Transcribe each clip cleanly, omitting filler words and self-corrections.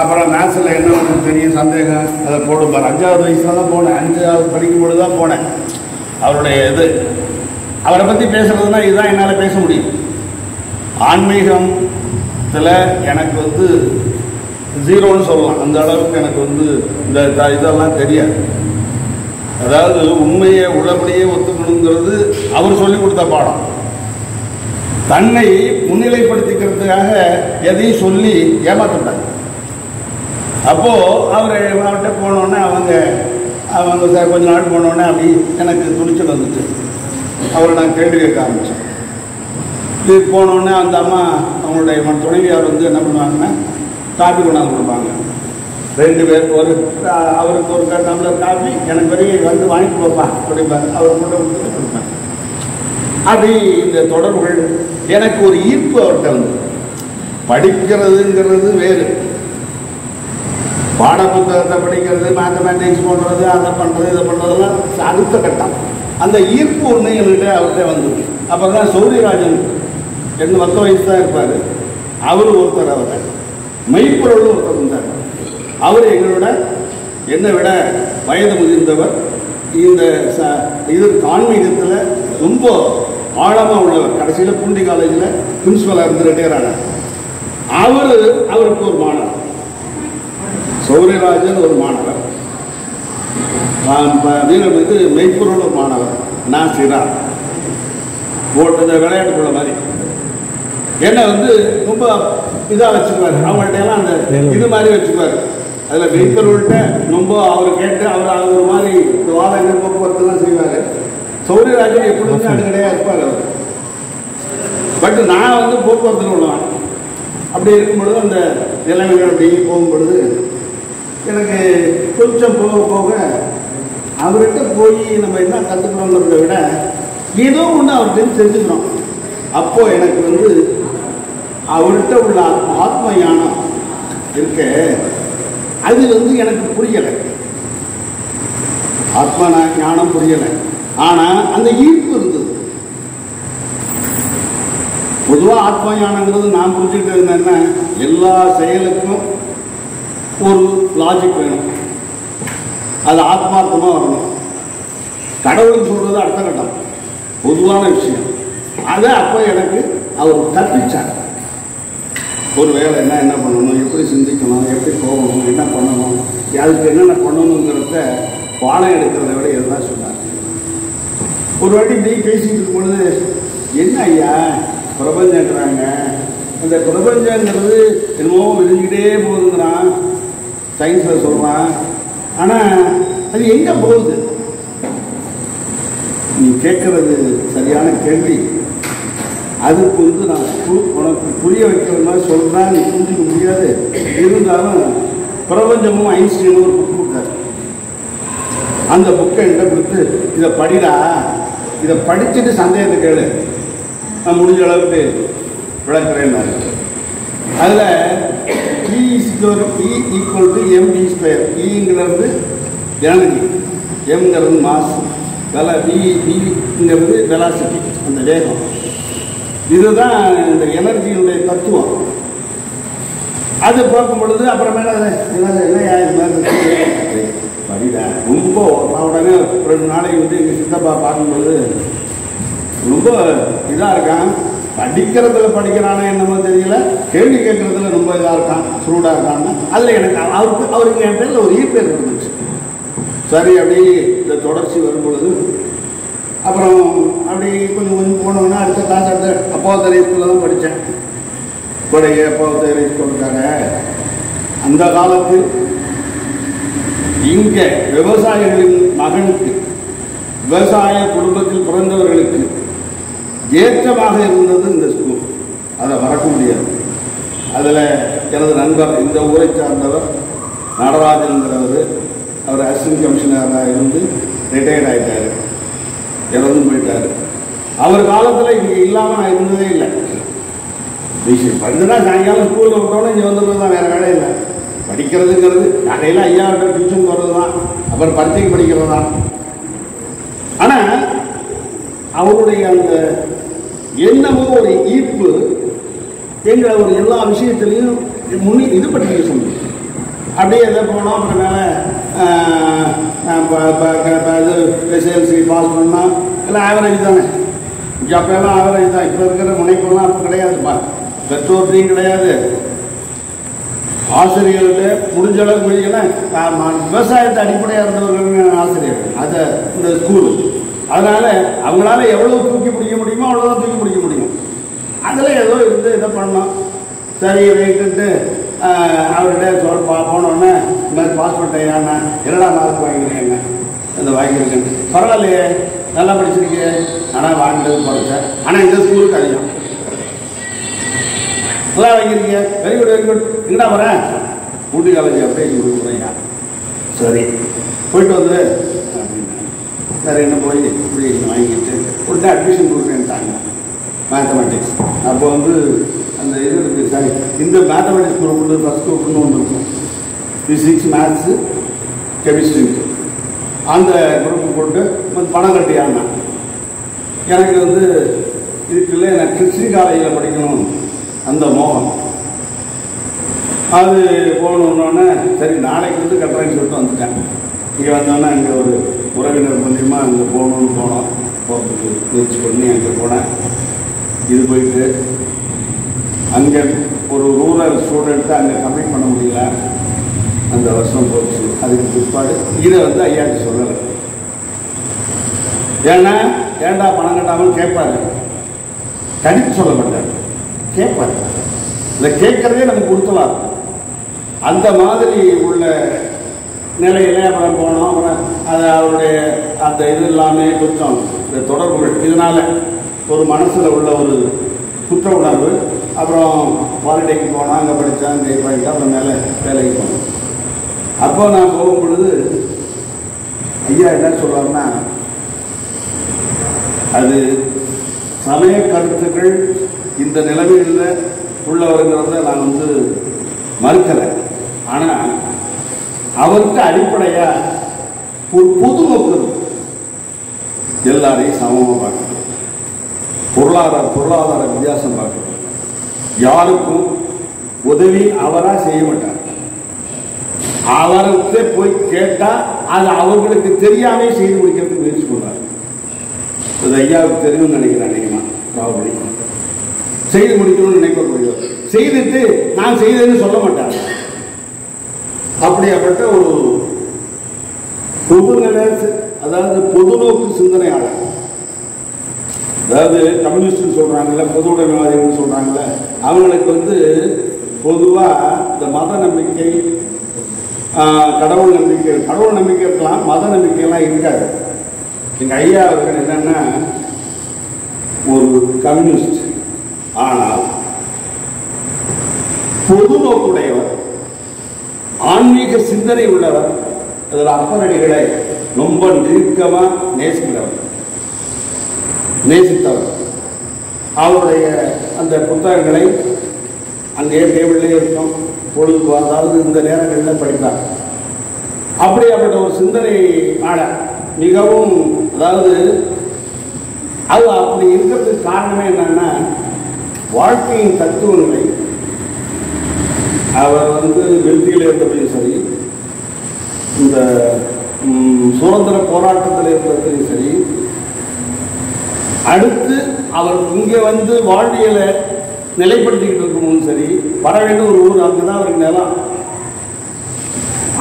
அப்புறம் மேத்ஸில் என்ன ஒரு பெரிய சந்தேகம் அதை போடுப்பார். 5வது வயசில் தான் போனேன், 5வது படிக்கும்பொழுது தான் போனேன். அவருடைய இது அவரை பற்றி பேசுகிறதுனா இதுதான் என்னால் பேச முடியும். ஆன்மீகத்தில் எனக்கு வந்து ஜீரோன்னு சொல்லலாம், அந்த அளவுக்கு எனக்கு வந்து இந்த இதெல்லாம் தெரியாது. அதாவது உண்மையை உள்ளபடியே ஒத்துக்கணுங்கிறது அவர் சொல்லிக் கொடுத்த பாடம். தன்னை முன்னிலைப்படுத்திக்கிறதுக்காக எதையும் சொல்லி ஏமாத்திட்டாங்க. அப்போது அவர்கிட்ட போனோடனே அவங்க சார் கொஞ்ச நாள் போனோடனே அப்படி எனக்கு துணிச்சல் வந்துச்சு. அவரை நான் கேள்வி கேட்க ஆரம்பித்தேன். இது போனோடனே அந்த அம்மா அவங்களுடைய துணைவியார் வந்து என்ன பண்ணுவாங்கன்னா காஃபி கொண்டாந்து கொடுப்பாங்க. 2 பேர் அவருக்கு ஒரு டம்ளர் காஃபி, எனக்கு பெரிய வந்து வாங்கிட்டு போப்பா அப்படிப்பாங்க. அவர் கூட கொடுப்பாங்க. அப்படி இந்த தொடர்புகள் எனக்கு ஒரு ஈர்ப்பு அவர்கிட்ட வந்து. படிக்கிறதுங்கிறது வேறு, பாட புத்தகத்தை படிக்கிறது, மேத்தமேட்டிக்ஸ் போடுறது, அதை பண்ணுறது இதை பண்ணுறதுலாம் அடுத்த கட்டம். அந்த ஈர்ப்பு ஒன்று என்கிட்ட அவர்கிட்ட வந்து. அப்போ தான் சௌரியராஜன் 10 வயசு தான் இருப்பார். அவர் ஒருத்தர், அவர் மெய்ப்பொருள் ஒருத்தர் இருந்தார். அவர் எங்களோட என்னை விட வயது முதிர்ந்தவர். இந்த இதற்கு ஆன்மீகத்தில் ரொம்ப ஆழமாக உள்ளவர். கடைசியில் பூண்டி காலேஜில் பிரின்ஸ்பலாக இருந்து ரிட்டையர் ஆனார். அவருக்கு ஒரு மாணவர், சௌரியராஜன் ஒரு மாணவர், வீரனுக்கு மெய்ப்பொருள் ஒரு மாணவர், நான் சிரா போட்டு இந்த விளையாட்டுக்குள்ள மாதிரி என்னை வந்து ரொம்ப இதாக வச்சுக்குவார். அவங்கள்ட்டெல்லாம் அந்த இது மாதிரி வச்சுக்குவார். அதில் மெய்ப்பொருள்கிட்ட ரொம்ப அவர் கேட்டு அவர் ஒரு மாதிரி வாதங்கள் போக்குவரத்துலாம் செய்வார். சௌரியராஜன் எப்படின்னு அடிக்கடியாக இருப்பார் அவர். பட் நான் வந்து போக்குவரத்துன்னு விடுவேன். அப்படி இருக்கும்பொழுது அந்த நிலைமைகள் அப்படி போகும்பொழுது எனக்கு கொஞ்சம் போக போக அவர்கிட்ட போய் நம்ம என்ன கற்றுக்கணுங்கிறத விட ஏதோ ஒன்று அவர்கிட்ட தெரிஞ்சுக்கிறோம். அப்போது எனக்கு வந்து அவர்கிட்ட உள்ள ஆத்ம ஞானம் இருக்க அது வந்து எனக்கு புரியலை. ஆத்ம ஞானம் புரியலை, ஆனால் அந்த ஈர்ப்பு இருந்தது. பொதுவாக ஆத்ம ஞானங்கிறது நான் புரிஞ்சுக்கிட்டு இருந்தேன்னா எல்லா செயலுக்கும் ஒரு லாஜிக் வேணும், அது ஆத்மார்த்தமாக வரணும். கடவுளுக்கு சொல்கிறது அடுத்த கட்டம், பொதுவான விஷயம். அதை அப்போ எனக்கு அவர் கற்பித்தார். ஒரு வேலை என்ன பண்ணணும், எப்படி சிந்திக்கணும், எப்படி போகணும், என்ன பண்ணணும், அதுக்கு என்னென்ன பண்ணணுங்கிறத பாடம் எடுக்கிறத விட இதுதான் சொன்னார். ஒரு வாட்டி இப்படி பேசிட்டு இருக்கும்பொழுது என்ன ஐயா பிரபஞ்சங்கிறாங்க, அந்த பிரபஞ்சங்கிறது என்னமோ விரிஞ்சுக்கிட்டே போகுதுங்கிறான், சயின்ஸில் சொல்கிறான். ஆனால் அது எங்கே போகுது? நீ கேட்குறது சரியான கேள்வி. அதுக்கு வந்து நான் உனக்கு புரிய வைக்கிற மாதிரி சொல்கிறேன், நீ புரிஞ்சிக்க முடியாது. இருந்தாலும் பிரபஞ்சமும் ஐன்ஸ்டீனும் ஒரு புக் கொடுத்தாரு. அந்த புக்கை என்கிட்ட கொடுத்து இதை படிடா, இதை படிச்சுட்டு சந்தேகத்தை கேளு, நான் முடிஞ்ச அளவுக்கு விளக்குறேன். அதில் E = mv², Eங்கிறது எனர்ஜி, எம்ங்கிறது மாஸ், Vங்கிறது வெலாசிட்டி, அந்த வேகம். இதுதான் இந்த எனர்ஜியினுடைய தத்துவம். அது பார்க்கும் பொழுது அப்புறமேல என்ன ரொம்ப உடனே 2 நாளைக்கு வந்து எங்கள் சித்தப்பா பார்க்கும்பொழுது ரொம்ப இதாக இருக்கான். படிக்கிறதுல படிக்கிறானே என்னமோ தெரியல, கேள்வி கேட்கறதுல ரொம்ப இதாக இருக்கான், சூடாக இருக்கான்னு. அதில் எனக்கு அவருக்கு என் பேரில் ஒரு ஈர்ப்பு இருந்துச்சு. சரி, அப்படி இந்த தொடர்ச்சி வரும்பொழுது அப்புறம் அப்படி கொஞ்சம் கொஞ்சம் போனோன்னா அடுத்த கிளாஸ் அடுத்த அப்போதைய ஸ்கூலில் தான் படித்தேன். கொடைய அப்போதைய ஸ்கூலுக்காக அந்த காலத்தில் இங்கே விவசாயிகளின் மகனுக்கு, விவசாய குடும்பத்தில் பிறந்தவர்களுக்கு ஏற்றமாக இருந்தது இந்த ஸ்கூல். அதை மறக்க முடியாது. அதில் எனது நண்பர், இந்த ஊரை சார்ந்தவர் நடராஜன்கிறவர், அவர் அசிஸ்டன்ட் கமிஷனராக இருந்து ரிட்டையர்ட் ஆகிட்டார், இறந்து போயிட்டார். அவர் காலத்தில் இங்கே இல்லாமல் நான் இருந்ததே இல்லை. விஷயம் படிச்சுன்னா சாயங்காலம் ஸ்கூலில் விட்டோன்னா இங்கே வந்துடுறது தான், வேறு வேலையே இல்லை. படிக்கிறதுங்கிறது கடையில் ஐயாவிட்ட டியூஷன் போகிறது தான், அப்புறம் பரீட்சைக்கு படிக்கிறது தான். ஆனால் அவருடைய அந்த என்னமோ ஒரு ஈர்ப்பு எங்களை ஒரு எல்லா விஷயத்துலையும் முன்னே இது பண்ணி சொல்லுங்கள். அப்படியே எதை போனோம் அப்புறமேல எஸ்எல்சி பாஸ் பண்ணோம் எல்லாம் ஆவரேஜ் தானே. அப்போல்லாம் ஆவரேஜ் தான். இப்போ இருக்கிற முனைப்பெல்லாம் அப்போ கிடையாதுப்பா. பெற்றோர்ட்டையும் கிடையாது. ஆசிரியர்கள்ட்ட முடிஞ்ச அளவுக்கு முடிக்கலாம். விவசாயத்தை அடிப்படையாக இருந்தவர்கள் ஆசிரியர்கள் அதை இந்த ஸ்கூல், அதனால் அவங்களால எவ்வளோ தூக்கி பிடிக்க முடியுமோ அவ்வளோதான் தூக்கி பிடிக்க முடியும். அதில் ஏதோ இருந்து இதை பண்ணோம். சரி ரைட்டுன்ட்டு அவர்கிட்ட சொல் போனோடனே இந்த மாதிரி பாஸ்போர்ட் ஐயாண்ணா என்னடா மார்க் வாங்கிக்கிறேங்க, இந்த வாங்கியிருக்கேன், பரவாயில்லையே நல்லா படிச்சிருக்கேன், ஆனால் வாங்கினது படித்தேன், ஆனால் இந்த ஸ்கூலுக்கு அதிகம் நல்லா வாங்கியிருக்கீங்க, வெரி குட் வெரி குட், எங்கடா வரேன் ஊட்டி காலேஜ் அப்படியே கொடுக்குறேன். சரி போயிட்டு வந்து அப்படின்னா வேறு என்ன போய் இப்படி வாங்கிட்டு உடனே அட்மிஷன் கொடுக்குறேன்ட்டாங்க மேத்தமெட்டிக்ஸ். அப்போ வந்து அந்த இது இருக்குது சாரி இந்த மேத்தமெட்டிக்ஸ் குரூப் உண்டு, ஃபஸ்ட் குரூப்னு ஒன்று இருக்கும், ஃபிசிக்ஸ் மேத்ஸு கெமிஸ்ட்ரிக்கு. அந்த குரூப்பு போட்டு பணம் கட்டியாங்க. எனக்கு வந்து இதுக்குள்ளே எனக்கு கிருஷ்ணி காலேஜில் படிக்கணும் அந்த மோகம், அது போகணுன்னொன்னே சரி நாளைக்கு வந்து கட்டுறேன்னு சொல்லிட்டு வந்துட்டேன். இங்கே வந்தோன்னா இங்கே ஒரு உறவினர் மூலிமா அங்கே போகணுன்னு போனோம், போகிறதுக்கு முயற்சி பண்ணி அங்கே போனேன். இது போயிட்டு அங்கே ஒரு ரூரல் ஸ்டூடெண்ட்டை அங்கே கம்ப்ளீட் பண்ண முடியல. அந்த வருஷம் போச்சு. அதுக்கு பிற்பாடு இதை வந்து ஐயாட்டு சொல்லலை. ஏன்னா ஏண்டா பணம் கட்டாமல் கேட்பாரு, கடித்து சொல்ல மாட்டார், கேட்பார். இதை கேட்கறதே நமக்கு கொடுத்தலாம். அந்த மாதிரி உள்ள நிலையிலே அப்புறம் போனோம். அப்புறம் அது அவருடைய அந்த இது எல்லாமே கொஞ்சம் இந்த தொடர்புகள் இதனால் ஒரு மனசில் உள்ள ஒரு குற்ற உணர்வு. அப்புறம் பாலிடெக்னிக்கு போனால் அங்கே படித்தேன், இங்கே பண்ணிட்டேன், அப்புறம் மேலே வேலைக்கு போனோம். அப்போ நான் போகும் பொழுது ஐயா என்ன சொல்கிறாருன்னா, அது சமய கருத்துக்கள் இந்த நிலைமையில் உள்ளவருங்கிறத நான் வந்து மறுக்கலை, ஆனால் அவருக்கு அடிப்படையாக ஒரு பொது நோக்கம் எல்லாரையும் சமமாக பார்க்கணும், பொருளாதார வித்தியாசம் பார்க்கணும், யாருக்கும் உதவி அவராக செய்ய மாட்டார், அவருக்கு போய் கேட்டால் அது அவர்களுக்கு தெரியாமே செய்து முடிக்கிறதுக்கு முயற்சி பண்ணுறாரு. அது ஐயாவுக்கு தெரியும் நினைக்கிறேன், அன்னைக்குமா ராவபடி செய்து முடிக்கணும்னு நினைக்கக்கூடிய செய்துட்டு நான் செய்தேன்னு சொல்ல மாட்டேன். அப்படியாப்பட்ட ஒரு பொதுநிலை, அதாவது பொதுநோக்கு சிந்தனையாளர். அதாவது கம்யூனிஸ்ட் சொல்றாங்கல்ல, பொதுவுடைமைவாதிகள் சொல்றாங்கல்ல, அவங்களுக்கு வந்து பொதுவாக இந்த மத நம்பிக்கை, கடவுள் நம்பிக்கை இருக்கலாம், மத நம்பிக்கைலாம் இருக்காது. எங்கள் ஐயா அவர்கள் என்னன்னா ஒரு கம்யூனிஸ்ட், ஆனால் பொது நோக்குடையவர், ஆன்மீக சிந்தனை உள்ளவர், அதில் அப்பரடிகளை ரொம்ப நெருக்கமாக நேசித்தவர். அவருடைய அந்த புத்தகங்களை அங்கே டேபிள்லேயே இருக்கும், பொழுது அதாவது இந்த நேரங்களில் படித்தார். அப்படியாப்பட்ட ஒரு சிந்தனை ஆளர் மிகவும், அதாவது அது அப்படி இருக்கிறதுக்கு காரணமே என்னன்னா வாழ்க்கையின் தத்துவங்களை அவர் வந்து வெற்றியில் இருந்தபடியும் சரி, இந்த சுதந்திர போராட்டத்தில் இருந்தபடியும் சரி, அடுத்து அவர் இங்கே வந்து வாழ்வியலை நிலைப்படுத்திக்கிட்டு இருக்கணும், சரி வர வேண்டும் ஒரு ஊர், அங்கே தான் அவருக்கு நிலம்.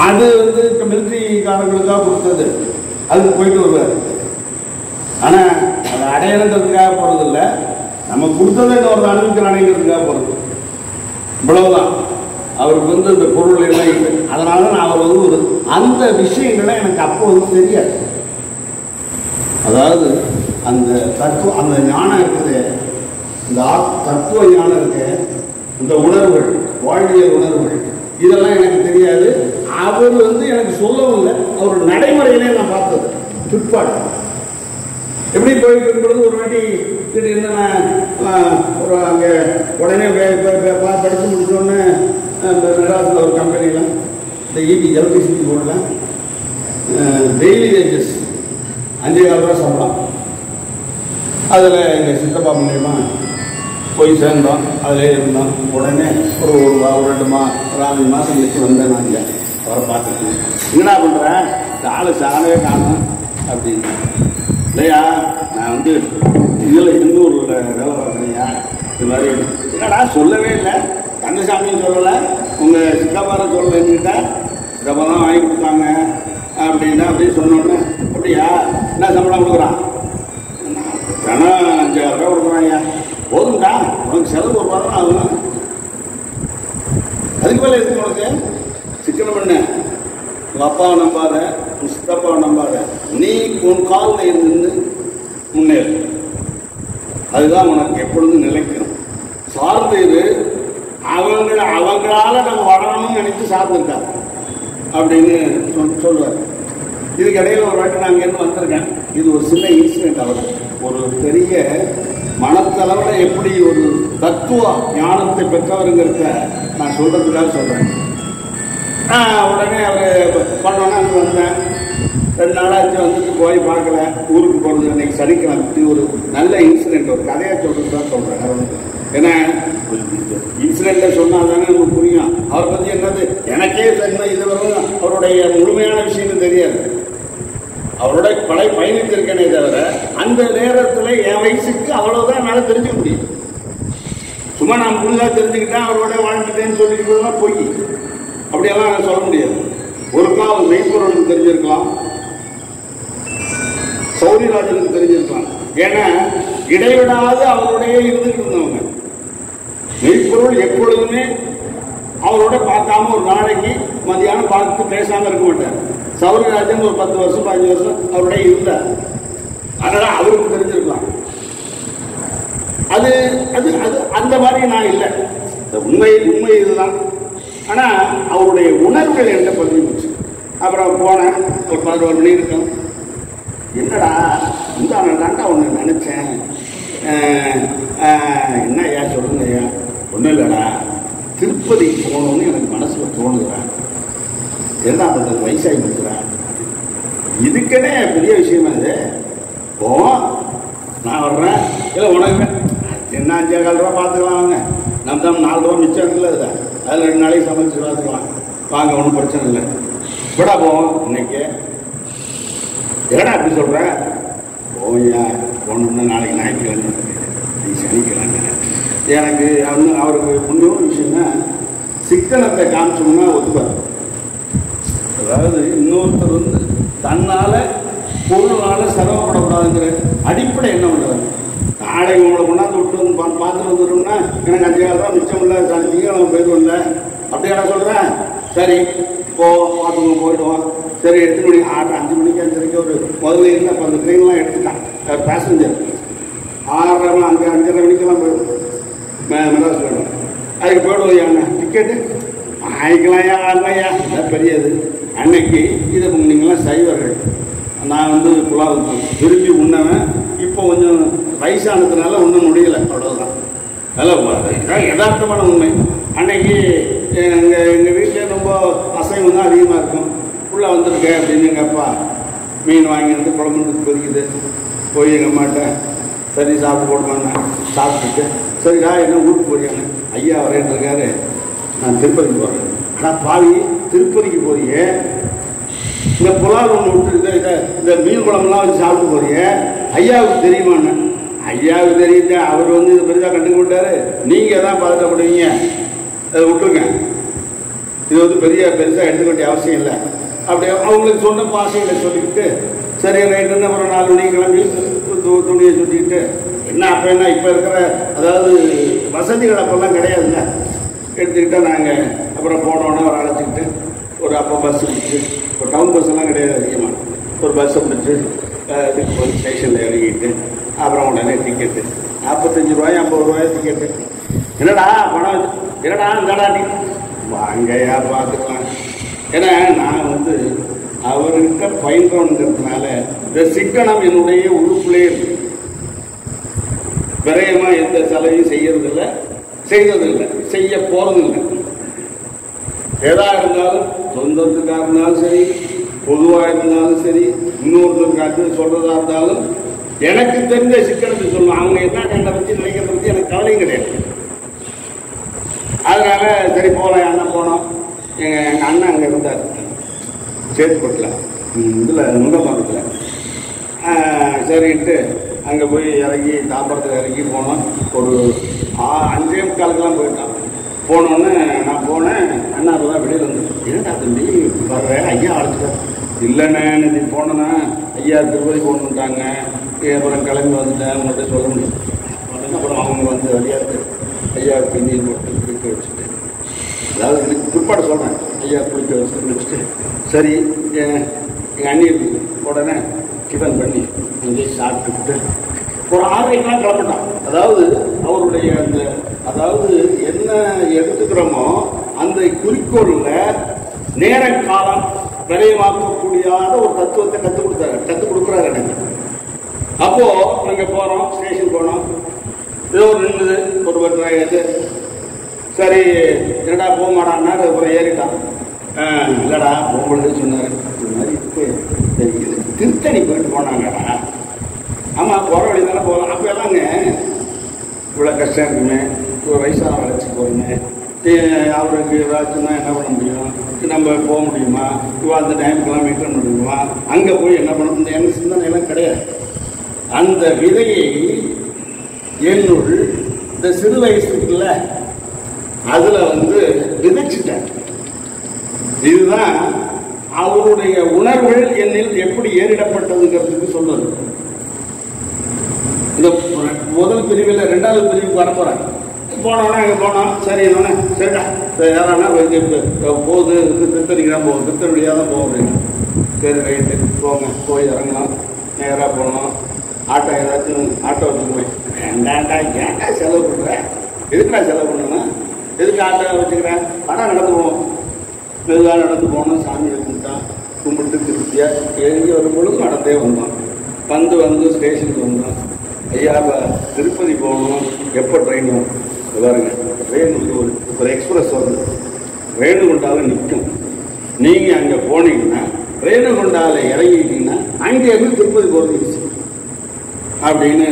அது வந்து மிலிட்ரிக்காரங்களுக்காக கொடுத்தது, அதுக்கு போயிட்டு வருவார். ஆனால் அதை அடையணுங்கிறதுக்காக போகிறதில்லை, நம்ம கொடுத்ததை அவர் அனுபவிக்கிறானேங்கிறதுக்காக போகிறது, இவ்வளவுதான். அவருக்கு வந்து இந்த பொருள் எல்லாம் இல்லை, அதனால நான் அவர் வந்து ஒரு அந்த விஷயங்கள்லாம் எனக்கு அப்போ வந்து தெரியாது. அதாவது அந்த தத்துவம், அந்த ஞானம் இருக்குது, இந்த தத்துவ ஞானம் இருக்கு, இந்த உணர்வுகள், வாழ்வியல் உணர்வுகள், இதெல்லாம் எனக்கு தெரியாது. அவர் வந்து எனக்கு சொல்லவும் இல்லை, அவர் நடைமுறையிலே நான் பார்த்தது பிற்பாடு. எப்படி போயிட்டு இருக்கும்போது ஒரு வாட்டி திடீர்னு ஒரு அங்கே உடனே படித்து முடிச்சோன்னு இந்த மெட்ராஸில் ஒரு கம்பெனியில் இந்த ஈபி எலக்ட்ரிசிட்டி போர்டில் டெய்லி வேஜஸ் 5,500 ரூபா சம்பளம். அதில் எங்கள் சித்தப்பா மூலியமாக போய் சேர்ந்தோம், அதிலே இருந்தோம். உடனே ஒரு 1 மாதம் 2 மாதம் 1 மாதம் கழிச்சு வந்தேன். நான் அவரை பார்த்துட்டு என்ன பண்ணுறேன் காலை சாணவே காணும் அப்படின்னு இல்லையா. நான் வந்து இதில் இன்னொரு வேலை பார்க்குறீங்க இது மாதிரி என்னடா சொல்லவே இல்லை கந்தசாமியும் சொல்லலை உங்கள் சித்தப்பாரை சொல்லலைன்னுட்டா சித்தப்பா தான் வாங்கி கொடுத்தாங்க அப்படின்னா அப்படின்னு சொன்னோன்னே அப்படியா என்ன சம்பளம் கொடுக்குறான் ஆனால் 5,000 ரூபா கொடுக்குறாங்க போதும்டா உனக்கு செலவு போடுறாங்க அதுதான் அதுக்கு மேலே இருக்கு உனக்கு சிக்கனம் பண்ண உங்கள் அப்பாவை நம்பாத உன் சித்தப்பாவை நம்பாத நீ உன் காலில் இருந்து முன்னேறு அதுதான் உனக்கு எப்பொழுதும் நிலைக்கணும். சார்ந்து அவங்களால நம்ம வரணும்னு நினைச்சு சார்ந்திருக்காங்க அப்படின்னு சொல்லுவார். இதுக்கு இடையில ஒரு வாட்டி நாங்கள் என்ன வந்திருக்கேன் இது ஒரு சின்ன இன்சிடென்ட் அவர் ஒரு பெரிய மனத்தளவில் எப்படி ஒரு தத்துவ ஞானத்தை பெற்றவருங்கிறத நான் சொல்றதுக்காக சொல்றேன். உடனே அவர் பண்ணோன்னா அங்கே வந்தேன் 2 நாளாச்சு வந்துட்டு போய் பார்க்கல ஊருக்கு போகிறது இன்னைக்கு சனிக்கலாம் இப்படி ஒரு நல்ல இன்சிடென்ட் ஒரு கதையாக சொல்றது தான் சொல்றேன். அவருக்கு ஏன்னா இன்சிடென்ட்ல சொன்னால் தானே நமக்கு புரியும் அவரை பற்றி என்னது எனக்கே தெரியும் இதுவரும் அவருடைய முழுமையான விஷயம்னு தெரியாது அவரோட படை பயணித்திருக்கேனே தவிர அந்த நேரத்தில் என் வயசுக்கு அவ்வளவுதான் என்னால் தெரிஞ்சுக்க முடியும். சும்மா நான் புரிஞ்சா தெரிஞ்சுக்கிட்டேன் அவரோட வாழ்ந்துட்டேன்னு சொல்லிட்டு போய் அப்படியெல்லாம் நான் சொல்ல முடியாது. ஒருக்கா அவர் மெய்ப்பொருளுக்கு தெரிஞ்சிருக்கலாம் சௌரியராஜனுக்கு தெரிஞ்சிருக்கலாம் ஏன்னா இடைவிடாத அவருடைய இருந்துட்டு இருந்தவங்க மெய்ப்பொருள் எப்பொழுதுமே அவரோட பார்க்காம ஒரு நாளைக்கு மதியானம் பார்த்து பேசாம இருக்க மாட்டார். சௌரியராஜன் ஒரு 10 வருஷம் 15 வருஷம் அவருடைய இருந்தார் அதனால அவருக்கு தெரிஞ்சிருக்கலாம். அது அது அது அந்த மாதிரி நான் இல்லை உண்மை உண்மை இதுதான். ஆனால் அவருடைய உணர்வுகள் என்ன பதிவுச்சு அப்புறம் போனேன் ஒரு 11 மணி இருக்கும் என்னடா இந்த தாண்டா ஒன்று நினச்சேன் என்ன ஐயா சொல்லுங்க ஐயா ஒன்றும் இல்லைடா திருப்பதி போகணும்னு எனக்கு மனசில் தோணுகிறான் என்ன அந்த வயசாகி கொடுக்குறான் இதுக்கே பெரிய விஷயமா இது போவோம் நான் வர்றேன் இல்லை உனக்கு என்ன 5,15 ரூபா பார்த்துக்கலாம் வாங்க நம்ம தான் 4 ரூபா மிச்சம் இருக்குல்ல அதுதான் அதில் 2 நாளைக்கு சமைச்சு பார்த்துக்கலாம் வாங்க ஒன்றும் பிரச்சனை இல்லை இப்படா போவோம் இன்னைக்கு ஏன்னா அப்படி சொல்கிறேன் போவையா போகணும்னா நாளைக்கு ஞாயிற்றுக்கிழமை நீ சனிக்கிழமை எனக்கு அவனு அவருக்கு முன்னோரு விஷயம்னா சிக்கனத்தை காமிச்சோம்னா ஒத்துப்பார். அதாவது இன்னொருத்தர் வந்து தன்னால் பொருளால் சிரமப்படக்கூடாதுங்கிற அடிப்படை என்ன பண்ணுறாரு நாளை உங்களை கொண்டாந்து விட்டு வந்து பார்த்துட்டு வந்துடும்னா எனக்கு 5,000 ரூபா மிச்சம் இல்லை சீக்கிரம் போயிடுவோம் இல்லை அப்படியே நான் சொல்கிறேன் சரி போ பார்த்துங்க போயிடுவோம் சரி 8 மணிக்கு 5 மணிக்கு 5:30 ஒரு முதல்ல இருந்தால் 10 ட்ரெயின்லாம் எடுத்துட்டான் பேசஞ்சர் 6:30 5:30 மணிக்கெல்லாம் போயிடும் மெட்ராஸ் போயிடும் அதுக்கு போயிடுவோம் ஏன்னா டிக்கெட்டு வாங்கிக்கலாம் ஐயா ஆடலையா இதான் பெரியது. அன்னைக்கு இதை நீங்களாம் சைவர்கள் நான் வந்து புலாவு விரும்பி உண்ணவன் இப்போ கொஞ்சம் வயசானதுனால ஒன்றும் முடியலை அவ்வளோதான் அதெல்லாம் யதார்த்தமான உண்மை. அன்னைக்கு எங்கள் வீட்டில் ரொம்ப அசைவம் தான் அதிகமாக இருக்கும் உள்ளே வந்திருக்கேன் அப்படின்னு எங்கள் அப்பா மீன் வாங்கி வந்து குழம்புக்கு பொறிக்குது போய் எங்கள் அம்மாட்ட சரி சாப்பிட்டு போடுவாங்க சாப்பிட்டுட்டு சரிடா என்ன ஊருக்கு போறியாங்க ஐயா வரேன்னு இருக்காரு நான் திருப்பதிக்கு போகிறேன் ஆனால் பாவி திருப்பதிக்கு போறிய இந்த புலால் ஒன்று விட்டு இந்த மீன் குழம்புலாம் வச்சு சாப்பிட்டு போறிய ஐயாவுக்கு தெரியுமாண்ணே ஐயாவுக்கு தெரியுது அவர் வந்து இது பெரிதாக கண்டுக்கிட்டாரு நீங்கள் தான் பதட்டப்படுவீங்க அதை விட்டுருங்க இது வந்து பெருசாக எடுத்துக்க வேண்டிய அவசியம் இல்லை அப்படி அவங்களுக்கு சொன்ன பாசைகளை சொல்லிக்கிட்டு சரி ரைட்டுன்னு அப்புறம் 4 மணிக்கு கிளம்பி துணியை சுட்டிக்கிட்டு என்ன அப்போ என்ன இப்போ இருக்கிற அதாவது வசதிகள் அப்பெல்லாம் கிடையாதுல்ல எடுத்துக்கிட்டால் நாங்கள் அப்புறம் போனோன்னு ஒரு அழைச்சிக்கிட்டு ஒரு அப்போ பஸ் பிடிச்சி இப்போ டவுன் பஸ்ஸெல்லாம் கிடையாது அதிகமாக ஒரு பஸ்ஸை பிடிச்சி இதுக்கு போய் ஸ்டேஷனில் இறங்கிட்டு அப்புறம் உடனே டிக்கெட்டு 45 ரூபாய் 50 ரூபாய் டிக்கெட்டு என்னடா பணம் என்னடா இந்தடா டிக்கெட் வாங்கையா பார்த்துக்கலாம் ஏன்னா நான் வந்து அவர்கிட்ட பயின்றோங்கிறதுனால இந்த சிக்கனம் என்னுடைய உறுப்புலேயே இருக்கு விரயமாக எந்த செலவையும் செய்யறதில்லை செய்யறதில்லை செய்ய போறதில்லை எதாக இருந்தாலும் சொந்தத்துக்காக இருந்தாலும் சரி பொதுவாக இருந்தாலும் சரி இன்னொருத்தருக்காக சொல்றதா இருந்தாலும் எனக்கு தெரிஞ்ச சிக்கனத்தை சொல்லணும் அவங்க என்ன கண்டை பற்றி நினைக்கிறத பற்றி எனக்கு கவலையும் கிடையாது. அதனால சரி போகலாம் என்ன போனோம் எங்கள் அண்ணன் அங்கே இருந்தார் சேத்துக்கோட்டில் இதில் நுங்கம்பாக்கத்தில். சரின்ட்டு அங்கே போய் இறங்கி தாம்பரத்தில் இறங்கி போனோம். ஒரு 5:15 போயிட்டான். போனோன்னு நான் போனேன். அண்ணா தான் வெளியில் வந்துட்டேன். ஏன்னா தம்பி வர்றேன் ஐயா அழைச்சிட்டேன். இல்லைண்ணே நீ போனேன்னா ஐயா திருப்பதி போகணுன்ட்டாங்க, அப்புறம் கிளம்பி வந்துட்டேன் உங்கள்கிட்ட சொல்ல முடியும். அப்புறம் அவங்க வந்து ஐயாவுக்கு நீர் போட்டு குளிக்க வச்சுட்டு, அதாவது இதுக்கு பிற்பாடு சொல்கிறேன், ஐயா குளிக்க வச்சு குளிச்சுட்டு சரி எங்கள் அண்ணிக்கு உடனே டிஃபன் பண்ணி இங்கே சாப்பிட்டுக்கிட்டு ஒரு 6:00 கிளம்பிட்டான். அதாவது அவருடைய அந்த அதாவது என்ன எடுத்துக்கிறோமோ அந்த குறிக்கோளில் நேரம் காலம் விளையமாக்கக்கூடியாத ஒரு தத்துவத்தை கற்றுக் கொடுத்தாரு, கற்றுக் கொடுக்குறாரு எனக்கு. அப்போ நாங்கள் போகிறோம், ஸ்டேஷன் போனோம். ஏதோ ஒரு நின்றுது ஒரு பட்டு. சரி என்னடா போக மாட்டான்னா அப்புறம் ஏறிட்டான். இல்லைடா போகும்பொழுது சொன்னார் இது மாதிரி தெரியுது திருத்தணி போயிட்டு போனாங்கடா. ஆமாம் போகிற வழி தானே போகலாம். அப்போ எல்லாங்க இவ்வளோ கஷ்டம் இருக்குமே, ஒரு வயசான வளர்ச்சி போகுமே, அவருக்கு ஏதாச்சுன்னா என்ன பண்ண முடியும், நம்ம போக முடியுமா, இப்போ அந்த டைமுக்கெல்லாம் மீட் பண்ண முடியுமா, அங்கே போய் என்ன பண்ண முடியும், என்ன சிந்தனைலாம் கிடையாது. அந்த விதையை என்னுள் இந்த சிறு வயசுக்குள்ள அதில் வந்து விதைச்சிட்டாங்க. இதுதான் அவருடைய உணர்வுகள் என்னில் எப்படி ஏறிடப்பட்டதுங்கிறதுக்கு சொல்றது. இந்த முதல் பிரிவில் 2வது பிரிவுக்கு வரப்போறாங்க. போனோடனே அங்கே போனோம். சரி என்னோடனே சரிடா யாரானா போகுது திருத்தணிக்கு தான் போகும், திருத்தணியாக தான் போகும் அப்படின்னு. சரி ரைட்டு போங்க, போய் இறங்கலாம். நேராக போனோம். ஆட்டோ ஏதாச்சும் ஆட்டோ வச்சுட்டு போய் வேண்டாண்டா ஏன்டா செலவு பண்ணுறேன், எதுக்கு நான் செலவு பண்ணணும், எதுக்கு ஆட்டோ வச்சுக்கிறேன், ஆனால் நடந்து போகணும், மெதுவாக நடந்து போனோம். சாமி எடுத்துட்டான், கும்பிட்டு திருப்தியாக எழுதி வரும்பொழுதும் நடந்தே வந்தோம். வந்து ஸ்டேஷனுக்கு வந்தோம். ஐயா திருப்பதி போகணும், எப்போ ட்ரெயின் வரும் பாருங்க, ட்ரெயின் வந்து ஒரு எக்ஸ்பிரஸ் வந்து ரேணுகுண்டாவில் நிற்கும். நீங்கள் அங்கே போனீங்கன்னா ரேணுகுண்டாவில் இறங்கிட்டீங்கன்னா அங்கேருந்து திருப்பதி போகிறதுக்கு அப்படின்னு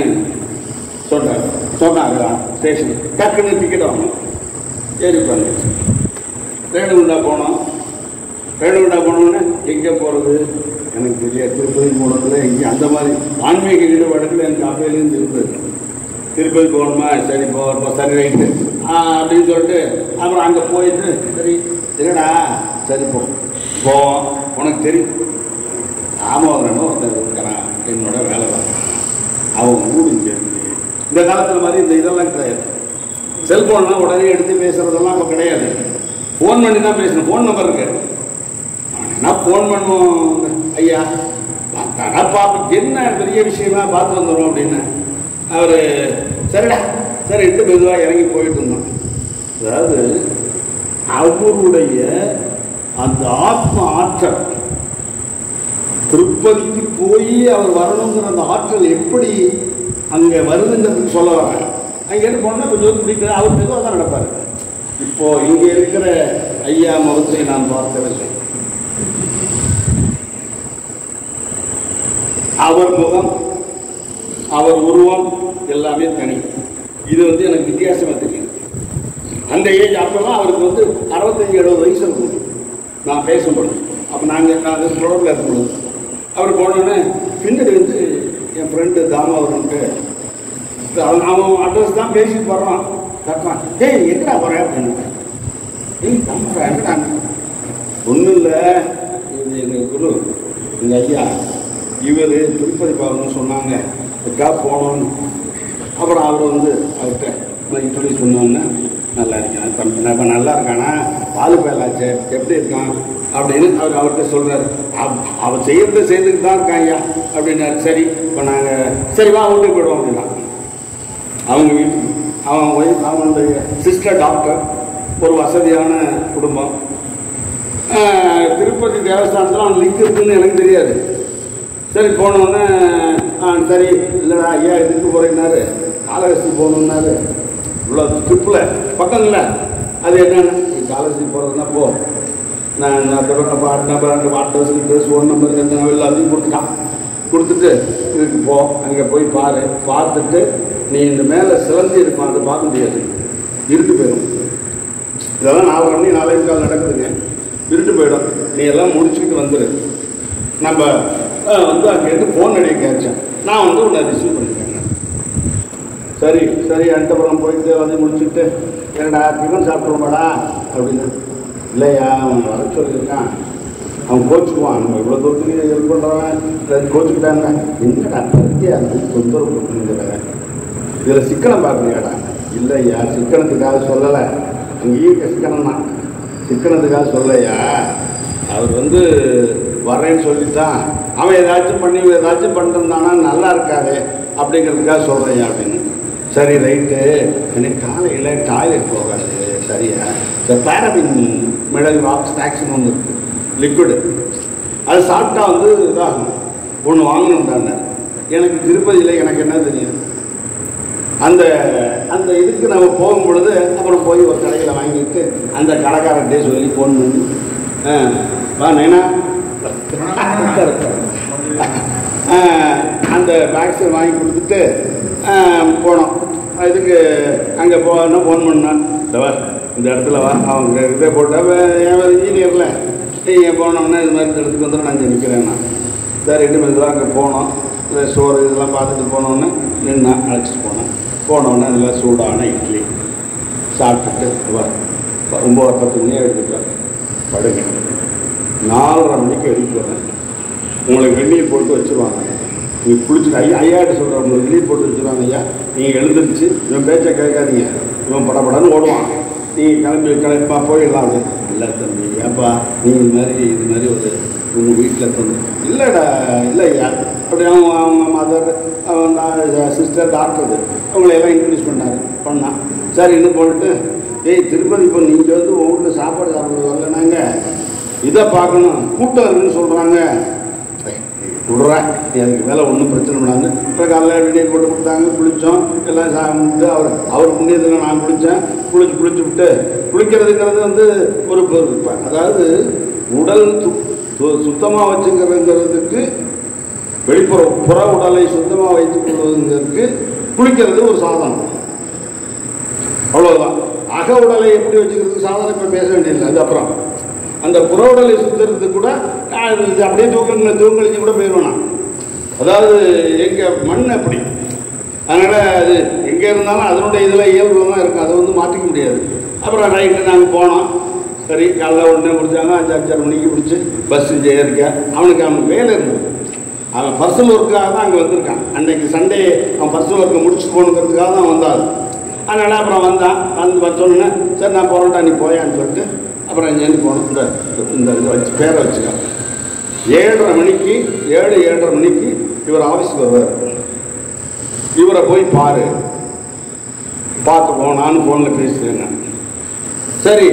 சொன்னாங்க. ஸ்டேஷன் டக்குன்னு டிக்கெட் வாங்கணும், ஏறிப்பாங்க. ரேணுகுண்டா போனோம். ரேணுகுண்டா போனோன்னே எங்கே போகிறது எனக்கு தெரியாது, திருப்பதி போனதில்லை எங்கேயும் அந்த மாதிரி ஆன்மீக ஈடுபாடுகள் எனக்கு அப்பையிலேருந்து இருந்தது. திருப்பதி போகணுமா, சரி போகணுமா, சரி ரைட்டு அப்படின்னு சொல்லிட்டு அப்புறம் அங்கே போயிட்டு சரி சரிடா சரி போவோம். உனக்கு தெரியும் தாமோதரனும் ஒருத்தர் இருக்கிறான், என்னோட வேலை தான். அவன் ஊடுங்க இந்த காலத்தில் மாதிரி இந்த இதெல்லாம் கிடையாது. செல்ஃபோன்லாம் உடனே எடுத்து பேசுகிறதெல்லாம் அப்போ கிடையாது. ஃபோன் பண்ணி தான் பேசணும். ஃபோன் நம்பர் இருக்காரு. ஆனால் ஃபோன் பண்ணுவோம் ஐயா பார்த்தா பார்ப்போம் என்ன பெரிய விஷயமா பார்த்து வந்துடும் அப்படின்னு அவர் சரிடா சரி இட்டு மெதுவாக இறங்கி போயிட்டு இருந்தோம். அதாவது அவருடைய அந்த ஆத்ம ஆற்றல் திருப்பதிக்கு போய் அவர் வரணுங்கிற அந்த ஆற்றல் எப்படி அங்கே வருதுங்கிறதுக்கு சொல்ல வராங்க. அங்கே என்ன போனால் இப்போ ஜோதி பிடிக்கிறது அவர் மெதுவாக தான் நடப்பார். இப்போது இங்கே இருக்கிற ஐயா முகத்தை நான் பார்க்கவில்லை. அவர் முகம் அவர் உருவம் எல்லாமே தனி. இது வந்து எனக்கு வித்தியாசமாக தெரியும். அந்த ஏஜ் அப்போலாம் அவருக்கு வந்து 65-70 வயசு இருக்கும். நான் பேசும்பொழுது அப்போ நாங்கள் தொடர்பில் இருக்கும்பொழுது அவர் போனோன்னே பின்னாடி வந்து என் ஃப்ரெண்டு தாமாவரன்ட்டு அவன் அட்ரஸ் தான் பேசிட்டு போடுறான். தப்பான் ஏய் எங்கடா போகிறேன் அப்படின்னு. ஏய் தாமரை எங்கடா ஒன்றும் இல்லை, இது எங்கள் குரு எங்கள் ஐயா இவர் திருப்பதி பார்க்கணும்னு சொன்னாங்க, இதுக்காக போனோன்னு. அப்புறம் அவர் வந்து அவர்கிட்ட இப்படி சொன்னோன்னா நல்லா இருக்கான் தம்பி, இப்போ நல்லா இருக்கானா, பாதுகாலாச்சு எப்படி இருக்கான் அப்படின்னு அவர் அவர்கிட்ட சொல்கிறார். அவன் செய்யறது செய்துட்டு தான் இருக்கான் ஐயா அப்படின்னாரு. சரி இப்போ நாங்கள் சரி வா வீட்டுக்கு போயிடுவோம் அப்படின்னா அவங்க வீட்டுக்கு அவன் ஒய்ஃப் அவனுடைய சிஸ்டர் டாக்டர். ஒரு வசதியான குடும்பம். திருப்பதி தேவஸ்தானத்தில் அவன் லிங்க் இருக்குன்னு எனக்கு தெரியாது. சரி போனோடனே சரி இல்லைடா ஐயா இதுக்கு போகிறேன்னாரு, காலகஸ்தி போகணுன்னாரு. இவ்வளோ ட்ரிப்பில் பக்கங்கள அது என்னென்ன காலகஸ்தி போகிறதுனா போ நான் அட்ரஸ் ஃபோன் நம்பர் எல்லாத்தையும் கொடுத்துட்டான். கொடுத்துட்டு இதுக்கு போ, அங்கே போய் பாரு, பார்த்துட்டு நீ இந்த மேலே சிலந்தி இருப்பான், அதை பார்க்க முடியாது, இருக்கு போயிடும். இதெல்லாம் 4:45 நடக்குதுங்க. திருட்டு போயிடும், நீ எல்லாம் முடிச்சுக்கிட்டு வந்துடு. நம்ம வந்து அங்கேருந்து ஃபோன் அடிக்க கேட்சேன், நான் வந்து உன்னை ரிசீவ் பண்ணிக்கிறேன். சரி சரி அண்டபுரம் போயிட்டு வந்து முடிச்சுட்டு என்னடா டிஃபன் சாப்பிட்றோம்பாடா அப்படின்னு. இல்லையா அவன் வர சொல்லியிருக்கான், அவன் கோச்சுக்குவான். நம்ம இவ்வளோ தூரத்துக்கு ஹெல்ப் பண்ணுறவன் கோச்சுக்கிட்டாங்க. என்னடா பற்றியா தொந்தரவு கொடுக்குங்கிற இதில் சிக்கனம் பார்க்குறியாடா? இல்லையா சிக்கனத்துக்காக சொல்லலை, அங்கே இருக்க சிக்கனம் தான், சிக்கனத்துக்காக சொல்லலையா. அவர் வந்து வரேன்னு சொல்லித்தான், அவன் ஏதாச்சும் பண்ணி ஏதாச்சும் பண்ணிருந்தானா நல்லா இருக்காது அப்படிங்கிறதுக்காக சொல்கிறேன் அப்படின்னு. சரி ரைட்டு, எனக்கு காலையில் டாய்லெட் போகாது. சரியா இந்த பேரபின் மிளகு வாக் ஸ்நாக்ஸ்னு ஒன்று இருக்குது, லிக்விடு, அது சாப்பிட்டா வந்து இதாகும். ஒன்று வாங்கணும் தானே. எனக்கு திருப்பதியில் எனக்கு என்ன தெரியும், அந்த அந்த இதுக்கு நம்ம போகும்பொழுது அப்புறம் போய் ஒரு கடையில் வாங்கிட்டு அந்த கடைக்காரர்கிட்டே சொல்லி ஃபோன் பண்ணி வா நைனா அந்த வேக்சின் வாங்கி கொடுத்துட்டு போனோம். இதுக்கு அங்கே போனா ஃபோன் பண்ணான், தவர் இந்த இடத்துல வா, அவங்க இதே போட்டால் என் இன்ஜினியரில் நீங்கள் போனோம்னா இது மாதிரி இந்த இடத்துக்கு வந்து நான் இங்கே நிற்கிறேன்னா. சரி ரெண்டு இதெல்லாம் அங்கே போனோம், இல்லை சோறு இதெல்லாம் பார்த்துட்டு போனோன்னு நின்று அழைச்சிட்டு போனேன். போனோன்னே இதெல்லாம் சூடான இட்லி சாப்பிட்டுட்டு வா 9-10 மணியாக எடுத்துட்டேன் படுங்க. 4:30 மணிக்கு எடுத்துட்டு வரேன். உங்களுக்கு வெந்நீர் போட்டு வச்சுருவாங்க, நீங்கள் குளிச்சுட்டு ஐயாட்ட சொல்கிறேன், உங்களுக்கு வெளியே போட்டு வச்சுருவாங்க ஐயா, நீங்கள் எழுந்திரிச்சு இவன் பேச்சை கேட்காதீங்க, இவன் படப்படன்னு ஓடுவான், நீங்கள் கிளம்பா போயிடலாம் அப்படின்னு. இல்லை தம்பி, ஏப்பா நீ இது மாதிரி ஒரு உங்கள் வீட்டில் தந்து இல்லைடா இல்லை ஐயா அப்படி. அவன் அவங்க மதர் அவன் சிஸ்டர் டாக்டர் அவங்களையெல்லாம் இன்ட்ரடியூஸ் பண்ணான். சார் இன்னும் போட்டு ஏய் திருப்பதி இப்போ நீங்கள் வந்து உங்கள் வீட்டில் சாப்பாடு சாப்பிட்றது வரலனாங்க, இதை பார்க்கணும் கூட்டம் இருக்குன்னு சொல்கிறாங்க விடுறேன், எனக்கு வேலை ஒன்றும் பிரச்சனை பண்ணாங்க. இப்போ காலைல வெளியே போட்டு கொடுத்தாங்க, குளித்தோம் எல்லாம் சாப்பிட்டு. அவர் முன்னேறதுக்கு நான் குளித்தேன், குளிச்சு விட்டு குளிக்கிறதுங்கிறது வந்து ஒரு அதாவது உடல் சுத்தமாக வச்சுக்கிறதுங்கிறதுக்கு வெளிப்புற புற உடலை சுத்தமாக வைத்துக் கொள்வதுங்கிறதுக்கு குளிக்கிறது ஒரு சாதனம், அவ்வளோதான். அக உடலை எப்படி வச்சுக்கிறதுக்கு சாதனம் இப்போ பேச வேண்டியதில்லை. அது அப்புறம் அந்த புற உடலை சுற்றுறது கூட அப்படியே தூக்கழிச்சு கூட போயிடுவேண்ணா. அதாவது எங்கள் மண் அப்படி, அதனால் அது எங்கே இருந்தாலும் அதனுடைய இதில் இயல்பு தான் இருக்குது, அதை வந்து மாற்றிக்க முடியாது. அப்புறம் நைட்டு நாங்கள் போனோம். சரி காலைல உடனே முடிச்சாங்க, 5-6 மணிக்கு பிடிச்சி பஸ்ஸு இருக்கேன். அவனுக்கு வேலை இருந்தது, அவன் பர்சனல் ஒர்க்காக தான் அங்கே வந்திருக்கான். அன்றைக்கு சண்டே அவன் பர்சனல் ஒர்க்கை முடிச்சுட்டு போகணுங்கிறதுக்காக தான் வந்தாள். அதனால் அப்புறம் வந்து வச்சோன்னே சரி நான் போகிறேன்டா நீ போயான்னு சொல்லிட்டு அப்புறம் இங்கேருந்து போனோம். இந்த இதை வச்சு பேரை வச்சுக்கான். 7:30 மணிக்கு இவர் ஆஃபீஸுக்கு வருவார். இவரை போய் பார்த்து போனான்னு ஃபோனில் பேசினேங்க. சரி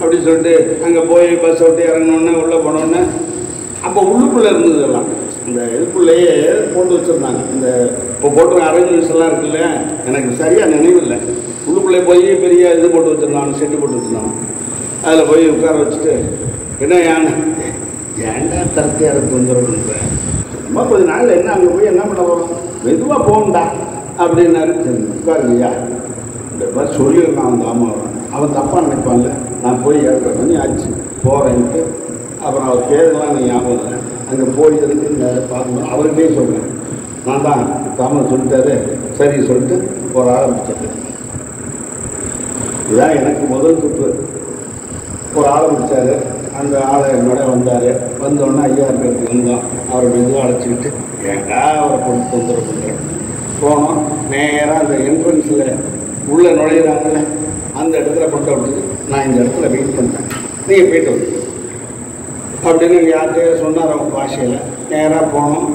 அப்படின்னு சொல்லிட்டு அங்கே போய் பஸ் விட்டு இறங்கினோடனே உள்ளே போனோடனே அப்போ உள்ளுக்குள்ளே இருந்தது எல்லாம் இந்த இதுக்குள்ளேயே போட்டு வச்சுருந்தாங்க. இந்த இப்போ போட்டு அரேஞ்ச்மெண்ட்ஸ் எல்லாம் இருக்குல்ல, எனக்கு சரியாக நினைவில்லை. உள்ளுக்குள்ளே போய் பெரிய இது போட்டு வச்சுருந்தாங்க, செட்டு போட்டு வச்சுருந்தாங்க. அதில் போய் உட்கார வச்சுட்டு என்ன யானை ஏண்டா தரத்தையாக தொந்தரவுன்ற ரொம்ப கொஞ்சம் நாளில் என்ன அங்கே போய் என்ன பண்ண போகணும், மெதுவாக போகண்டா அப்படின்னாரு. சரி உட்காருங்கய்யா இந்த மாதிரி சொல்லியிருக்கான் அந்த அம்மாவை, அவன் தப்பாக நினைப்பான்ல. நான் போய் 7:30 மணி ஆச்சு போகிறேன்ட்டு. அப்புறம் அவர் பேரெல்லாம் எனக்கு ஞாபகம் இல்லை. அங்கே போய் இருந்து இந்த பார்க்கும்போது அவர்கிட்டே சொல்கிறேன், நான் தான் தாமரை சொல்லிட்டாரு சரி சொல்லிட்டு ஒரு ஆரம்பிச்சிட்டேன். இதுதான் எனக்கு முதல் துப்பு. ஒரு ஆளை முடித்தார், அந்த ஆளை என்னோட வந்தார். வந்தோடனே 5000 பேருக்கு வந்தோம். அவரை மெதுவாக அழைச்சிக்கிட்டு ஏண்டா அவரை கொண்டு தொந்தரவு பண்ணுறேன். போனோம் நேராக அந்த என்ட்ரன்ஸில் உள்ளே நுழையிறாங்கல்ல அந்த இடத்துல கொண்டு விட்டு நான் இந்த இடத்துல வெயிட் பண்ணுறேன் நீங்கள் போய்ட்டு வந்து அப்படின்னு யார்கிட்டே சொன்னார் அவங்க பாஷையில். நேராக போனோம்.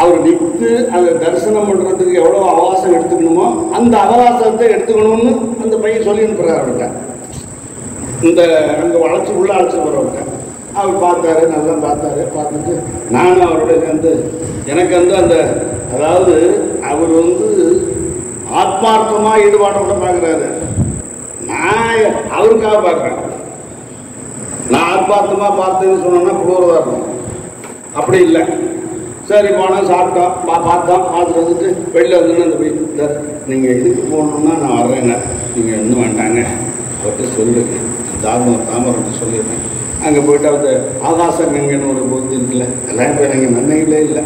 அவர் நிற்று அந்த தரிசனம் பண்ணுறதுக்கு எவ்வளோ அவகாசம் எடுத்துக்கணுமோ அந்த அவகாசத்தை எடுத்துக்கணும்னு அந்த பையன் சொல்லி அனுப்புகிறார். அவர்கிட்ட இந்த அங்கே உள்ளே அழைச்சி போகிறவங்க அவர் பார்த்தாரு, நல்லா பார்த்தாரு. பார்த்துட்டு நானும் அவரோட சேர்ந்து எனக்கு வந்து அந்த அதாவது அவர் வந்து ஆத்மார்த்தமாக ஈடுபாட்டோட பார்க்குறாரு, நான் அவருக்காக பார்க்குறேன். நான் ஆத்மார்த்தமாக பார்த்தேன்னு சொன்னோன்னா புழுவதாக இருக்கும், அப்படி இல்லை. சரி போனால் சாப்பிட்டோம், பார்த்துட்டு வந்துட்டு வெளியில் வந்துன்னு அந்த போய் நீங்கள் இதுக்கு போகணுன்னா நான் வர்றேங்க, நீங்கள் இன்னும் வேண்டாங்க அவர்கிட்ட சொல்லுங்க தாழ்வார் தாமர் என்று சொல்லிடுறேன். அங்கே போய்ட்டு அந்த ஆகாச கங்கைன்னு ஒரு பூத்து இருக்குல்ல, எல்லாம் இப்போ எனக்கு நன்மைகளே இல்லை.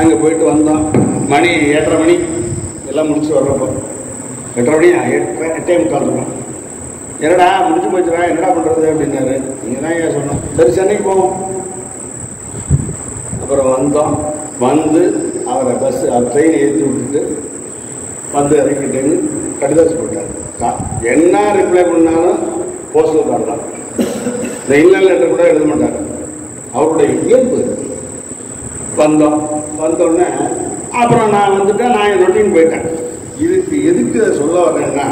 அங்கே போயிட்டு வந்தோம். மணி 7:30 மணி எல்லாம் முடிச்சு வர்றப்போ 8:30 மணியா 8:15 இருக்கும். என்னடா முடிச்சு போச்சுடா, என்னடா பண்ணுறது அப்படின்னாரு. நீங்கள் தான் ஏன் சொன்னோம், சரி சென்னைக்கு போவோம். அப்புறம் வந்தோம். வந்து அவரை பஸ் ட்ரெயின் ஏற்றி விட்டுட்டு வந்து இறக்கிட்டேன்னு கடிதாசி போட்டார். என்ன ரிப்ளை பண்ணாலும் போஸ்டல் கார்டு தான். இந்த இன்லைன் லெட்டர் கூட எழுத மாட்டார். அவருடைய இயல்பு. வந்தோம். வந்தோடனே அப்புறம் நான் வந்துட்டேன், நான் என் ரொட்டீன் போயிட்டேன். இதுக்கு எதுக்கு சொல்ல வரேன்னா,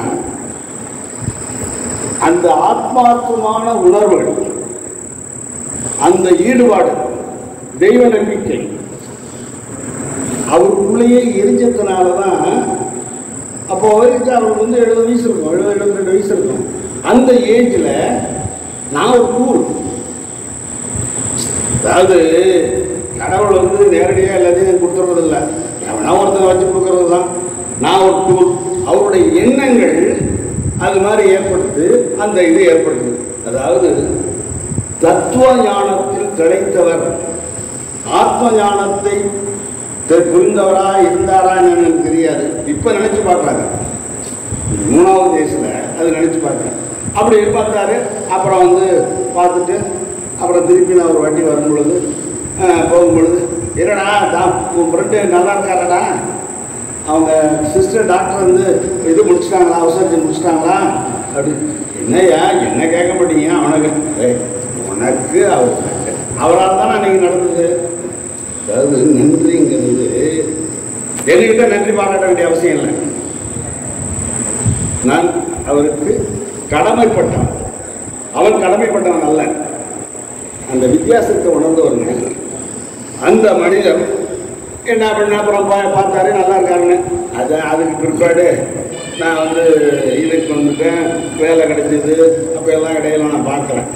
அந்த ஆத்மார்த்தமான உணர்வுகள், அந்த ஈடுபாடு, தெய்வ நம்பிக்கை அவருக்குள்ளேயே எரிஞ்சதுனால தான். அப்போ அவருக்கு அவருக்கு வந்து 70 வயசு இருக்கும், 72 வயசு இருக்கும். அந்த ஏஜில் நான் ஒரு கூறு, அதாவது கடவுள் வந்து நேரடியாக எல்லாத்தையும் கொடுத்துறது இல்லை, நான் ஒருத்தனை வச்சு கொடுக்கறது தான். நான் ஒரு கூறு அவருடைய எண்ணங்கள் அது மாதிரி ஏற்படுத்து, அந்த இது ஏற்படுத்து. அதாவது தத்துவ ஞானத்தில் கிடைத்தவர் ஆத்ம ஞானத்தை புரிந்தவரா இருந்தாரா என்னன்னு தெரியாது. இப்ப நினைச்சு பார்க்கறாங்க, 3வது வயசுல அது நினைச்சு பார்க்கறாங்க. அப்படி பார்த்தாரு. அப்புறம் வந்து பார்த்துட்டு அப்புறம் திருப்பி நான் ஒரு வண்டி வரும் பொழுது போகும்பொழுது, என்னடா தான் உன் ஃப்ரெண்டு நல்லா இருக்காரடா, அவங்க சிஸ்டர் டாக்டர் வந்து இது முடிச்சுட்டாங்களா, அவசரத்தை முடிச்சுட்டாங்களா அப்படி. என்னையா என்ன கேட்க மாட்டீங்க, அவனுக்கு உனக்கு அவரால் தானே அன்னைக்கு நடந்தது. அதாவது நன்றிங்கிறது என்கிட்ட நன்றி பாராட்ட வேண்டிய அவசியம் இல்லை. நான் அவருக்கு கடமைப்பட்டவன், அவன் கடமைப்பட்டவன் அல்ல. அந்த வித்தியாசத்தை உணர்ந்தவருங்க அந்த மனிதன். என்ன பண்ண அப்புறம் பார்த்தாரு, நல்லா இருக்காருன்னு. அதுக்கு பிற்பாடு நான் வந்து இதுக்கு வந்துட்டேன், வேலை கிடைச்சிது. அப்போ எல்லாம் இடையில நான் பார்க்குறேன்,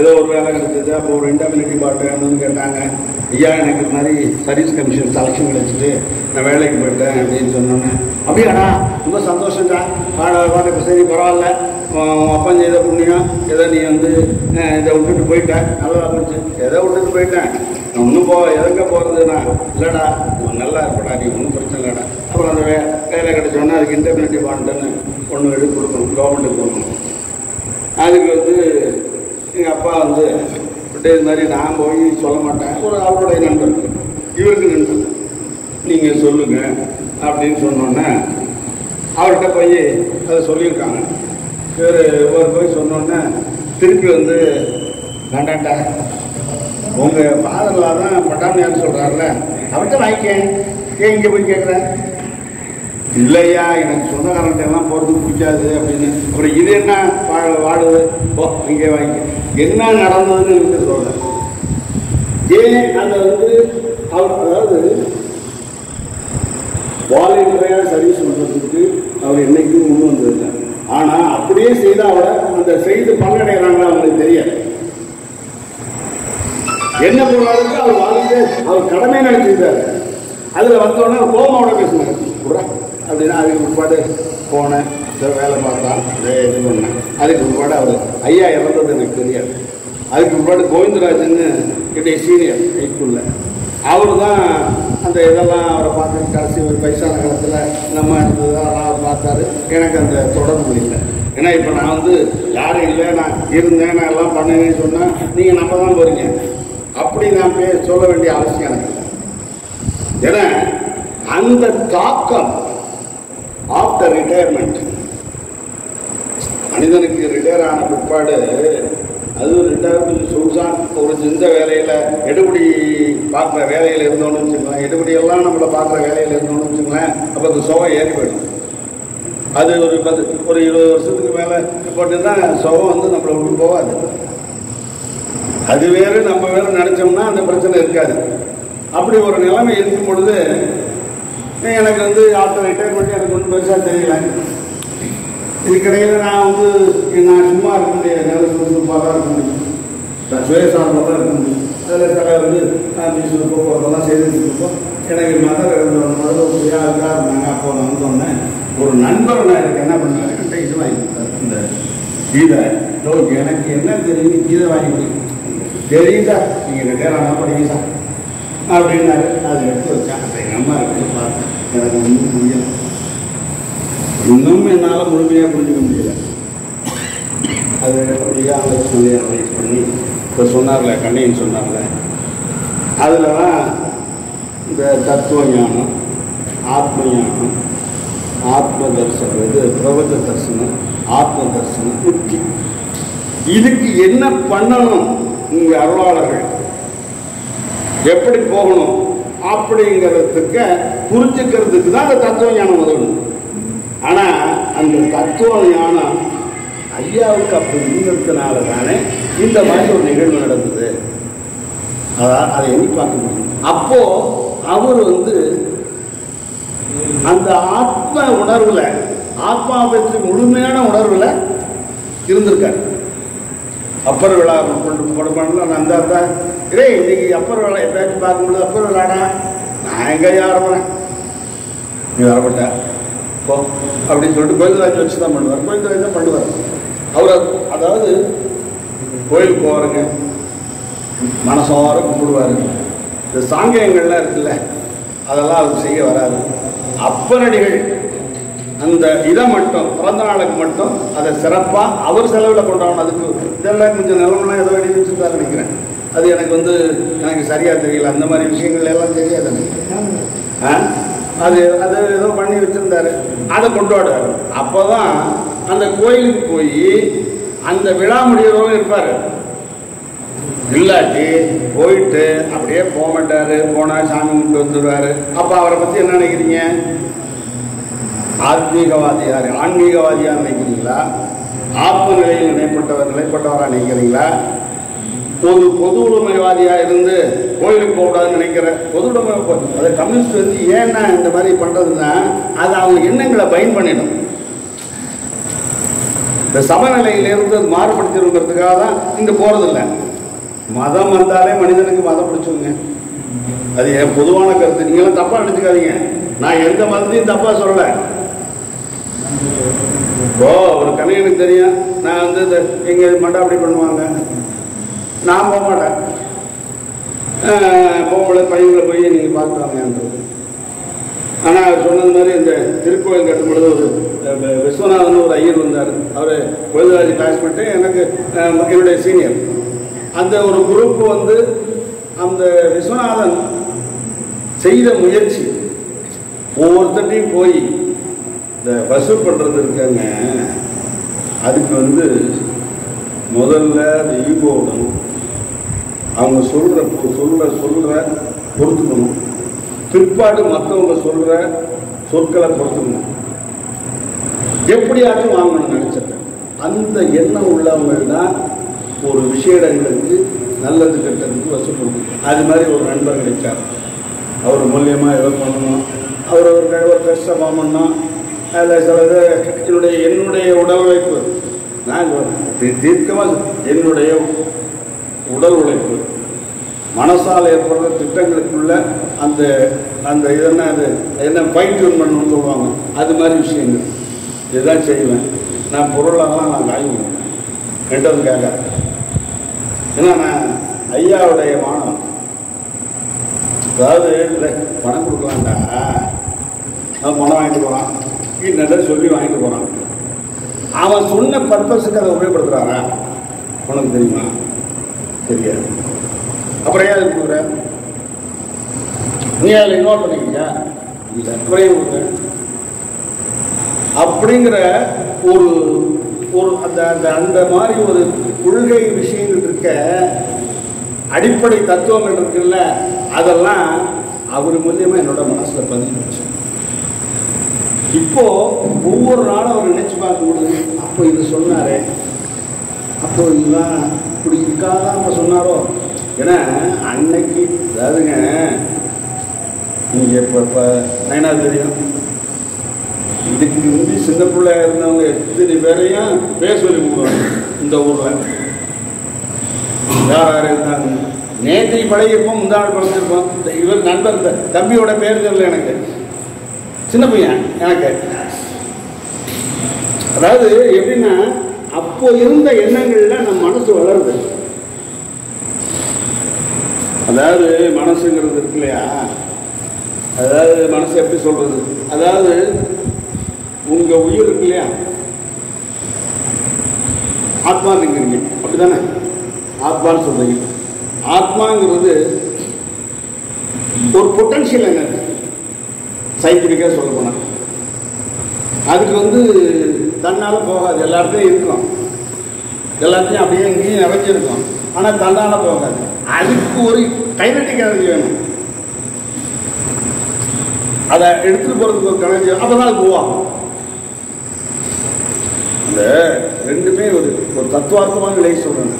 ஏதோ ஒரு வேலை கிடைச்சது. அப்போ ஒரு இன்டர்மினிட்டி பார்த்து வேணும்னு கேட்டாங்க. ஐயா எனக்கு இது மாதிரி சர்வீஸ் கமிஷன் செலெக்ஷன் கிடைச்சிட்டு நான் வேலைக்கு போயிட்டேன் அப்படின்னு சொன்னோன்னே, அப்படியாடா ரொம்ப சந்தோஷம்டா, பாட சரி பரவாயில்ல, அப்பன் செய்த புண்ணியம் ஏதோ நீ வந்து இதை விட்டுட்டு போயிட்டேன், நல்லா இருந்துச்சு. எதை விட்டுட்டு போயிட்டேன் நான் ஒன்றும் எதங்க போகிறதுண்ணா, இல்லைடா நல்லா இருப்படா, நீ ஒன்றும் பிரச்சனை இல்லைடா. அப்புறம் அந்த வேலை கிடைச்சோன்னா அதுக்கு இன்டர்மினிட்டி பாண்டுன்னு ஒன்று எடுத்து கொடுக்கணும், கவர்மெண்ட்டுக்கு கொடுக்கணும். அதுக்கு வந்து எங்கள் அப்பா வந்து இது மாதிரி நான் போய் சொல்ல மாட்டேன், ஒரு அவருடைய நண்பர் இவருக்கு நண்பர் நீங்கள் சொல்லுங்க அப்படின்னு சொன்னோன்னே அவர்கிட்ட போய் அதை சொல்லியிருக்காங்க. இவர் இவர் போய் சொன்னோன்னே திருப்பி வந்து வேண்டாண்டா, உங்கள் ஃபாதர்லாம் தான் பட்டாமையான்னு சொல்கிறாருல, அவர்கிட்ட வாங்கிக்கேன், ஏன் இங்கே போய் கேட்குறேன். இல்லையா எனக்கு சொந்தக்காரன்ட்ட எல்லாம் போகிறதுக்கு பிடிக்காது அப்படின்னு. அப்புறம் இது என்ன வாடுது, ஓ இங்கே வாங்கி என்ன நடந்ததுன்னு எனக்கு சொல்கிறேன். ஏன் அந்த வந்து அவர் அதாவது வாலண்டியராக சர்வீஸ் பண்ணுறதுக்கு அவர் என்றைக்கும் முன் வந்ததில்லை. ஆனால் அப்படியே செய்த அவரை அந்த செய்து பலனடைகிறாங்களா அவங்களுக்கு தெரியாது. என்ன போனாலும் அவர் வாழ்ந்து அவர் கடமை நினைச்சிருந்தார். அதில் வந்தோடனே கோமாவோட பேசுனார் அப்படின்னா. அதுக்கு முன்பாடு போனேன், வேலை பார்த்தான், இது பண்ணேன். அதுக்கு முன்பாடு அவர் ஐயா இறந்தது எனக்கு தெரியாது. அதுக்கு முன்பாடு கோவிந்தராஜன் என்னுடைய சீனியர் ஐக்குள்ள அவர் தான் அந்த இதெல்லாம் அவரை பார்த்து கடைசி ஒரு பைசான காலத்தில் நம்ம இருந்ததெல்லாம் பார்த்தாரு. எனக்கு அந்த தொடர்பு இல்லை. ஏன்னா இப்போ நான் வந்து யாரும் இல்லை, நான் இருந்தேன், நான் எல்லாம் பண்ணேன்னு சொன்னால் நீங்கள் நம்ம தான் போகிறீங்க அப்படி நான் சொல்ல வேண்டிய அவசியம் எனக்கு இல்லை. ஏன்னா அந்த தாக்கம் ஆஃப்டர் ரிட்டையர்மெண்ட் மனிதனுக்கு ரிட்டையர் ஆன பிற்பாடு அது ரிட்டையர்மெண்ட் சொல்லுதான். ஒரு சிந்த வேலையில் எடுபடி பார்க்குற வேலையில் இருந்தோம்னு வச்சுக்கலாம், எடுபடியெல்லாம் நம்மளை பார்க்குற வேலையில் இருந்தோம்னு வச்சுக்கலாம். அப்போ அந்த சுகம் ஏறி போயிடும். அது ஒரு 10 ஒரு 20 வருஷத்துக்கு மேலே போட்டுன்னா சுகம் வந்து நம்மளை விட்டு போகாது. அது வேறு நம்ம வேறு நினச்சோம்னா அந்த பிரச்சனை இருக்காது. அப்படி ஒரு நிலைமை இருக்கும் பொழுது எனக்கு வந்து ஆஃப்டர் ரிட்டையர்மெண்ட் எனக்கு ஒன்றும் பெருசாக தெரியல. இதுக்கிடையில் நான் வந்து நான் சும்மா இருக்க முடியாது, நல்ல சுறுசுறுப்பாக தான் இருக்க முடியும், நான் சுயசார்பாக தான் இருக்க முடியும். அதில் சில வந்து நான் சுறுசுறுப்பாக போகிறதெல்லாம் செய்துட்டு இருப்போம். எனக்கு மதம் இருந்தோன்னு ஒரு யாருக்காக இருந்தாங்க. அப்போ நான் வந்தோடனே ஒரு நண்பர் நான் எனக்கு என்ன பண்ணாருக்கிட்ட இது வாங்கி கொடுத்தாரு, இந்த கீதை No, you are not getting there is a you get another visa. I bring that as a good chance. I am not going to be able to do that. இதுக்கு என்ன பண்ணணும் உங்க அருளாளர்கள் எப்படி போகணும் அப்படிங்கிறதுக்கு புரிஞ்சுக்கிறதுக்கு தான் அந்த தத்துவ ஞானம் உதவும். ஆனா அந்த தத்துவ ஞானம் ஐயாவுக்கு அப்படி இருந்ததுனால தானே இந்த மாதிரி ஒரு நிகழ்வு நடந்தது. அதான் அதை எண்ணி பார்க்க முடியும். அப்போ அவர் அந்த ஆத்ம உணர்வுல ஆத்மா பற்றி முழுமையான உணர்வுல இருந்திருக்காரு. Upper Villa, Portman, and that great upper Villa, back back to the upper Villa. I ain't got you are about that. How did you go to the church? The murder, going to the murder. However, other oil core again, Manasar, the Sangha and left, Allah, see your upper and the Idamanto, Pranala Manto, other Serapa, our Salada Pondan, other two. They're like the Nalana, other individuals are like that. Other than Nagasaria, the Landamari, single level, the other money within the other Pondoda, Apala, and the Koil Koi, and the Vilamuri Royal Parrot. Village, Poet, Abde, Pomata, Bona, Sam, Dundura, Apa, ஆத்மீகவாதி யாரு ஆன்மீகவாதியா நினைக்கிறீங்களா ஆத்ம நிலையில் நிலைப்பட்டவரா நினைக்கிறீங்களா ஒரு பொது உடைமைவாதியா இருந்து கோயிலுக்கு போகக்கூடாதுன்னு நினைக்கிற பொது உடைமை அதை கம்யூனிஸ்ட் வந்து ஏன்னா இந்த மாதிரி பண்றதுன்னா அது அவங்க எண்ணங்களை பயன் பண்ணிடும். இந்த சமநிலையிலிருந்து அது மாறுபடுத்திருக்கிறதுக்காக தான் இங்க போறதில்லை. மதம் வந்தாலே மனிதனுக்கு மதம் பிடிச்சுங்க அது என் பொதுவான கருத்து. நீங்களாம் தப்பா நினைச்சுக்காதீங்க. நான் எந்த மதத்தையும் தப்பா சொல்லல. ஓ ஒரு கலைஞனுக்கு தெரியும் நான் எங்க மண்டா அப்படி பண்ணுவாங்க நான் போக மாட்டேன் போகல பையன்களை போய் நீங்கள் பார்த்துவாங்க. ஆனால் அவர் சொன்னது மாதிரி இந்த திருக்கோயில் கட்டும் பொழுது ஒரு விஸ்வநாதன் ஒரு ஐயர் வந்தார். அவர் கோயில்ராஜ் கிளாஸ்மேட்டு எனக்கு என்னுடைய சீனியர். அந்த ஒரு குரூப்பு அந்த விஸ்வநாதன் செய்த முயற்சி ஒவ்வொருத்தையும் போய் இந்த வசூல் பண்ணுறது இருக்காங்க. அதுக்கு முதல்ல அந்த ஈகோ விடணும். அவங்க சொல்கிற பொறுத்துக்கணும். பிற்பாடு மற்றவங்க சொல்கிற சொற்களை பொறுத்துக்கணும். எப்படியாச்சும் வாங்கணும்னு நினச்சிருக்கேன். அந்த எண்ணம் உள்ளவங்கன்னா ஒரு விஷயங்களுக்கு நல்லது கெட்டதுக்கு வசூல் பண்ணுவோம். அது மாதிரி ஒரு நண்பர் கிடைச்சார். அவர் மூலியமாக எவ்வளோ பண்ணணும் அவர் ஒரு கடவுள் கஷ்டமாகணும்னா அதில் சில இது என்னுடைய உடல் உழைப்பு நான் தீர்க்கமாக என்னுடைய உடல் உழைப்பு மனசால் ஏற்படுற திட்டங்களுக்குள்ள அந்த அந்த இதென்ன அது என்ன ஃபைன் டியூன் பண்ணணும்னு சொல்லுவாங்க. அது மாதிரி விஷயங்கள் இதுதான் செய்வேன். நான் பொருளாகலாம் நான் காய்வேன் ரெண்டாவது கேட்க. ஏன்னா நான் ஐயாவுடைய மாணவன். அதாவது இல்லை பணம் கொடுக்கலாம்டா அவன் பணம் வாங்கிட்டு போகிறான் நல்லா சொல்லி வாங்கிட்டு போகிறான். அவன் சொன்ன பர்பஸுக்கு அதை உபயோகப்படுத்துகிறாரா உனக்கு தெரியுமா? தெரியாது. அப்புறம் ஏன் அதுக்கு கொடுக்குற? நீ அதில் இன்வால்வ் பண்ணிக்கிறியா? இல்லை. அப்புறம் கொடுக்குற அப்படிங்கிற ஒரு ஒரு அந்த அந்த மாதிரி ஒரு கொள்கை விஷயங்கள் இருக்க அடிப்படை தத்துவங்கள் இருக்குல்ல அதெல்லாம் அவர் மூலியமாக என்னோட மனசில் பதிஞ்சு இப்போ ஒவ்வொரு நாளும் அவர் நினைச்சு பார்க்க முடியுது. அப்போ இது சொன்னாரு அப்போ இதுதான் இப்படி இருக்காதான் நம்ம சொன்னாரோ. ஏன்னா அன்னைக்கு அதாவதுங்க நீங்கள் இப்போ நைனா தெரியும் இதுக்கு சின்ன பிள்ளையா இருந்தவங்க எத்தனை பேரையும் பேர் சொல்லி கூடுவாங்க இந்த ஊரில். யார் யார் இருந்தாங்க நேற்று பழகிருப்போம் இந்த ஆள் பழந்திருப்போம். இவர் நண்பர் தம்பியோட பேர் தெரியல எனக்கு சின்ன பையன் எனக்கு. அதாவது எப்படின்னா அப்ப அப்போ இருந்த எண்ணங்கள்ல நம்ம மனசு வளருது. அதாவது மனசுங்கிறது இருக்கு இல்லையா, அதாவது மனசு எப்படி சொல்றது, அதாவது உங்க உயிர் இருக்கு இல்லையா, ஆத்மாங்கிறீங்க அப்படிதானே, ஆத்மான்னு சொல்றீங்க. ஆத்மாங்கிறது ஒரு பொட்டன்ஷியல் எனர்ஜி, சயின்டிஃபிக்காக சொல்ல போனா அதுக்கு வந்து தன்னால போகாது, எல்லாத்தையும் இருக்கும், எல்லாத்தையும் அப்படியே இங்கேயும் நிறைஞ்சிருக்கும், ஆனா தன்னால போகாது. அதுக்கு ஒரு கைனடிக் எனர்ஜி வேணும், அதை எடுத்துட்டு போறதுக்கு ஒரு கணக்கு, அப்பதான் அது போவாகும். அந்த ரெண்டுமே ஒரு ஒரு தத்துவார்த்தமான விலையை சொல்றாங்க.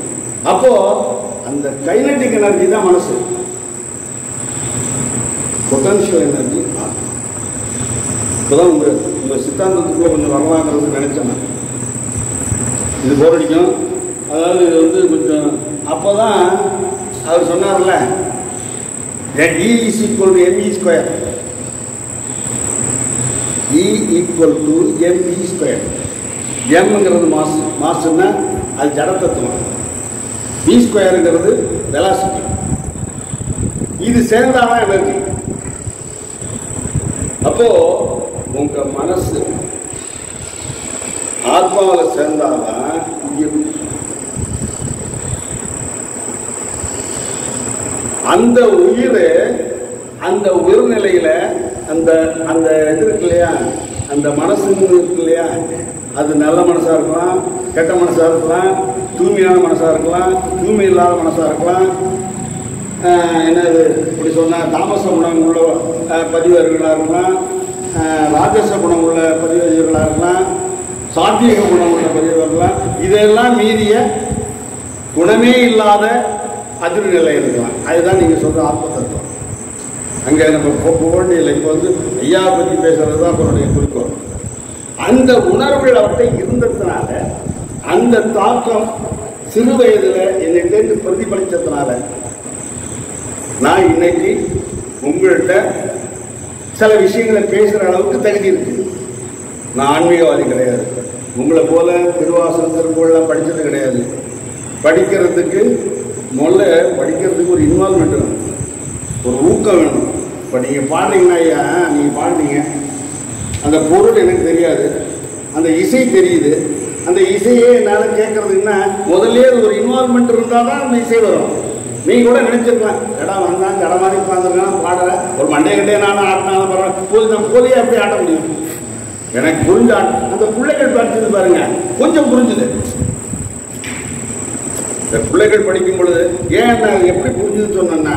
அப்போ அந்த கைனடிக் எனர்ஜி தான் மனசு, பொட்டன்ஷியல் எனர்ஜி. இப்போதான் உங்க உங்க சித்தாந்தத்துக்குள்ள கொஞ்சம் வரலாங்கிறது நினைச்சேன். இது போரடிக்கும், அதாவது இது வந்து கொஞ்சம். அப்போதான் அவர் சொன்னார்ல, E = mv². E = mv². mங்கிறது மாசு, மாசுன்னா அது ஜடத்தத்துவம், v²ங்கிறது வெலாசிட்டி, இது சேர்ந்தாதான் எனர்ஜி. அப்போ உங்க மனசு ஆத்மாவில் சேர்ந்தாதான் உயிர். அந்த உயிர் அந்த உயிர்நிலையில அந்த அந்த இது இருக்கு இல்லையா, அந்த மனசு இருக்கு இல்லையா, அது நல்ல மனசா இருக்கலாம், கெட்ட மனசா இருக்கலாம், தூய்மையான மனசா இருக்கலாம், தூய்மை இல்லாத மனசா இருக்கலாம். என்னது இப்படி சொன்னா தாமச குணம் உள்ள பதிவர்களா இருக்கலாம், ராஜச குணம் உள்ள பதிவர்களா இருக்கலாம், சாத்வீக குணம் உள்ள பதிவர்களா, இதெல்லாம் மீறிய குணமே இல்லாத அதிர்வு நிலை இருக்கலாம். அதுதான் நீங்க சொல்ற ஆத்ம தத்துவம். அங்கே நம்ம போக வேண்டிய இப்போ வந்து ஐயா பற்றி பேசுறது தான் அவருடைய குறிக்கோள். அந்த உணர்வுகள் அவர்கிட்ட இருந்ததுனால, அந்த தாக்கம் சிறு வயதில் என்னிட்டேருந்து பிரதிபலித்ததுனால நான் இன்னைக்கு உங்கள்கிட்ட சில விஷயங்களை பேசுகிற அளவுக்கு தகுதி இருக்கு. நான் ஆன்மீகவாதி கிடையாது, உங்களை போல திருவாசல் திருக்குறள் படித்தது கிடையாது. படிக்கிறதுக்கு முதல்ல படிக்கிறதுக்கு ஒரு இன்வால்மெண்ட் வேணும், ஒரு ஊக்கம் வேணும். இப்போ நீங்கள் பாடுறீங்கன்னா, ஐயா நீங்கள் பாடுறீங்க, அந்த பொருள் எனக்கு தெரியாது, அந்த இசை தெரியுது, அந்த இசையே என்னால் கேட்கறதுன்னா முதல்ல ஒரு இன்வால்மெண்ட் இருந்தால் தான் அந்த இசை வரும். நீங்கள் கூட நினைச்சிருக்கலாம், இடம் வந்தான் கடை மாதிரி உட்காந்துருக்கானா பாடுற ஒரு மண்டைகிட்டே நானும் ஆட்டினாலும் பரவாயில்ல, போது நம்ம போலியே அப்படியே ஆட்ட முடியும். எனக்கு புரிஞ்ச அந்த பிள்ளைகள் படிச்சது பாருங்க, கொஞ்சம் புரிஞ்சுது. இந்த பிள்ளைகள் படிக்கும் பொழுது ஏன் நான் எப்படி புரிஞ்சுன்னு சொன்னேன்னா,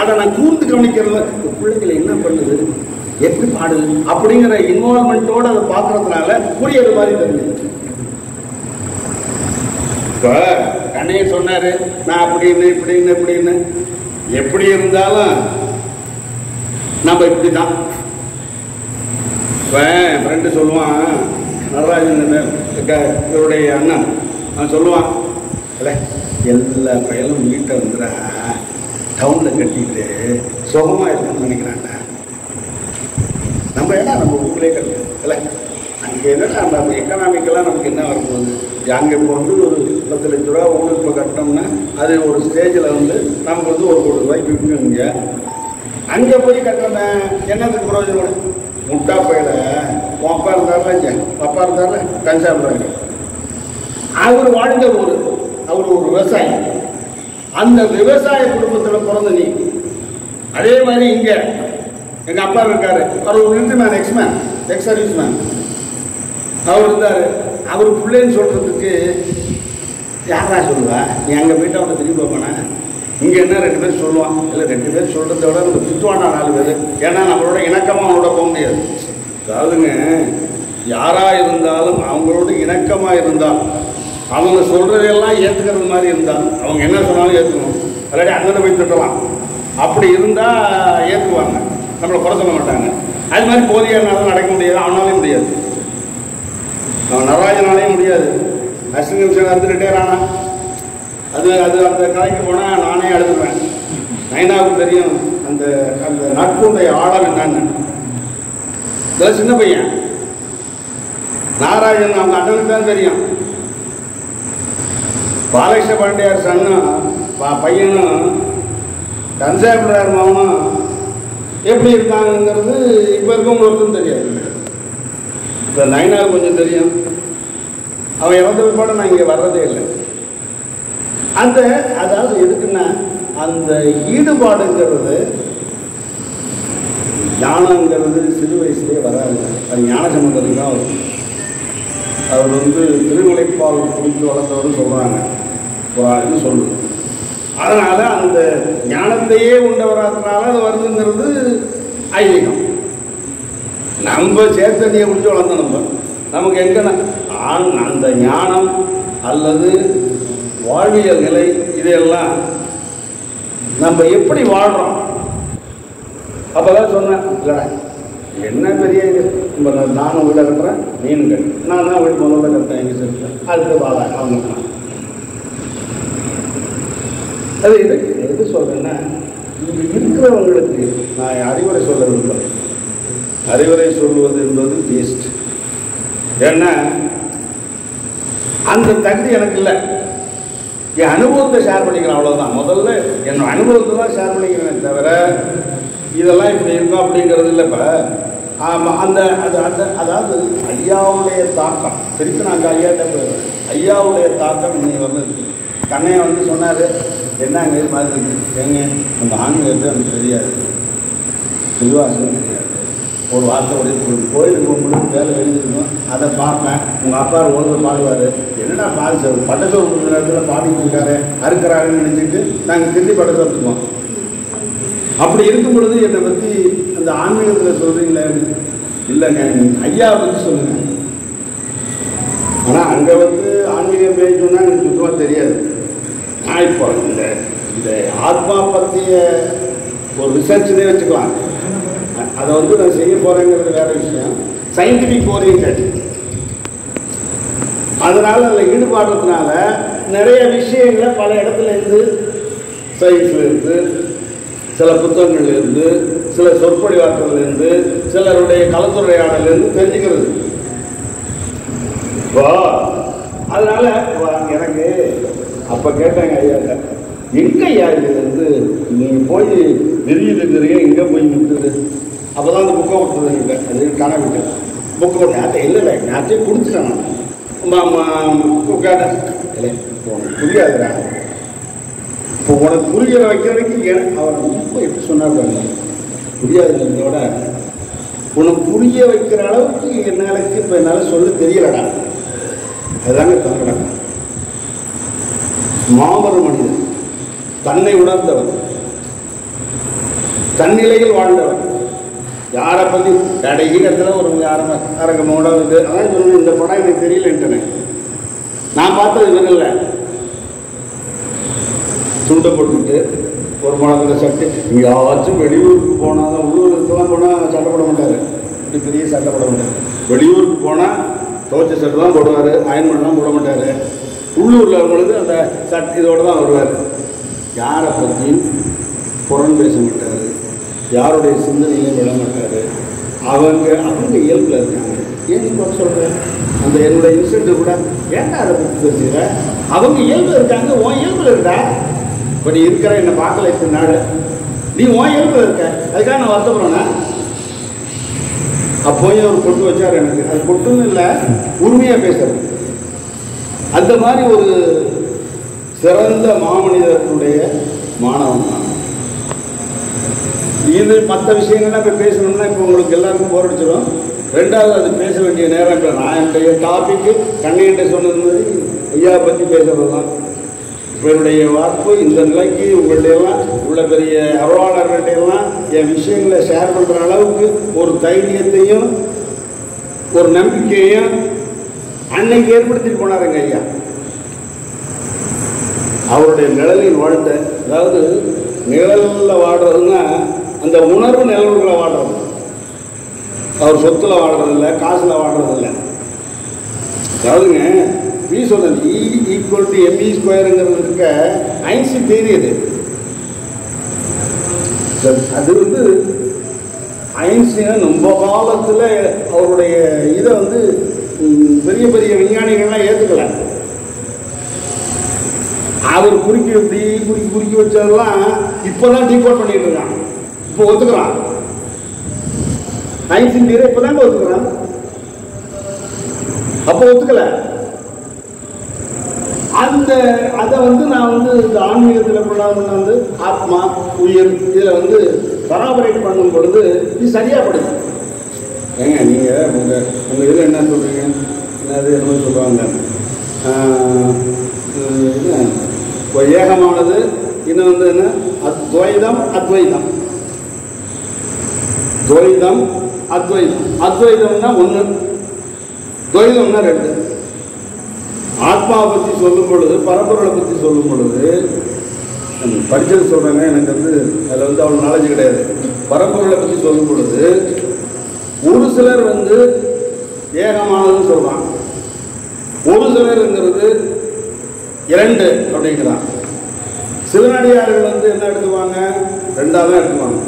அதை நான் கூர்ந்து கவனிக்கிறத பிள்ளைகளை என்ன பண்ணுது, எப்படி பாடுது அப்படிங்கிற இன்வால்மெண்ட்டோடு அதை பார்க்கறதுனால புரியுற மாதிரி தெரிஞ்சது. இப்போ கண்ணையை சொன்னார், நான் அப்படின்னு இப்படின்னு இப்படின்னு எப்படி இருந்தாலும் நம்ம இப்படி தான். இப்போ ஃப்ரெண்டு சொல்லுவான், நடராஜன் இவருடைய அண்ணன், நான் சொல்லுவான், இல்லை எல்லா பையனும் வீட்டை வந்துடா டவுனில் கட்டிட்டு சுகமாக இருக்குன்னு நினைக்கிறான்டா. நம்ம ஏன்னா நம்ம ஊர்லேயே கட்டணும் இல்லை, அங்கே என்னன்னா நம்ம எக்கனாமிக்கெல்லாம் நமக்கு என்ன வரும்போது, அங்கே இப்போ வந்து ஒரு 10 லட்ச ரூபா ஊருக்கு இப்போ கட்டினோம்னா அது ஒரு ஸ்டேஜில் வந்து நமக்கு வந்து 1 கோடி ரூபாய்க்கு விற்கணுங்க. அங்கே போய் கட்டணும் என்னதுக்கு பிரயோஜனம், முட்டா போயிட உன் அப்பா இருந்தாருல, அப்பா இருந்தாருல கஞ்சாபுராங்க, அவர் வாழ்ந்த ஒரு அவர் ஒரு விவசாயி, அந்த விவசாய குடும்பத்தில் பிறந்த நீ. அதே மாதிரி இங்க எங்க அப்பா இருக்காரு, அவர் ஒரு military ex man, ex service man, அவர் இருந்தாரு. அவர் பிள்ளைன்னு சொல்றதுக்கு யாரா சொல்லுவா, நீ அங்க போயிட்டு அவனை திரும்பி பார்ப்பானா, இங்க என்ன 2 பேர் சொல்லுவான், இல்லை 2 பேர் சொல்றதை விட நம்ம திட்டுவானா 4 பேர், ஏன்னா நம்மளோட இணக்கமா அவனோட போக முடியாது. அதாவதுங்க யாரா இருந்தாலும் அவங்களோட இணக்கமா இருந்தால், அவங்க சொல்றதெல்லாம் ஏற்றுக்கிறது மாதிரி இருந்தாங்க, அவங்க என்ன சொன்னாலும் ஏற்றுக்கணும், இல்லாட்டி அங்கே போய் திட்டலாம், அப்படி இருந்தால் ஏற்றுக்குவாங்க, நம்மளை குறை சொல்ல மாட்டாங்க. அது மாதிரி போதியானாலும் நடக்க முடியாது, அவனாலையும் முடியாது, அவன் நடராஜனாலையும் முடியாது. நர்சிங் வந்து ரிட்டையர் ஆனா அது அது அந்த கலைக்கு போனால் நானே அழுதுவேன். நைனாவுக்கு தெரியும் அந்த அந்த நட்புடைய ஆழம் என்னன்னு. இதெல்லாம் சின்ன பையன் நாராயணன் அவங்க அண்ணனுக்கு தான் தெரியும். ಬಾಲಕೃಷ್ಣ ಪಾಂಡೆಯರ್ ಸಣ್ಣ பையನ கன்சாப்லர் மாமா எப்படி இருக்காங்கிறது இப்போ இருக்கவங்களுக்கும் தெரியாது. இப்போ நைனாவுக்கு கொஞ்சம் தெரியும். அவன் இறந்த பிற்பாடு நான் இங்கே வர்றதே இல்லை. அந்த அதாவது எதுக்குன்னா அந்த ஈடுபாடுங்கிறது ஞானங்கிறது சிறு வயசுலேயே வராது. அது ஞான சம்பந்தத்துக்கு தான் வரும். அவர் வந்து திருவிளைப்பால் குடித்து வளர்த்தவர்னு சொல்கிறாங்க அப்படின்னு சொல்லுது. அதனால் அந்த ஞானத்தையே உண்டவராத்தினால அது வருதுங்கிறது ஐதீகம். நம்ம சேத்தனியை குடிச்சு வளர்ந்த நம்ம நமக்கு எங்கன்னா அந்த ஞானம் அல்லது வாழ்வியல் நிலை இதையெல்லாம் நம்ம எப்படி வாழ்கிறோம் அப்போதான் சொன்னேன் இல்லைடா என்ன பெரிய நம்ம நானும் வீட கட்டுறேன் நீனுங்கள் நான் தான் வீடு முதல்ல கட்டுறேன் எங்கள் சேர்க்கிறேன் அதுக்கு வாழ அவங்க அது இதை எது சொல்கிறேன்னா இது இருக்கிறவங்களுக்கு நான் அறிவுரை சொல்ல விரும்புகிறேன். அறிவுரை சொல்வது என்பது வேஸ்ட். ஏன்னா அந்த தகுதி எனக்கு இல்லை. என் அனுபவத்தை ஷேர் பண்ணிக்கிறேன் அவ்வளோதான். முதல்ல என்னோட அனுபவத்தை தான் ஷேர் பண்ணிக்கிறேன் தவிர இதெல்லாம் இப்படி இருக்கா அப்படிங்கிறது இல்லை. இப்போ அந்த அது அந்த அதாவது ஐயாவுடைய தாக்கம் திருப்பி நாங்கள் ஐயாட்ட போயிடுறேன். ஐயாவுடைய தாக்கம் இன்னைக்கு வந்து கண்ணையை வந்து சொன்னார் என்னங்க மாதிரி ஏங்க அந்த ஆன்மீகத்தை எனக்கு தெரியாது திருவாசகம் தெரியாது ஒரு வார்த்தையோட ஒரு கோயிலுக்கு உங்களுக்கு வேலை எழுதிருக்கோம் அதை பார்ப்பேன். உங்கள் அப்பா ஒழுங்கு பாடுவார் என்னடா பாடு பட்டத்தோர் கொடுக்குற நேரத்தில் பாடிட்டு இருக்காரு அறுக்கிறாருன்னு நினச்சிட்டு நாங்கள் திரும்பி பட்டத்தோர்த்துக்கோம். அப்படி இருக்கும் பொழுது என்னை பற்றி அந்த ஆன்மீகத்தில் சொல்கிறீங்களே இல்லைங்க ஐயாவை பற்றி சொல்லுங்கள். ஆனால் அங்கே வந்து ஆன்மீகம் பேசுன்னா எனக்கு சுத்தமாக தெரியாது. நான் இப்போ இந்த இந்த ஆத்மா பற்றிய ஒரு ரிசர்ச்னே வச்சுக்கலாம். அதை வந்து நான் செய்ய போகிறேங்கிறது வேறு விஷயம். சயின்டிஃபிக் ஓரியன்ட் அதனால் அதில் ஈடுபாடுறதுனால நிறைய விஷயங்களை பல இடத்துலேருந்து சயின்ஸ்லேருந்து சில புத்தகங்கள்லேருந்து சில சொற்பொழிவாற்றலேருந்து சிலருடைய கலந்துரையாடலேருந்து தெரிஞ்சுக்கிறது. இப்போ அதனால் எனக்கு அப்போ கேட்டாங்க ஐயாட்ட எங்கேயா இது வந்து நீங்கள் போய் விரிஞ்சிட்டு இருக்கிறீங்க எங்கே போய் விட்டுது அப்போ தான் அந்த புக்கை விட்டுருங்க அது காணவிட்டு புக்கை விட்டு அதை இல்லைல்ல நேரத்தையே கொடுத்துட்டேன். நான் கேட்டேன் இல்லை புரியாதுடா இப்போ உனக்கு புரிகிற வைக்கிறதுக்கு அவர் இப்போ எப்படி சொன்னார் புரியாதுங்கிறத உனக்கு புரிய வைக்கிற அளவுக்கு என்னாலுக்கு இப்போ என்னால் சொல்ல தெரியலடா. அதுதாங்க தங்கடா மாபெரும் மனிதன் தன்னை உணர்ந்தவர் தன்னிலையில் வாழ்ந்தவர். யாரை பற்றி கடையில ஒரு அரங்கமோட அதான் சொல்லணும் இந்த படம் எனக்கு தெரியலன்ட்டு நான் பார்த்தது விரல சுண்ட போட்டுக்கிட்டு ஒரு படத்தில் சட்டை யாராச்சும் வெளியூருக்கு போனால் தான் உள்ளூருக்குலாம் போனால் சட்டைப்பட மாட்டார். இப்படி பெரிய சட்டைப்பட மாட்டார். வெளியூருக்கு போனால் துவச்ச சட்டை தான் போடுவார் அயன் பண்ணலாம் போட மாட்டார். உள்ளூரில் பொழுது அந்த இதோடு தான் வருவார். யாரை பற்றியும் புறம் பேச மாட்டார். யாருடைய சிந்தனையிலையும் விட மாட்டார். அவங்க அவங்க இயல்பில் இருக்காங்க. ஏன் இப்போ சொல்கிறேன் அந்த என்னோடய இன்சிடென்ட்டு கூட ஏன்னா அதை பற்றி தெரிஞ்சுக்கிற அவங்க இயல்பில் இருக்காங்க. உன் இயல்பில் இருக்கா இப்போ நீ இருக்கிற என்னை பார்க்கல இப்போ நாடு நீ உன் இயல்பில் இருக்க அதுக்காக நான் வருத்தப்படுறேன்னா அப்போயே அவர் கொட்டு வச்சார் எனக்கு அது கொட்டுன்னு இல்லை உரிமையாக பேசுறது. அந்த மாதிரி ஒரு சிறந்த மாமனிதர்களுடைய மாணவன் தான் இது. மற்ற விஷயங்கள்லாம் இப்போ பேசணும்னா இப்போ உங்களுக்கு எல்லாருக்கும் போர் அடிச்சிடும். ரெண்டாவது அது பேச வேண்டிய நேரம் இல்லை. நான் என்னுடைய டாப்பிக்கு கண்ணையிட்ட சொன்னது மாதிரி ஐயாவை பற்றி பேசுகிறது தான். இப்போ என்னுடைய வாய்ப்பு இந்த நிலைக்கு உங்கள்கிட்டையெல்லாம் உள்ள பெரிய அருளாளர்கள்டையெல்லாம் என் விஷயங்களை ஷேர் பண்ணுற அளவுக்கு ஒரு தைரியத்தையும் ஒரு நம்பிக்கையும் அன்னைக்கு ஏற்படுத்திட்டு போனாருங்க ஐயா. அவருடைய நிழலில் வாழ்ந்த அதாவது நிழலில் வாடுறதுன்னா அந்த உணர்வு நிலவுகளை வாடுறது. அவர் சொத்தில் வாடுறதில்லை காசில் வாடுறதில்லை. அதாவதுங்க பி சொன்னது E=mv²ங்கிறது இருக்க ஐன்ஸ்டீன் தியரி அது. அது வந்து ஐன்ஸ்டீன் ரொம்ப காலத்தில் அவருடைய இதை வந்து பெரிய பெரிய விஞ்ஞானிகள்லாம் ஏற்றுக்கல. அவர் குறுக்கி எப்படி குறுக்கி குறுக்கி வச்சதெல்லாம் இப்போதான் டீபோர்ட் பண்ணிட்டு இருக்காங்க. இப்போ ஒத்துக்கிறான் ஐன்ஸ்டீன் பேரை, இப்போதாங்க ஒத்துக்கிறான், அப்போ ஒத்துக்கல. அந்த அதை வந்து நான் வந்து இந்த ஆன்மீகத்தில் கொண்டாந்து வந்து ஆத்மா உயிர் இதில் வந்து பராமரிப்பு பண்ணும் பொழுது இது சரியா படுது. ஏங்க நீங்கள் உங்கள் உங்கள் இதில் என்ன சொல்கிறீங்க, என்னது என்ன சொல்லுவாங்க, ஏகமானது, இன்னும் வந்து என்ன துவைதம் அத்வைதம், துவைதம் அத்வைதம், அத்வைதம்னா ஒன்று, துவைதம்னா ரெண்டு. ஆத்மாவை பற்றி சொல்லும் பொழுது பரம்பொருளை பற்றி சொல்லும் பொழுது படித்தது சொல்கிறாங்க, எனக்கு வந்து அதில் வந்து அவ்வளோ நாலேஜ் கிடையாது. பரம்பொருளை பற்றி சொல்லும் பொழுது ஒரு சிலர் வந்து ஏகமானதுன்னு சொல்கிறான், ஒரு சிலருங்கிறது இரண்டு அப்படிங்கிறான். சிவனடியார்கள் வந்து என்ன எடுத்துவாங்க, ரெண்டாக தான் எடுத்துவாங்க.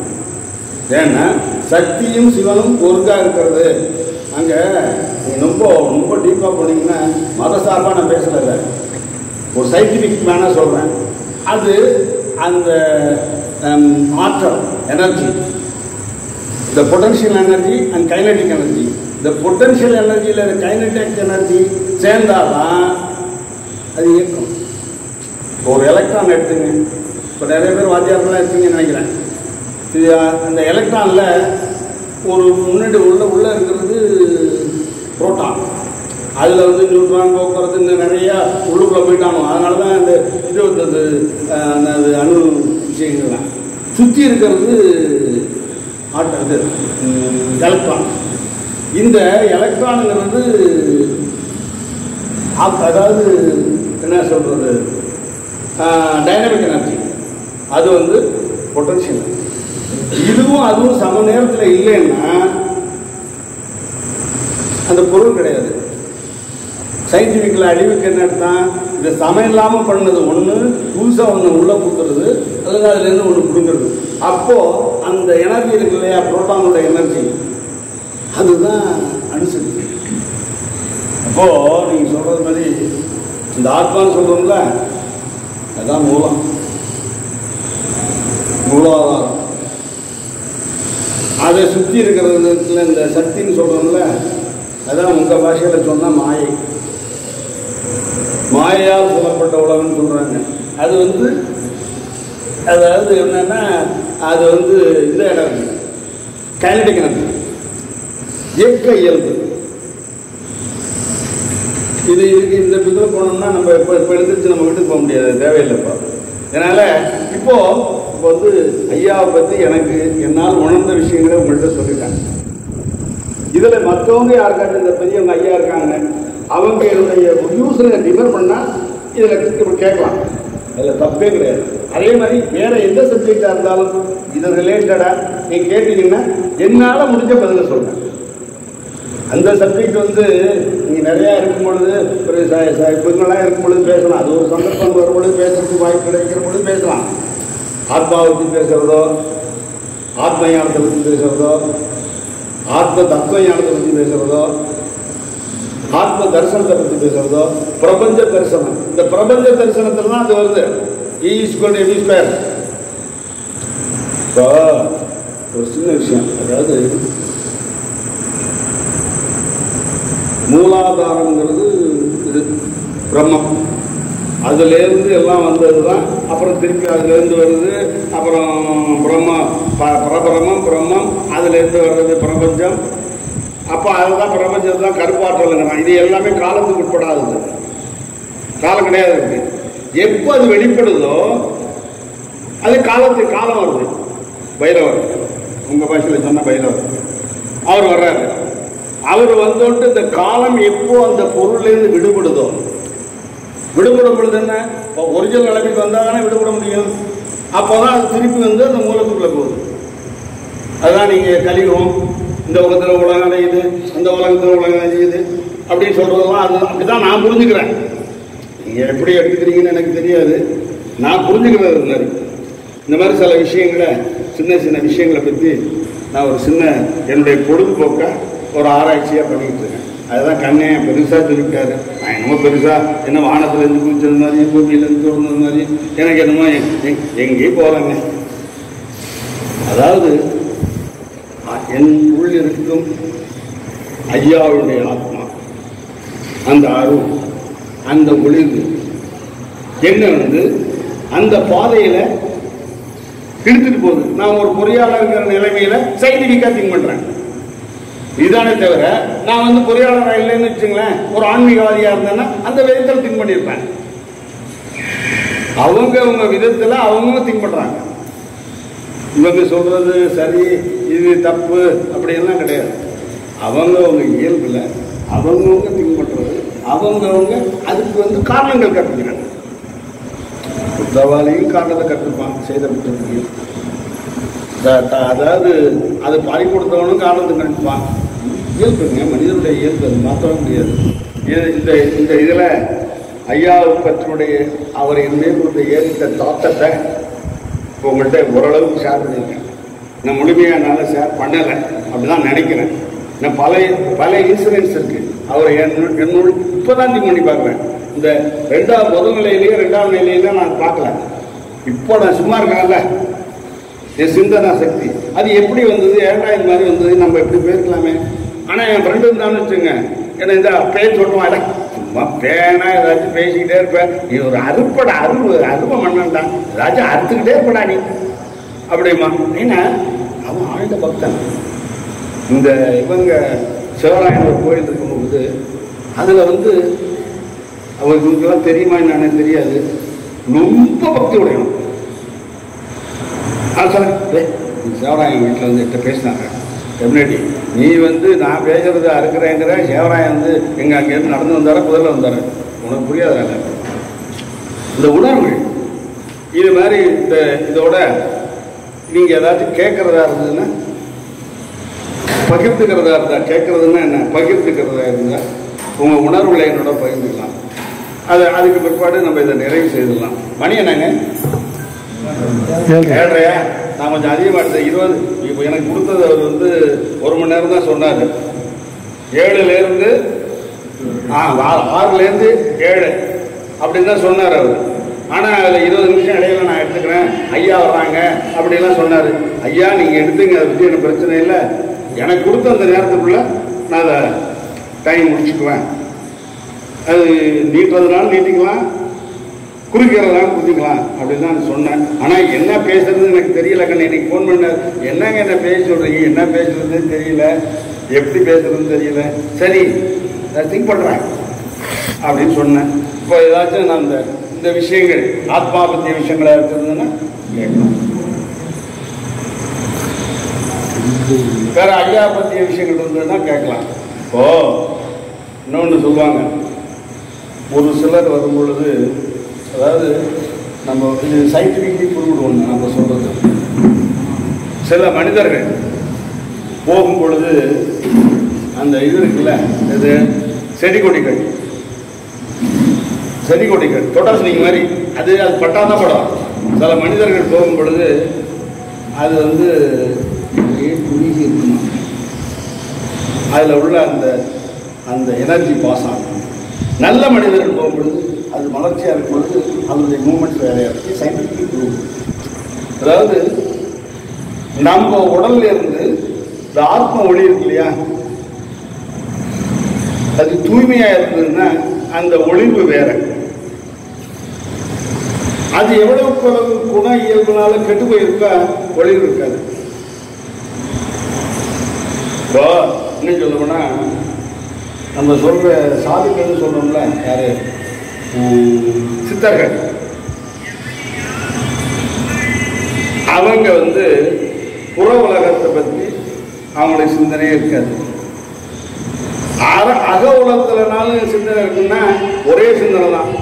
ஏன்னா சக்தியும் சிவனும் ஒருக்காக இருக்கிறது. அங்கே ரொம்ப ரொம்ப டீப்பாக போனீங்கன்னா மதசார்பாக நான் பேசலை, ஒரு சயின்டிஃபிக் மேனாக சொல்கிறேன். அது அந்த ஆற்றல் எனர்ஜி, இந்த potential energy and kinetic energy, இந்த பொட்டன்ஷியல் எனர்ஜியில் இந்த கைனடிக் எனர்ஜி சேர்ந்தால்தான் அது இயக்கம். ஒரு எலக்ட்ரான் எடுத்துங்க, இப்போ நிறைய பேர் வாத்தியார்களாக எடுத்துங்கன்னு நினைக்கிறேன். இது அந்த எலக்ட்ரானில் ஒரு முன்னாடி உள்ளே இருக்கிறது புரோட்டான், அதில் வந்து நியூட்ரான் போக்குறது இன்னும் நிறையா உள்ளுக்குள்ளே போயிட்டானோ, அதனால தான் இந்த இது வந்து அந்த அணு விஷயங்கள்லாம் சுற்றி இருக்கிறது ஆட்டது எலக்ட்ரான். இந்த எலக்ட்ரானுங்கிறது அதாவது என்ன சொல்கிறது, டைனமிக் எனர்ஜி, அது வந்து பொட்டன்ஷியல். இதுவும் அதுவும் சம நேரத்தில் இல்லைன்னா அந்த பொருள் கிடையாது. சயின்டிஃபிக்கில் அழிவுக்கு என்ன எடுத்தான், இந்த சமயம் இல்லாமல் பண்ணது ஒன்று, புதுசாக ஒன்று உள்ளே கொடுக்குறது, அல்லது அதுலேருந்து ஒன்று கொடுக்குறது. அப்போது அந்த எனர்ஜி இருக்கு இல்லையா, புரோட்டானோட எனர்ஜி, அதுதான் அனுசரிப்பு. அப்போது நீங்கள் சொல்கிறது மாதிரி இந்த ஆத்மான்னு சொல்கிறோம்ல, அதுதான் மூலம், மூலாதாரம். அதை சுற்றி இருக்கிறதுல இந்த சக்தின்னு சொல்கிறோம்ல, அதான் உங்கள் பாஷையில் சொன்னால் மாயை, மாயால் சொல்லப்பட்ட உலகம்னு சொல்கிறாங்க. அது வந்து அதாவது என்னென்னா அது வந்து இந்த எனர்ஜி கைனடிக் எனர்ஜி, இயக்க இயல்பு. இது இதுக்கு இந்த இதில் போனோம்னா நம்ம இப்போ இப்போ எழுந்திரிச்சு நம்ம வீட்டுக்கு போக முடியாது, தேவையில்லைப்பா. அதனால் இப்போ வந்து ஐயாவை பற்றி எனக்கு என்னால் உணர்ந்த விஷயங்களை உங்கள்கிட்ட சொல்லிட்டாங்க. இதில் மற்றவங்க யாருக்காட்டும் இந்த பெரியவங்க ஐயா இருக்காங்க, அவங்க என்னுடைய யூஸில் டிஃபர் பண்ணால் இதில் கேட்கலாம், அதில் தப்பே கிடையாது. அதே மாதிரி வேறு எந்த சப்ஜெக்டாக இருந்தாலும் இதை ரிலேட்டடாக நீங்கள் கேட்டீங்கன்னா என்னால் முடிஞ்ச பதிலை சொல்கிறேன். அந்த சப்ஜெக்ட் வந்து நீங்கள் நிறையா இருக்கும்பொழுது ஒரு இவங்களாம் இருக்கும்பொழுது பேசலாம், அது ஒரு சந்தர்ப்பம் வரும்பொழுது பேசுறதுக்கு வாய்ப்பு கிடைக்கிற பொழுது பேசலாம். ஆத்மாவை பற்றி பேசுகிறதோ, ஆத்ம ஞானத்தை பற்றி பேசுகிறதோ, ஆத்ம தத்துவ ஞானத்தை பற்றி பேசுகிறதோ, ஆத்ம தரிசனத்தை பற்றி பேசுகிறதோ, பிரபஞ்ச தரிசனம். இந்த பிரபஞ்ச தரிசனத்தில் தான் அது வருது, E = mc². இப்போ ஒரு சின்ன விஷயம், அதாவது மூலாதாரங்கிறது இது பிரம்மம், அதுலேருந்து எல்லாம் வந்தது தான். அப்புறம் திருப்பி அதுலேருந்து வருது, அப்புறம் பரபிரமம், பிரம்மம், அதுலேருந்து வர்றது பிரபஞ்சம். அப்போ அதுதான் பிரபஞ்சம் தான் கருப்பாற்றலுங்கிறான். இது எல்லாமே காலத்துக்கு உட்படாதது, காலம் கிடையாது இருக்கு. எப்போ அது வெளிப்படுதோ அது காலத்துக்கு காலம் வருது. பைரவர், உங்கள் பாஷையில் சொன்ன பைரவர், அவர் வர்றாரு. அவர் வந்தோட்டு இந்த காலம் எப்போ அந்த பொருள்லேருந்து விடுபடுதோ, விடுபடும் பொழுது என்ன, இப்போ ஒரிஜினல் அளவுக்கு வந்தால் தானே விடுபட முடியும். அப்போ தான் அது திருப்பி வந்து அந்த மூலத்துக்குள்ளே போகுது. அதுதான் நீங்கள் கலியுகம், இந்த உலகத்தில் உலகம் அடையுது, அந்த உலகத்தில் உலகம் அடையுது அப்படின்னு சொல்கிறதெல்லாம் அது அப்படி தான் நான் புரிஞ்சுக்கிறேன். நீங்கள் எப்படி எடுத்துக்கிறீங்கன்னு எனக்கு தெரியாது, நான் புரிஞ்சுக்கிறது இல்லை. இந்த மாதிரி சில விஷயங்களை, சின்ன சின்ன விஷயங்களை பற்றி நான் ஒரு சின்ன என்னுடைய பொழுதுபோக்கை ஒரு ஆராய்ச்சியாக பண்ணிக்கிட்டு இருக்கேன். அதுதான் கண்ணே பெருசாக தெரிவிக்காரு, நான் என்னமோ பெருசா என்ன வானத்துல இருந்து குளிச்சது மாதிரி போட்டியில இருந்து தோணுது மாதிரி எனக்கு என்னமோ எங்கே போறாங்க. அதாவது என் உள்ள இருக்கும் ஐயாவுடைய ஆத்மா, அந்த ஆர்வம், அந்த ஒளிவு என்ன வந்து அந்த பாதையில இழுத்துட்டு போகுது. நான் ஒரு பொறியாளர்ங்கிற நிலைமையில சயின்டிஃபிக்கா திங்க் பண்றேன், இதுதானே தவிர நான் வந்து பொறியாளராக இல்லைன்னு வச்சுங்களேன், ஒரு ஆன்மீகவாதியா இருந்தேன்னா அந்த விதத்தில் திங்க் பண்ணியிருப்பேன். அவங்க அவங்க விதத்துல அவங்க திங்க் பண்றாங்க. இவங்க சொல்றது சரி இது தப்பு அப்படின்லாம் கிடையாது. அவங்க அவங்க இயல்புல அவங்கவுங்க திங்க் பண்றது, அவங்கவுங்க அதுக்கு வந்து காரணங்கள் கற்பிக்கிறாங்க. புத்தவாலையும் காரணத்தை கற்றுப்பான் செய்த புத்தகத்துக்கு, அதாவது அதை பறி கொடுத்தவனும் காரணத்தை கற்றுப்பான். இயல்புங்க, மனிதனுடைய இயல்பு, அது மாற்றவே முடியாது. இந்த இந்த இதில் ஐயாவை பற்றினுடைய அவரை மேற்கொண்ட ஏற்ற தாக்கத்தை இப்போ உங்கள்கிட்ட ஓரளவுக்கு ஷேர் பண்ணியிருக்கேன். நான் முழுமையாக என்னால் ஷேர் பண்ணலை அப்படிதான் நினைக்கிறேன். நான் பல பல இன்சூரன்ஸ் இருக்குது அவரை என்னோட இப்போ தான் திங்க் பண்ணி பார்க்குறேன். இந்த ரெண்டாவது முதல் நிலையிலேயே ரெண்டாவது நிலையில நான் பார்க்கல. இப்போ நான் சும்மா இருக்கேன்ல, என் சிந்தனா சக்தி அது எப்படி வந்தது, ஏழாயிரம் மாதிரி வந்தது, நம்ம எப்படி போயிருக்கலாமே. ஆனால் என் ஃப்ரெண்டு இருந்தான்னு வச்சுங்க, ஏன்னா இந்த பேர் சொல்லுவான் இல்லை சும்மா பேனா ஏதாச்சும் பேசிக்கிட்டே இருப்பேன். நீ ஒரு அறுப்படா, அருமை மண்ணான்டான், ஏதாச்சும் அறுத்துக்கிட்டே இருப்படா நீ அப்படிமா. ஏன்னா அவன் ஆழ்ந்த பக்தன். இந்த இவங்க சிவராயன் கோயில் இருக்கும்போது அதில் வந்து அவங்களுக்கெல்லாம் தெரியுமா என்னன்னு தெரியாது, ரொம்ப பக்தி உடையணும். சேவராயன் வீட்டில் வந்து என்கிட்ட பேசினாங்க, எப்படி நீ வந்து நான் பேசுறது அறுக்கிறேங்கிற, சேவராயன் வந்து எங்க அங்கேருந்து நடந்து வந்தாரா குதிரில் வந்தாரு, உனக்கு புரியாத இந்த உணர்வு. இது மாதிரி இந்த இதோட நீங்க ஏதாச்சும் கேட்கறதா இருந்ததுன்னா பகிர்ந்துக்கிறதா இருந்தா, கேட்கறதுன்னா என்ன பகிர்ந்துக்கிறதா இருந்தா உங்க உணர்வுகளை என்னோட பகிர்ந்துக்கலாம். அது அதுக்கு பிற்பாடு நம்ம இதை நிறைவு செய்திடலாம். மணி என்னங்க கேட்றையா, நான் கொஞ்சம் அதிகமாக எடுத்தேன். 20 இப்போ எனக்கு கொடுத்தது அவர் வந்து 1 மணி நேரம் தான் சொன்னார். 7லேருந்து 6லேருந்து 7 அப்படின்னு தான் சொன்னார் அவர். ஆனால் அதில் 20 நிமிஷம் இடையில நான் எடுத்துக்கிறேன், ஐயா வர்றாங்க அப்படிலாம் சொன்னார். ஐயா நீங்கள் எடுத்துங்க, அதை பற்றி எனக்கு பிரச்சனை இல்லை. எனக்கு கொடுத்த அந்த நேரத்துக்குள்ளே நான் அதை டைம் முடிச்சுக்குவேன். அது நீட்டுறதுனால நீட்டிக்கலாம், குறிக்கிறதுனால குறிக்கலாம் அப்படின்னு தான் சொன்னேன். ஆனால் என்ன பேசுறதுன்னு எனக்கு தெரியல. கண்ணு இன்னைக்கு ஃபோன் பண்ண என்னங்க என்ன பேச சொல்கிறீங்க, என்ன பேசுறதுன்னு தெரியல, எப்படி பேசுறதுன்னு தெரியல, சரி நான் திங்க் பண்ணுறேன் அப்படின்னு சொன்னேன். இப்போ ஏதாச்சும் நான் இந்த விஷயங்கள் ஆத்மா பற்றிய விஷயங்களா இருக்கிறதுன்னா கேட்கணும், வேற ஐயா பற்றிய விஷயங்கள் இருந்ததுன்னா கேட்கலாம். இப்போ இன்னொன்று சொல்லுவாங்க, ஒரு சிலர் வரும்பொழுது, அதாவது நம்ம இது சயின்டிஃபிக்லி புரிவிடுவோம் நம்ம சொல்கிறது, சில மனிதர்கள் போகும் பொழுது அந்த இது இருக்குல்ல, இது செடி கொடிகள் தொடர்ச்சிங்க மாதிரி அது பட்டாத படம். சில மனிதர்கள் போகும் பொழுது அது வந்து குறுகி இருக்கணும், அதில் உள்ள அந்த அந்த எனர்ஜி பாஸ் ஆகும். நல்ல மனிதர்கள் போகும்பொழுது அது வளர்ச்சியாக இருக்கும்பொழுது அதனுடைய மூமெண்ட்ஸ் வேலையாக இருக்குது. சயின்டிஃபிக் குரூப், அதாவது நம்ம உடல்ல இருந்து இந்த ஆத்ம ஒளி இருக்கு இல்லையா, அது தூய்மையாக இருந்ததுன்னா அந்த ஒளிவு வேற. அது எவ்வளவுக்கு அளவு குண இயல்புனாலும் கெட்டு போயிருக்கா ஒளிவு இருக்காது. இப்போ இன்னும் சொல்லணும்னா நம்ம சொல்கிற சாதிகள்னு சொல்கிறோம்ல, யார் சித்தர்கள், அவங்க வந்து புற உலகத்தை பற்றி அவங்களுடைய சிந்தனையே இருக்காது. அக உலகத்துலனாலும் சிந்தனை இருக்குன்னா ஒரே சிந்தனை தான்,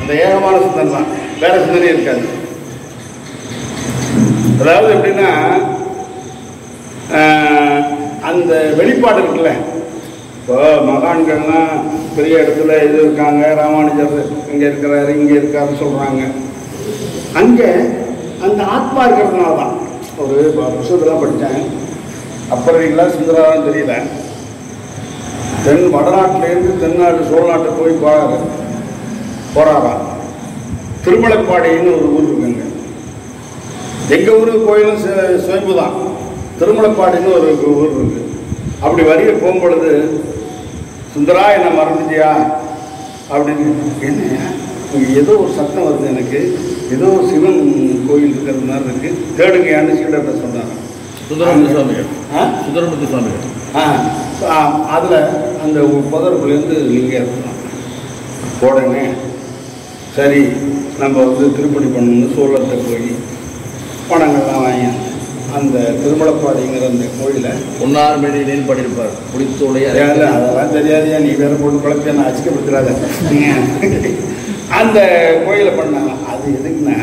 அந்த ஏகமான சிந்தனை தான், வேற சிந்தனையே இருக்காது. அதாவது எப்படின்னா அந்த வெளிப்பாடு இருக்குல்ல, இப்போ மகான்கள்லாம் பெரிய இடத்துல இது இருக்காங்க, ராமானுஜர் இங்கே இருக்கிறாரு இங்கே இருக்காருன்னு சொல்கிறாங்க. அங்கே அந்த ஆத்மா இருக்கிறதுனால தான் ஒரு புத்தகத்தெல்லாம் படித்தேன், அப்புறம் சுந்தரரான்னு தெரியல, தென் வடநாட்டிலிருந்து தென்னாடு சோழநாட்டு போய் போராடம் திருமலைப்பாடின்னு ஒரு ஊர் இருக்குங்க. எங்கள் ஊருக்கு கோயிலும் சுயம்பு தான். திருமலைப்பாடின்னு ஒரு ஊர் இருக்குது. அப்படி வரிய போகும்பொழுது சுந்தரா என்னை மறந்துட்டியா அப்படின்னு என்னையா ஏதோ ஒரு சத்தம் வருது, எனக்கு ஏதோ ஒரு சிவன் கோயில் இருக்கிறது மாதிரி இருக்குது, தேடுங்க யான்னு சீடர்கிட்ட சொன்னாங்க. சுந்தரமுத்து சுவாமிகள் அதில் அந்த புதற்குள்ளேருந்து லிங்கம் இருக்கலாம். உடனே சரி நம்ம வந்து திருப்பணி பண்ணணும்னு சோழத்தை போய் பணங்கள்லாம் வாங்கி அந்த திருமலைப்பாடிங்கிற அந்த கோயிலை ஒன்னார் மணி நேரம் பாடியிருப்பார். பிடித்தோடைய அதெல்லாம் தெரியாதையா நீ வேறு போட்டு குழப்ப நான் அச்சிக்கப்படுத்துறாத. அந்த கோயிலை பண்ணாங்க. அது எதுக்குன்னா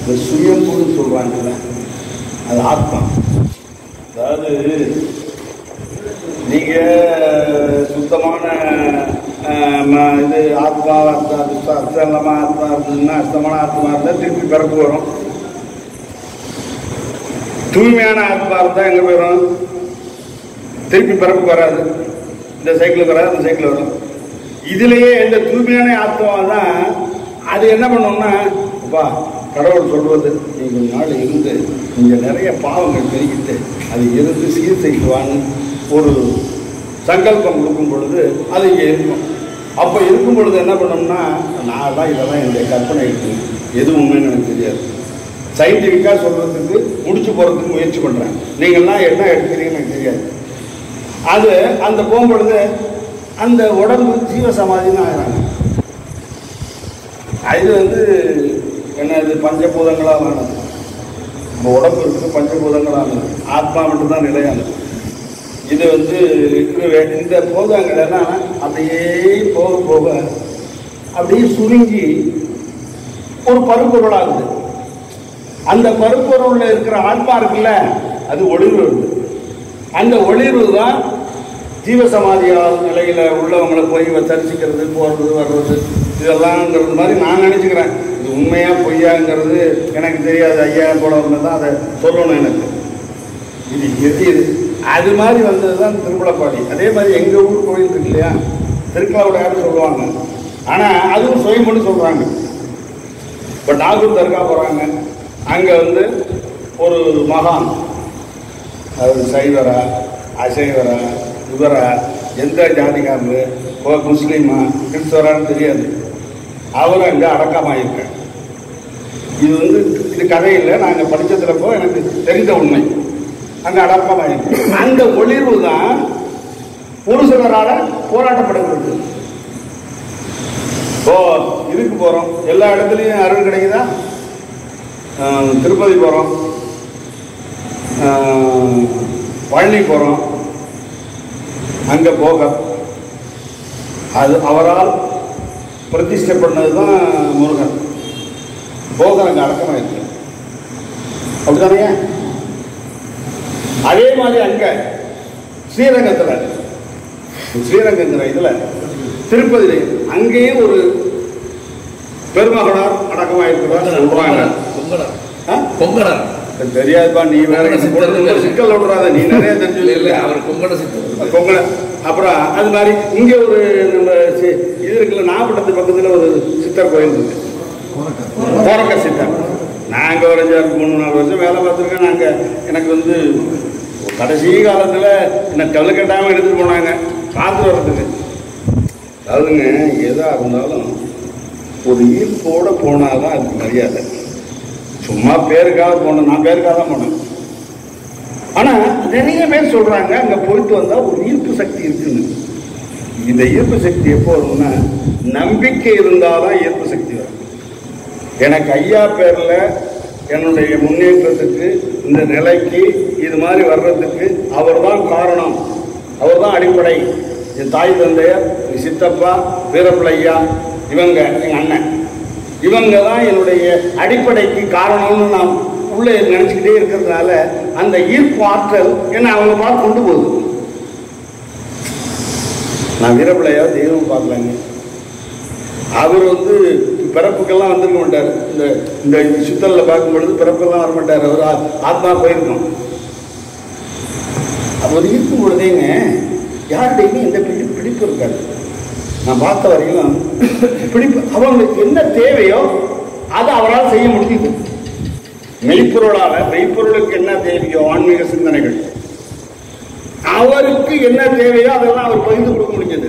இந்த சுயம்புன்னு சொல்கிறாங்கல்ல, அது ஆத்மா. அதாவது நீங்கள் சுத்தமான இது ஆத்மா அர்த்தம் அர்த்தம் இல்லாமல் ஆத்மா இருந்ததுன்னா அர்த்தமான ஆத்மா இருந்தால் திருப்பி பிறப்பு வரும். தூய்மையான ஆத்மா இருந்தால் எங்கே போயிடும், திருப்பி பிறப்பு வராது. இந்த சைக்கிள் வராது, அந்த சைக்கிள் வரும். இதுலேயே இந்த தூய்மையான ஆத்மா தான் அது என்ன பண்ணோம்னா அப்பா கடவுள் சொல்வது நீ கொஞ்ச நாள் இருந்து இங்கே நிறைய பாவங்கள் பெருகிட்டு அது இருந்து சீர் செய்வான்னு ஒரு சங்கல்பம் கொடுக்கும் பொழுது அது இங்கே இருக்கும். அப்போ இருக்கும் பொழுது என்ன பண்ணோம்னா நான் தான் இதெல்லாம் என்னுடைய கற்பனை இருக்குது, எதுவுமே எனக்கு தெரியாது, சயின்டிஃபிக்காக சொல்கிறதுக்கு முடிச்சு போகிறதுக்கு முயற்சி பண்ணுறேன், நீங்கள்லாம் என்ன எடுக்கிறீங்கன்னு எனக்கு தெரியாது. அது அந்த போகும்பொழுது அந்த உடம்பு ஜீவசமாதின்னு ஆகிறாங்க. அது வந்து என்ன இது பஞ்சபூதங்களாக ஆனது, நம்ம உடம்பு இருக்குது பஞ்சபூதங்களானது, ஆத்மா மட்டும்தான் நிலையானது. இது வந்து இந்த போதங்களெல்லாம் அப்படியே போக போக அப்படியே சுருங்கி ஒரு பருப்பொருளாகுது. அந்த பருப்பொருளில் இருக்கிற ஆத்மா இருக்குல்ல, அது ஒளிர்வு. அந்த ஒளிர்வு தான் ஜீவசமாதியால் நிலையில் உள்ளவங்களை போய் தரிசிக்கிறது, போகிறது, வர்றது, இதெல்லாம்ங்கிறது மாதிரி நான் நினச்சிக்கிறேன். இது உண்மையாக பொய்யாங்கிறது எனக்கு தெரியாது, ஐயா போலவங்க தான் அதை சொல்லணும் எனக்கு. இது எது அது மாதிரி வந்தது தான் திருமலைப்பாடி. அதே மாதிரி எங்கள் ஊர் கோயில் இருக்கு இல்லையா, திருக்கலாவுடையார்னு சொல்லுவாங்க, ஆனால் அதுவும் சுயம்புன்னு சொல்கிறாங்க. இப்போ நாகூர் தர்கா போகிறாங்க, அங்கே வந்து ஒரு மகான், அது சைவரா அசைவரா இவரா எந்த ஜாதிகாரு முஸ்லீமா கிறிஸ்தவரான்னு தெரியாது, அவரும் அங்கே அடக்கமாயிருக்கார். இது வந்து இது கதையில் நாங்கள் படித்ததுலப்போ எனக்கு தெரிந்த உண்மை. அங்கே அடக்கமாயிருக்கு. அந்த ஒளிர்வு தான் ஒரு சிலரால் போராட்டப்படுகிறது. ஓ இதுக்கு போகிறோம், எல்லா இடத்துலையும் அருள் கிடைக்குதா, திருப்பதி போகிறோம், பழனி போகிறோம், அங்கே போக அது அவரால் பிரதிஷ்டை பண்ணது தான் முருகன். போக அங்கே அடக்கமாயிருக்கு, அப்படித்தானே? அதே மாதிரி அங்கே ஸ்ரீரங்கத்தில், ஸ்ரீரங்கங்கிற இதில் திருப்பதியிலே அங்கேயே ஒரு பெருமகனார் அடக்கமாக இருக்கிறார். கொங்கடர் தெரியாதுப்பா, நீ வேற சிக்கல் விடுறாத, நீ நிறைய தெரிஞ்சது இல்லை. அவர் கொங்கட சிக்கல் கொங்கட. அப்புறம் அது மாதிரி இங்கே ஒரு நம்ம இது இருக்குல்ல, நாகப்பட்டினத்து பக்கத்தில் ஒரு சித்தர் கோயில் இருக்கு, கோரக்க சித்தர். நாங்கள் ஒரு 3-4 வருஷம் வேலை பார்த்துருக்கேன். நாங்கள் எனக்கு வந்து கடைசி காலத்தில் என்னை கவலைக்கட்டாமல் எடுத்துகிட்டு போனாங்க பார்த்து வர்றதுக்கு. அதாவதுங்க எதாக இருந்தாலும் ஒரு ஈர்ப்போடு போனால் தான் அதுக்கு மரியாதை. சும்மா பேருக்காக போனேன், நான் பேருக்காக தான் போனேன். ஆனால் நிறைய பேர் சொல்கிறாங்க அங்கே போயிட்டு வந்தால் ஒரு ஈர்ப்பு சக்தி இருக்குன்னு. இந்த ஈர்ப்பு சக்தி எப்போ வரும்னா, நம்பிக்கை இருந்தால் தான் ஈர்ப்பு சக்தி வரும். எனக்கு ஐயா பேரில் என்னுடைய முன்னேற்றத்துக்கு, இந்த நிலைக்கு, இது மாதிரி வர்றதுக்கு அவர் தான் காரணம், அவர் தான் அடிப்படை. என் தாய் தந்தையர், என் சித்தப்பா வீரப்பிள்ளையா, இவங்க எங்கள் அண்ணன், இவங்க தான் என்னுடைய அடிப்படைக்கு காரணம்னு நான் உள்ளே நினச்சிக்கிட்டே இருக்கிறதுனால அந்த ஈர்ப்பு ஆற்றல் என்னை அவங்க பார்த்து கொண்டு போகுது. நான் வீரப்பிள்ளையா தெய்வம் பார்க்கலாங்க, அவர் வந்து பிறப்புக்கெல்லாம் வந்துருக்க மாட்டார். இந்த இந்த சுத்தலில் பார்க்கும்பொழுது பிறப்புக்கெல்லாம் வர மாட்டார், அவர் ஆத்மா போயிருக்கணும். அப்போ ஈர்க்கும் பொழுதேங்க யார்கிட்டையுமே எந்த பிடிப்பு இருக்காது. நான் பார்த்த வரையிலும் பிடிப்பு அவங்களுக்கு என்ன தேவையோ அதை அவரால் செய்ய முடியுது. மெய்ப்பொருளால் மெய்ப்பொருளுக்கு என்ன தேவையோ ஆன்மீக சிந்தனைகள் அவருக்கு என்ன தேவையோ அதெல்லாம் அவர் பகிர்ந்து கொடுக்க முடிஞ்சது.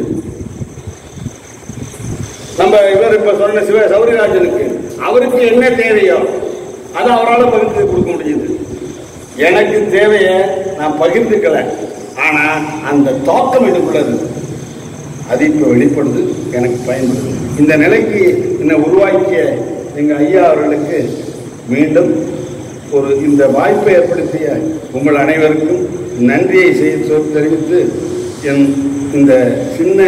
நம்ம இவர் இப்ப சொன்ன சிவ சௌரியராஜனுக்கு அவருக்கு என்ன தேவையோ அதை அவரால் பகிர்ந்து கொடுக்க முடிஞ்சது. எனக்கு தேவையை நான் பகிர்ந்துக்கல, ஆனா அந்த தாக்கம் எனக்குள்ளது அது இப்போ வெளிப்படுது, எனக்கு பயன்படுது. இந்த நிலைக்கு என்னை உருவாக்கிய எங்கள் ஐயா அவர்களுக்கு மீண்டும் ஒரு இந்த வாய்ப்பை ஏற்படுத்திய உங்கள் அனைவருக்கும் நன்றியை செய்து தெரிவித்து என் இந்த சின்ன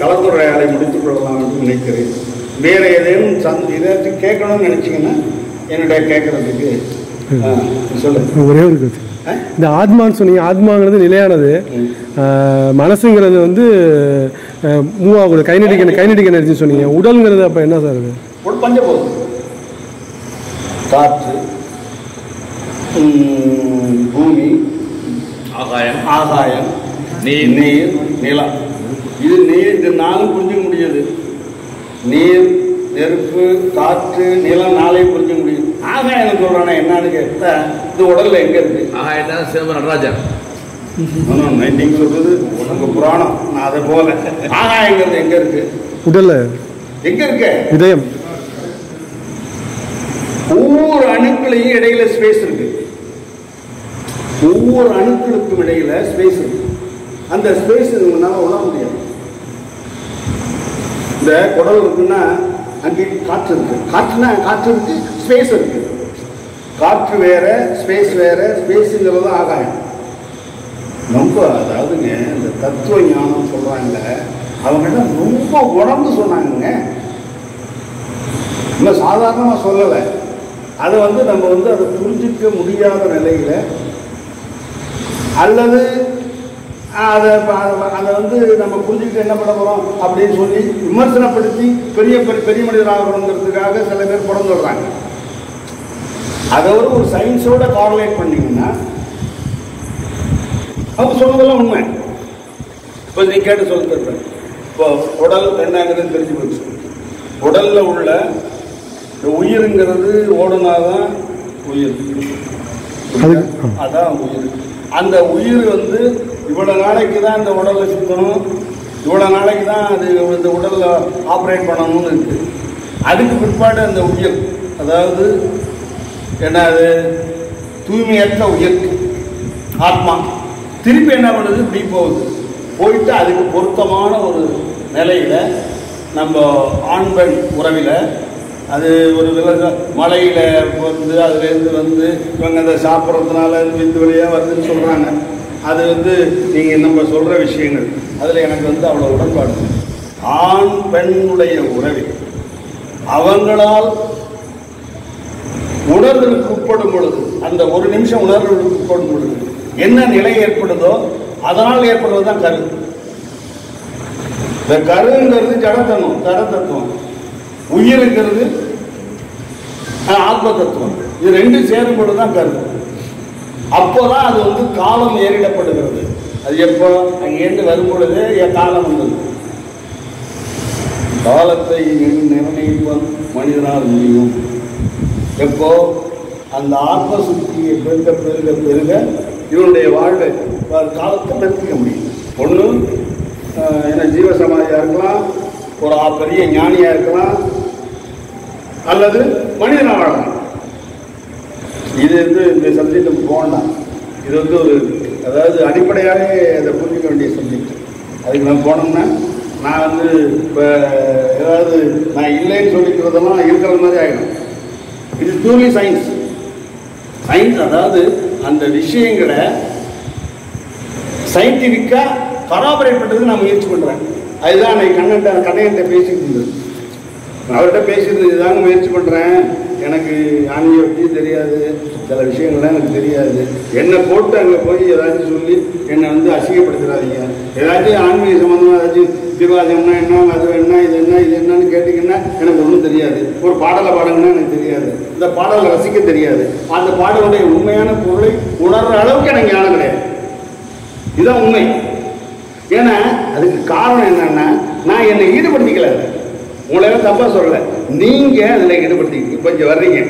கலந்துரையாடலை முடித்துக் கொள்ளலாம் என்று நினைக்கிறேன். வேறு ஏதேனும் ஏதாச்சும் கேட்கணும்னு நினைச்சிங்கன்னா என்னுடைய கேட்கறதுக்கு சொல்லுங்க. ஒரே ஒரு இந்த ஆத்மான்னு சொன்னீங்க, ஆத்மாங்கிறது நிலையானது, மனசுங்கிறது வந்து மூவ் ஆகுது, கைநடிக்க எனர்ஜின்னு சொன்னீங்க. உடல்ங்கிறது அப்போ என்ன சார்? அது பஞ்சபூதம், காற்று, பூமி, ஆகாயம், நீர், நிலம். இது நீர், இது நாளும் புரிஞ்சுக்க முடியாது. நீர், நெருப்பு, காற்று, நிலம் நாளையும் புரிஞ்சுக்க முடியாது. ஆகாயம் சொல்றானா என்னன்னு கேட்டா இது உடல்ல எங்க இருக்கு? ஆகாயம் சிவ நடராஜா நீங்க சொல்றது உனக்கு புராணம், நான் அதை போல. ஆகாயங்கிறது எங்க இருக்கு? உடல்ல எங்க இருக்கு? இதயம். ஒவ்வொரு அணுக்களையும் இடையில ஸ்பேஸ் இருக்கு, ஒவ்வொரு அணுக்களுக்கும் இடையில ஸ்பேஸ் இருக்கு. அந்த ஸ்பேஸ் நம்மளால உணர முடியாது. இந்த குடல் இருக்குன்னா அங்கே காற்று இருக்கு, காற்றுனா காற்று இருக்கு, ஸ்பேஸ் இருக்கு. காற்று வேற, ஸ்பேஸ் வேற. ஸ்பேஸுங்கிறது ஆகாயம். ரொம்ப அதாவதுங்க இந்த தத்துவ ஞானம் சொல்றாங்க அவங்க ரொம்ப உணர்ந்து சொன்னாங்க, ரொம்ப சாதாரணமா சொல்லலை. அதை வந்து நம்ம வந்து அதை புரிஞ்சிக்க முடியாத நிலையில அல்லது அதை அதை வந்து நம்ம புரிஞ்சுக்கிட்டு என்ன பண்ண போகிறோம் அப்படின்னு சொல்லி விமர்சனப்படுத்தி பெரிய பெரிய மனிதராகணுங்கிறதுக்காக சில பேர் புறந்து விடுறாங்க. அதோட ஒரு சயின்ஸோட கார்லேட் பண்ணிங்கன்னா அவங்க சொன்னதெல்லாம் உண்மை. இப்போ நீ கேட்டு சொல்லி தருவேன். இப்போ உடல் என்னங்கிறது தெரிஞ்சு போச்சு. உடலில் உள்ள உயிருங்கிறது ஓடுனாதான் உயிர், அதான் உயிர். அந்த உயிர் வந்து இவ்வளோ நாளைக்கு தான் இந்த உடலை சுற்றணும், இவ்வளோ நாளைக்கு தான் அது இந்த உடலில் ஆப்ரேட் பண்ணணும்னு இருக்குது. அதுக்கு பிற்பாடு அந்த உயிர், அதாவது என்ன அது தூய்மையற்ற உயிர் ஆத்மா திருப்பி என்ன பண்ணுது? இப்படி போகுது. போயிட்டு அதுக்கு பொருத்தமான ஒரு நிலையில் நம்ம ஆண் பெண் உறவில் அது ஒரு விலக மலையில் வந்து அதுலேருந்து வந்து இவங்க அதை சாப்பிட்றதுனால இந்த வழியாக வருதுன்னு சொல்கிறாங்க. அது வந்து நீங்கள் நம்ம சொல்கிற விஷயங்கள் அதில் எனக்கு வந்து அவ்வளோ உடன்பாடு. ஆண் பெண்ணுடைய உறவில் அவங்களால் உணர்வுக்கு உட்படும் பொழுது, அந்த ஒரு நிமிஷம் உணர்வுக்கு உட்படும் பொழுது என்ன நிலை ஏற்படுதோ அதனால் ஏற்படுவது தான் கரு. இந்த கருங்கிறது ஜடத்தனம், தடத்தத்துவம். உயிருங்கிறது ஆத்ம தத்துவம். இது ரெண்டும் சேரும் பொழுது தான் கரு. அப்போதான் அது வந்து காலம் ஏறிடப்படுகிறது. அது எப்போ அங்கேருந்து வரும்பொழுது என் காலம் வந்தது. காலத்தை நிர்ணயிப்பன் மனிதனால் முடியும். எப்போ அந்த ஆத்ம சுத்தியை பெருக பெருக பெருக இவனுடைய வாழ்வை காலத்தை பெருக்க முடியும். ஒன்று என்ன ஜீவசமாதியாக இருக்கலாம், ஒரு பெரிய ஞானியாக இருக்கலாம், அல்லது மனிதனாக வாழலாம். இது வந்து இந்த சப்ஜெக்ட் நம்ம போகலாம். இது வந்து ஒரு அதாவது அடிப்படையாகவே அதை புரிஞ்சிக்க வேண்டிய சப்ஜெக்ட். அதுக்கு நான் போனோம்னா நான் வந்து இப்போ ஏதாவது நான் இல்லைன்னு சொல்லிக்கிறதெல்லாம் இருக்கிற மாதிரி ஆகிடும். இது பியூர்லி சயின்ஸ். சயின்ஸ் அதாவது அந்த விஷயங்களை சயின்டிஃபிக்காக கராபரேட் பண்ணுறது நான் முயற்சி பண்ணுறேன். அதுதான் அன்னைக்கு கண்ணையன்ட்ட பேசிட்டு இருந்தது. அவர்கிட்ட பேசிட்டு இதுதாங்க முயற்சி பண்ணுறேன், எனக்கு ஆன்மீக பற்றியும் தெரியாது, சில விஷயங்கள்லாம் எனக்கு தெரியாது, என்னை போட்டு அங்கே போய் ஏதாச்சும் சொல்லி என்னை வந்து அசிங்கப்படுத்துறாதீங்க. ஏதாச்சும் ஆன்மீக சம்மந்தமாக ஏதாச்சும் விவாதம்னா என்ன, அது என்ன, இது என்ன, இது என்னன்னு கேட்டிங்கன்னா எனக்கு ஒன்றும் தெரியாது. ஒரு பாடலை பாடங்கன்னா எனக்கு தெரியாது, இந்த பாடலை ரசிக்க தெரியாது, அந்த பாடலுடைய உண்மையான பொருளை உணர்கிற அளவுக்கு எனக்கு ஞானம் கிடையாது. இதுதான் உண்மை. ஏன்னா அதுக்கு காரணம் என்னன்னா நான் என்னை ஈடுபடுத்திக்கல, உங்களை தப்பா சொல்லலை, நீங்க அதில் ஈடுபடுத்திக்க கொஞ்சம் வர்றீங்க.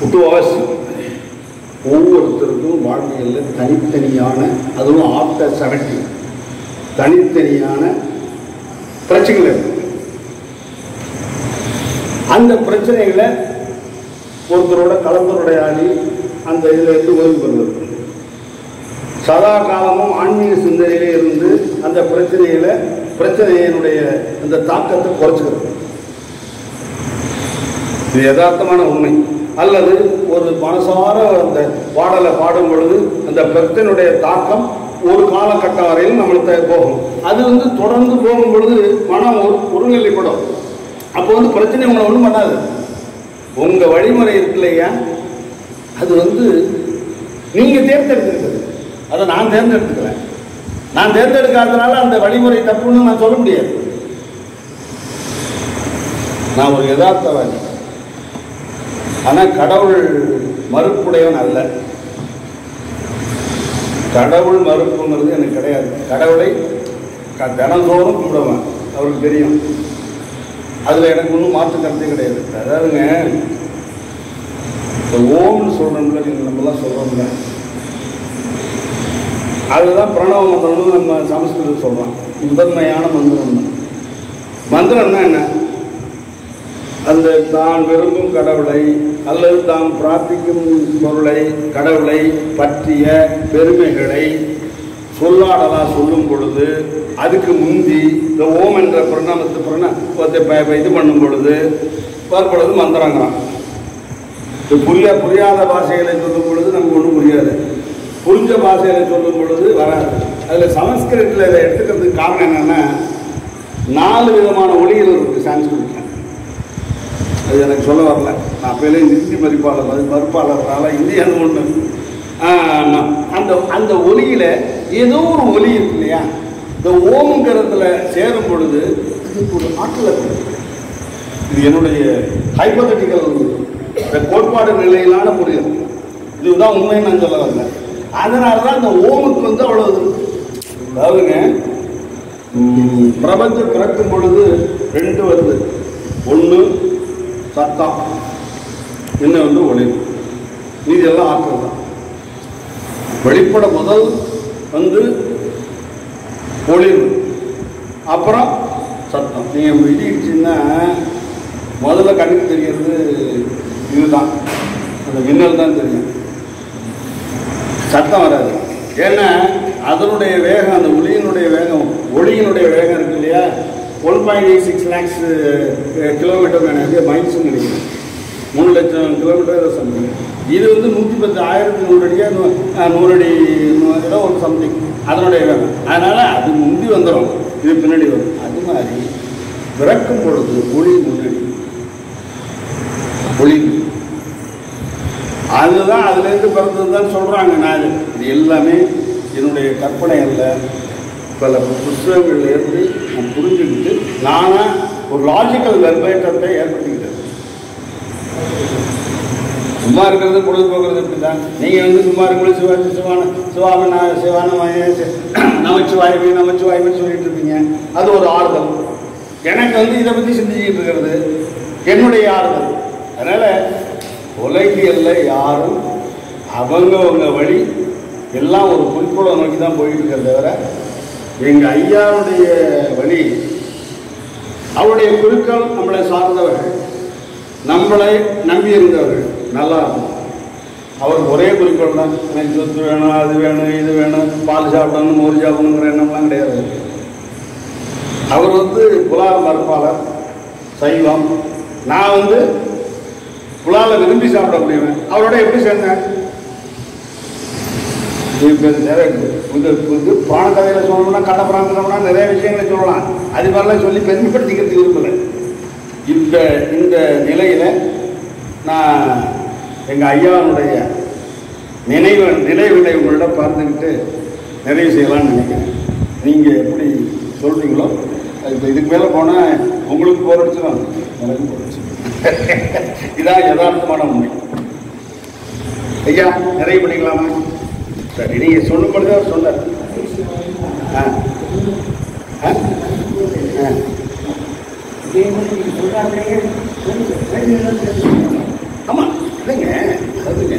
2 hours ஒவ்வொருத்தருக்கும் வாழ்க்கையில் தனித்தனியான, அதுவும் ஆஃப்டர் 70 தனித்தனியான பிரச்சனைகள் இருக்கு. அந்த பிரச்சனைகளை ஒருத்தரோட கலந்தருடைய ஆணி அந்த இதில் இருந்து ஓய்வு பெறுவது, சதா காலமும் ஆன்மீக சிந்தனையிலே இருந்து அந்த பிரச்சனையினுடைய அந்த தாக்கத்தை குறைச்சிக்கிறது. இது யதார்த்தமான உண்மை. அல்லது ஒரு மனசார அந்த பாடலை பாடும் பொழுது அந்த பிரச்சனையுடைய தாக்கம் ஒரு காலகட்டம் வரையிலும் நம்மளுக்கு போகும். அது வந்து தொடர்ந்து போகும் பொழுது மனம் ஒருநிலைப்படும். அப்போ வந்து பிரச்சனை உங்களை ஒன்றும் பண்ணாது. உங்கள் வழிமுறை இருக்கு இல்லையா, அது வந்து நீங்கள் தேர்ந்தெடுத்துருக்குது, அதை நான் தேர்ந்தெடுத்துக்கிறேன். நான் தேர்ந்தெடுக்காததுனால அந்த வழிமுறை தப்புன்னு நான் சொல்ல முடியாது. நான் ஒரு யதார்த்தவாதி, ஆனால் கடவுள் மறுப்புடையவன் அல்ல. கடவுள் மறுப்புங்கிறது எனக்கு கிடையாது. கடவுளை தினந்தோறும் கும்பிடுவேன், அவருக்கு தெரியும். அதில் எனக்கு ஒன்றும் மாற்று கருத்தே கிடையாது. அதாவதுங்க இந்த ஓம்னு சொல்கிறோம்ல, நீங்கள் நம்மலாம் சொல்கிறோம்ல, அதுதான் பிரணவ மந்திரம்னு நம்ம சமஸ்கிருதம் சொல்கிறோம். முதன்மையான மந்திரம் தான். மந்திரம்னா என்ன? அந்த தான் விரும்பும் கடவுளை அல்லது தாம் பிரார்த்திக்கும் பொருளை, கடவுளை பற்றிய பெருமைகளை சொல்லாடலா சொல்லும் பொழுது, அதுக்கு முந்தி இந்த ஓம் என்ற பிரணாமத்தை இது பண்ணும் பொழுது பார்ப்பொழுது மந்திரங்கிறான். புரியாத பாஷைகளை சொல்லும் பொழுது நமக்கு ஒன்றும் புரியாது, புரிஞ்ச பாஷைகளை சொல்லும் பொழுது வராது. அதில் சமஸ்கிருத்தில் இதை எடுத்துக்கிறதுக்கு காரணம் என்னென்னா, 4 விதமான ஒளிகள் இருக்குது சான்ஸ்கிருத்தில். அது எனக்கு சொல்ல வரல, நான் அப்போயிலே இந்தி மதிப்பாளர் மறுப்பாளர்னால இந்தி அது ஒன்று. அந்த அந்த ஒலியில் ஏதோ ஒரு ஒலி இருக்கு இல்லையா, இந்த ஓம்ங்கிறதுல சேரும் பொழுது இதுக்கு ஒரு ஆற்றலை கொடுக்குது. இது என்னுடைய ஹைபோதட்டிக்கல் கோட்பாடு நிலையிலான புரிதல், இதுதான் உண்மைன்னு நான் சொல்ல வரல. அதனால தான் அந்த ஓமுக்கு வந்து அவ்வளோ. அதாவதுங்க பிரபஞ்சம் பிறக்கும் பொழுது 2 வருது. 1 சத்தம், என்ன வந்து ஒளி, இதெல்லாம் ஆற்றல் தான். வெளிப்பட முதல் வந்து ஒளிவு, அப்புறம் சத்தம். நீங்கள் இடிச்சுன்னா முதல்ல கண்ணுக்கு தெரிகிறது இதுதான், அந்த மின்னல் தான் தெரியும், சத்தம் வராது. ஏன்னா அதனுடைய வேகம், அந்த ஒளியினுடைய வேகம், ஒளியினுடைய வேகம் இருக்கு இல்லையா, 1.86 lakhs கிலோமீட்டர் எனக்கு மைல்ஸும் கிடைக்கும், 3 லட்சம் கிலோமீட்டர் சம்திங். இது வந்து 110,100 அடி ஏதோ ஒரு சம்திங் அதனுடைய வேகம். அதனால் அது முந்தி வந்துடும், இது பின்னாடி வரும். அது மாதிரி பிறக்கும் பொழுது ஒளி முன்னாடி, ஒளி அதுதான் அதுலேருந்து பிறந்தது தான் சொல்கிறாங்க. நான் இது எல்லாமே என்னுடைய கற்பனை அல்ல, பல புத்தகங்கள் இருந்து நான் புரிஞ்சுக்கிட்டு நானாக ஒரு லாஜிக்கல் வெர்பேட்டத்தை ஏற்படுத்திக்கிட்டேன். சும்மா இருக்கிறது பொழுதுபோக்குறது எப்படி தான். நீங்கள் வந்து சும்மா இருக்கும்போது சிவாஜி சிவான சிவாமி நான் சிவானமாய நமச்சிவாயமே நமச்சிவாயமே சொல்லிட்டு இருப்பீங்க. அது ஒரு ஆறுதல் எனக்கு வந்து இதை பற்றி சிந்திச்சுக்கிட்டு இருக்கிறது என்னுடைய ஆறுதல். அதனால் உலகியல்ல யாரும் அவங்கவுங்க வழி எல்லாம் ஒரு குறிக்கோளை நோக்கி தான் போயிட்டு இருக்கிறத தவிர, எங்கள் ஐயாவுடைய வழி, அவருடைய குருக்கள் நம்மளை சார்ந்தவர்கள், நம்மளை நம்பியிருந்தவர்கள், நல்லா இருக்கும். அவருக்கு ஒரே குறிக்கோள் தான், எனக்கு சொத்து வேணும், அது வேணும், இது வேணும், பால் சாப்பிடணும், மோர் சாப்பிடணுங்கிற எண்ணம்லாம் கிடையாது. அவர் வந்து புலால மறுப்பாளர், சைவம். நான் வந்து புலால விரும்பி சாப்பிட முடியுவேன். அவரோட எப்படி சேர்ந்தேன்? நிறைய புது புராண கதைகளை சொல்லணும்னா, கட்ட புராணம்னா நிறைய விஷயங்களை சொல்லலாம். அது மாதிரிலாம் சொல்லி பெருமைப்படுத்திக்கிறது விரும்பலை. இந்த இந்த நிலையில் நான் எங்கள் ஐயாவுடைய நினைவுகளை உங்களோட பார்த்துக்கிட்டு நிறைவு செய்யலாம்னு நினைக்கிறேன். நீங்கள் எப்படி சொல்கிறீங்களோ, இப்போ இதுக்கு மேலே போனால் உங்களுக்கு போராடிச்சுன்னா எனக்கு போராடிச்சு. இதான் யதார்த்தமான உண்மை. ஐயா நிறைவு பண்ணிக்கலாமா? சரி நீங்கள் சொல்லும் பொழுது அவர் சொன்னார். ஆ ஆ ஆ ஆமாம் இல்லைங்க, அதுங்க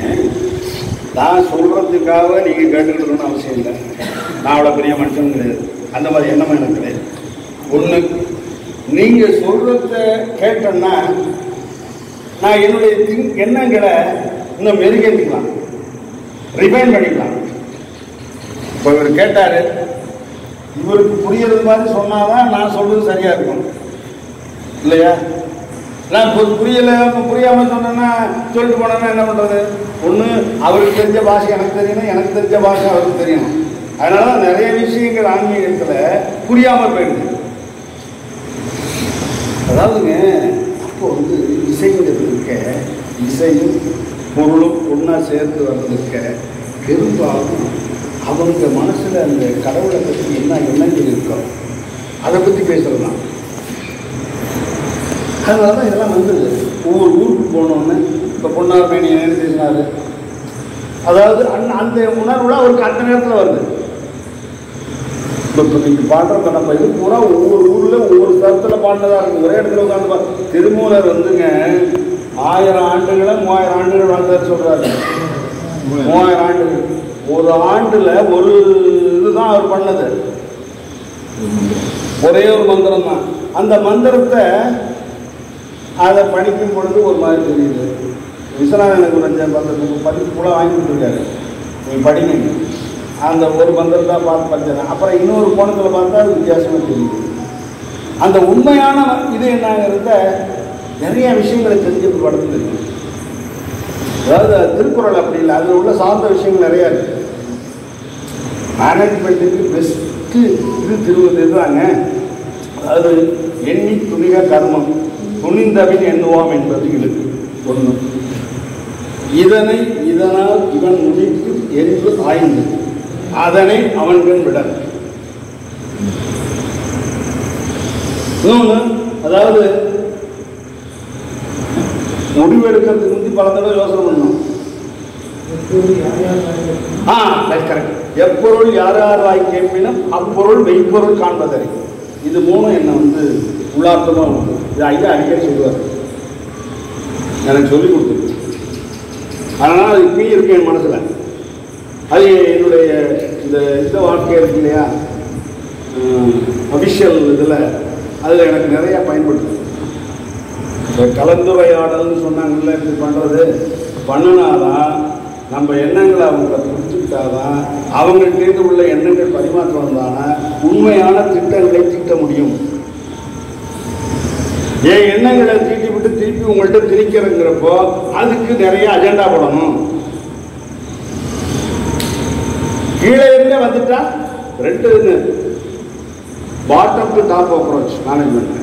நான் சொல்கிறதுக்காக நீங்கள் கேட்டுக்கணும்னு அவசியம் இல்லை. நான் அவ்வளோ பெரிய மனுஷன் கிடையாது, அந்த மாதிரி எண்ணமும் எனக்கு கிடையாது. ஒன்று, நீங்கள் சொல்கிறத கேட்டோன்னா நான் என்னுடைய எண்ணங்களை இன்னும் மெருகேற்றிக்கலாம், ரிஃபைன் பண்ணிக்கலாம். இப்போ இவர் கேட்டார், இவருக்கு புரியறது மாதிரி சொன்னால் தான் நான் சொல்கிறது சரியாக இருக்கும் இல்லையா? நான் இப்போ புரியலை, புரியாமல் சொன்னேன்னா சொல்லிட்டு போனேன்னா என்ன பண்ணுறது? ஒன்று, அவருக்கு தெரிஞ்ச பாஷை எனக்கு தெரியணும், எனக்கு தெரிஞ்ச பாஷை அவருக்கு தெரியணும். அதனால தான் நிறைய விஷயங்கள் ஆன்மீகத்தில் புரியாமல் போயிடுது. அதாவதுங்க அப்போ வந்து இசைங்கிறது இருக்க, இசையும் பொருளும் ஒன்றா சேர்த்து வர்றதுக்க பெரும்பாலும் அவங்க மனசில் அந்த கடவுளை பற்றி என்ன எண்ணங்கள் இருக்கோம் அதை பற்றி பேசலாம். அதனால தான் இதெல்லாம் வந்தது. ஒவ்வொரு ஊருக்கு போனோன்னு இப்போ பொன்னார் மேனி என்ன பேசினார், அதாவது அந்த உணர்வுல அவருக்கு அந்த நேரத்தில் வருது. இப்போ நீங்கள் பாடுற கணப்பா இது பூரா ஒவ்வொரு ஊரில் ஒவ்வொரு தரத்தில் பாடினதாக இருக்குது. ஒரே இடத்துல உட்காந்து திருமூலர் வந்துங்க 1000 ஆண்டுகளை 3000 ஆண்டுகள் வாழ்ந்தார் சொல்கிறாரு. 3000 ஆண்டுகள் ஒரு ஆண்டில் ஒரு இதுதான் அவர் பண்ணது, ஒரே ஒரு மந்திரம் தான். அந்த மந்திரத்தை அதை படிக்கும் பொழுது ஒரு மாதிரி தெரியுது. விஸ்வநாதனுக்கு ரஞ்சன் பந்தத்துக்கு படிப்பு கூட வாங்கி கொடுத்துருக்காரு, நீங்கள் படிங்க. அந்த ஒரு மந்திரத்தை பார்த்து படித்தேன், அப்புறம் இன்னொரு கோணத்தில் பார்த்தா அது வித்தியாசமாக தெரியுது. அந்த உண்மையான இது என்னங்கிறத நிறைய விஷயங்களை தெரிஞ்சு படுத்து. அதாவது திருக்குறள் அப்படி இல்லை, அதில் உள்ள சார்ந்த விஷயங்கள் நிறையா இருக்குது. மேனேஜ்மெண்ட்டுக்கு பெஸ்ட்டு இது திருவாங்க, அதாவது எண்ணி துணிக கர்மம், துணிந்தவின் எண்ணுவாம் என்பது இழுக்கு ஒன்று, இதனை இதனால் இவன் முடித்து என்று ஆய்ந்து அதனை அவன்கண் விட. இன்னொன்று, அதாவது முடிவெடுக்கிறதுக்கு முந்தி பல தடவை யோசனை பண்ணணும். ஆ கரெக்ட். எப்பொருள் யார் யார் வாய் கேட்பினும் அப்பொருள் மெய்ப்பொருள் காண்பதறி. இது மூணும் என்னை வந்து உள்ளார்த்தமாக உண்டு. இது ஐயா அடிக்கடி சொல்லுவார், எனக்கு சொல்லிக் கொடுத்துருக்கு. அதனால் அது இப்பயும் இருக்கு என் மனசில். அது என்னுடைய இந்த இந்த வாழ்க்கை இருக்கு இல்லையா, அபிஷியல் இதில் அதில் எனக்கு நிறையா பயன்படுது. இப்போ கலந்துரையாடல்னு சொன்னாங்கல்ல, இப்படி பண்ணுறது பண்ணினாதான் நம்ம எண்ணங்களை அவங்க புரிஞ்சுக்கிட்டாதான் அவங்கள்டேந்து உள்ள எண்ணங்கள் பரிமாற்றம் தானே உண்மையான திட்டங்களை தீட்ட முடியும். என் எண்ணங்களை தீட்டி விட்டு திருப்பி உங்கள்கிட்ட திணிக்கிறங்கிறப்போ அதுக்கு நிறைய அஜெண்டா போடணும். கீழே இருந்தே வந்துட்டா ரெண்டு bottom to top approach management,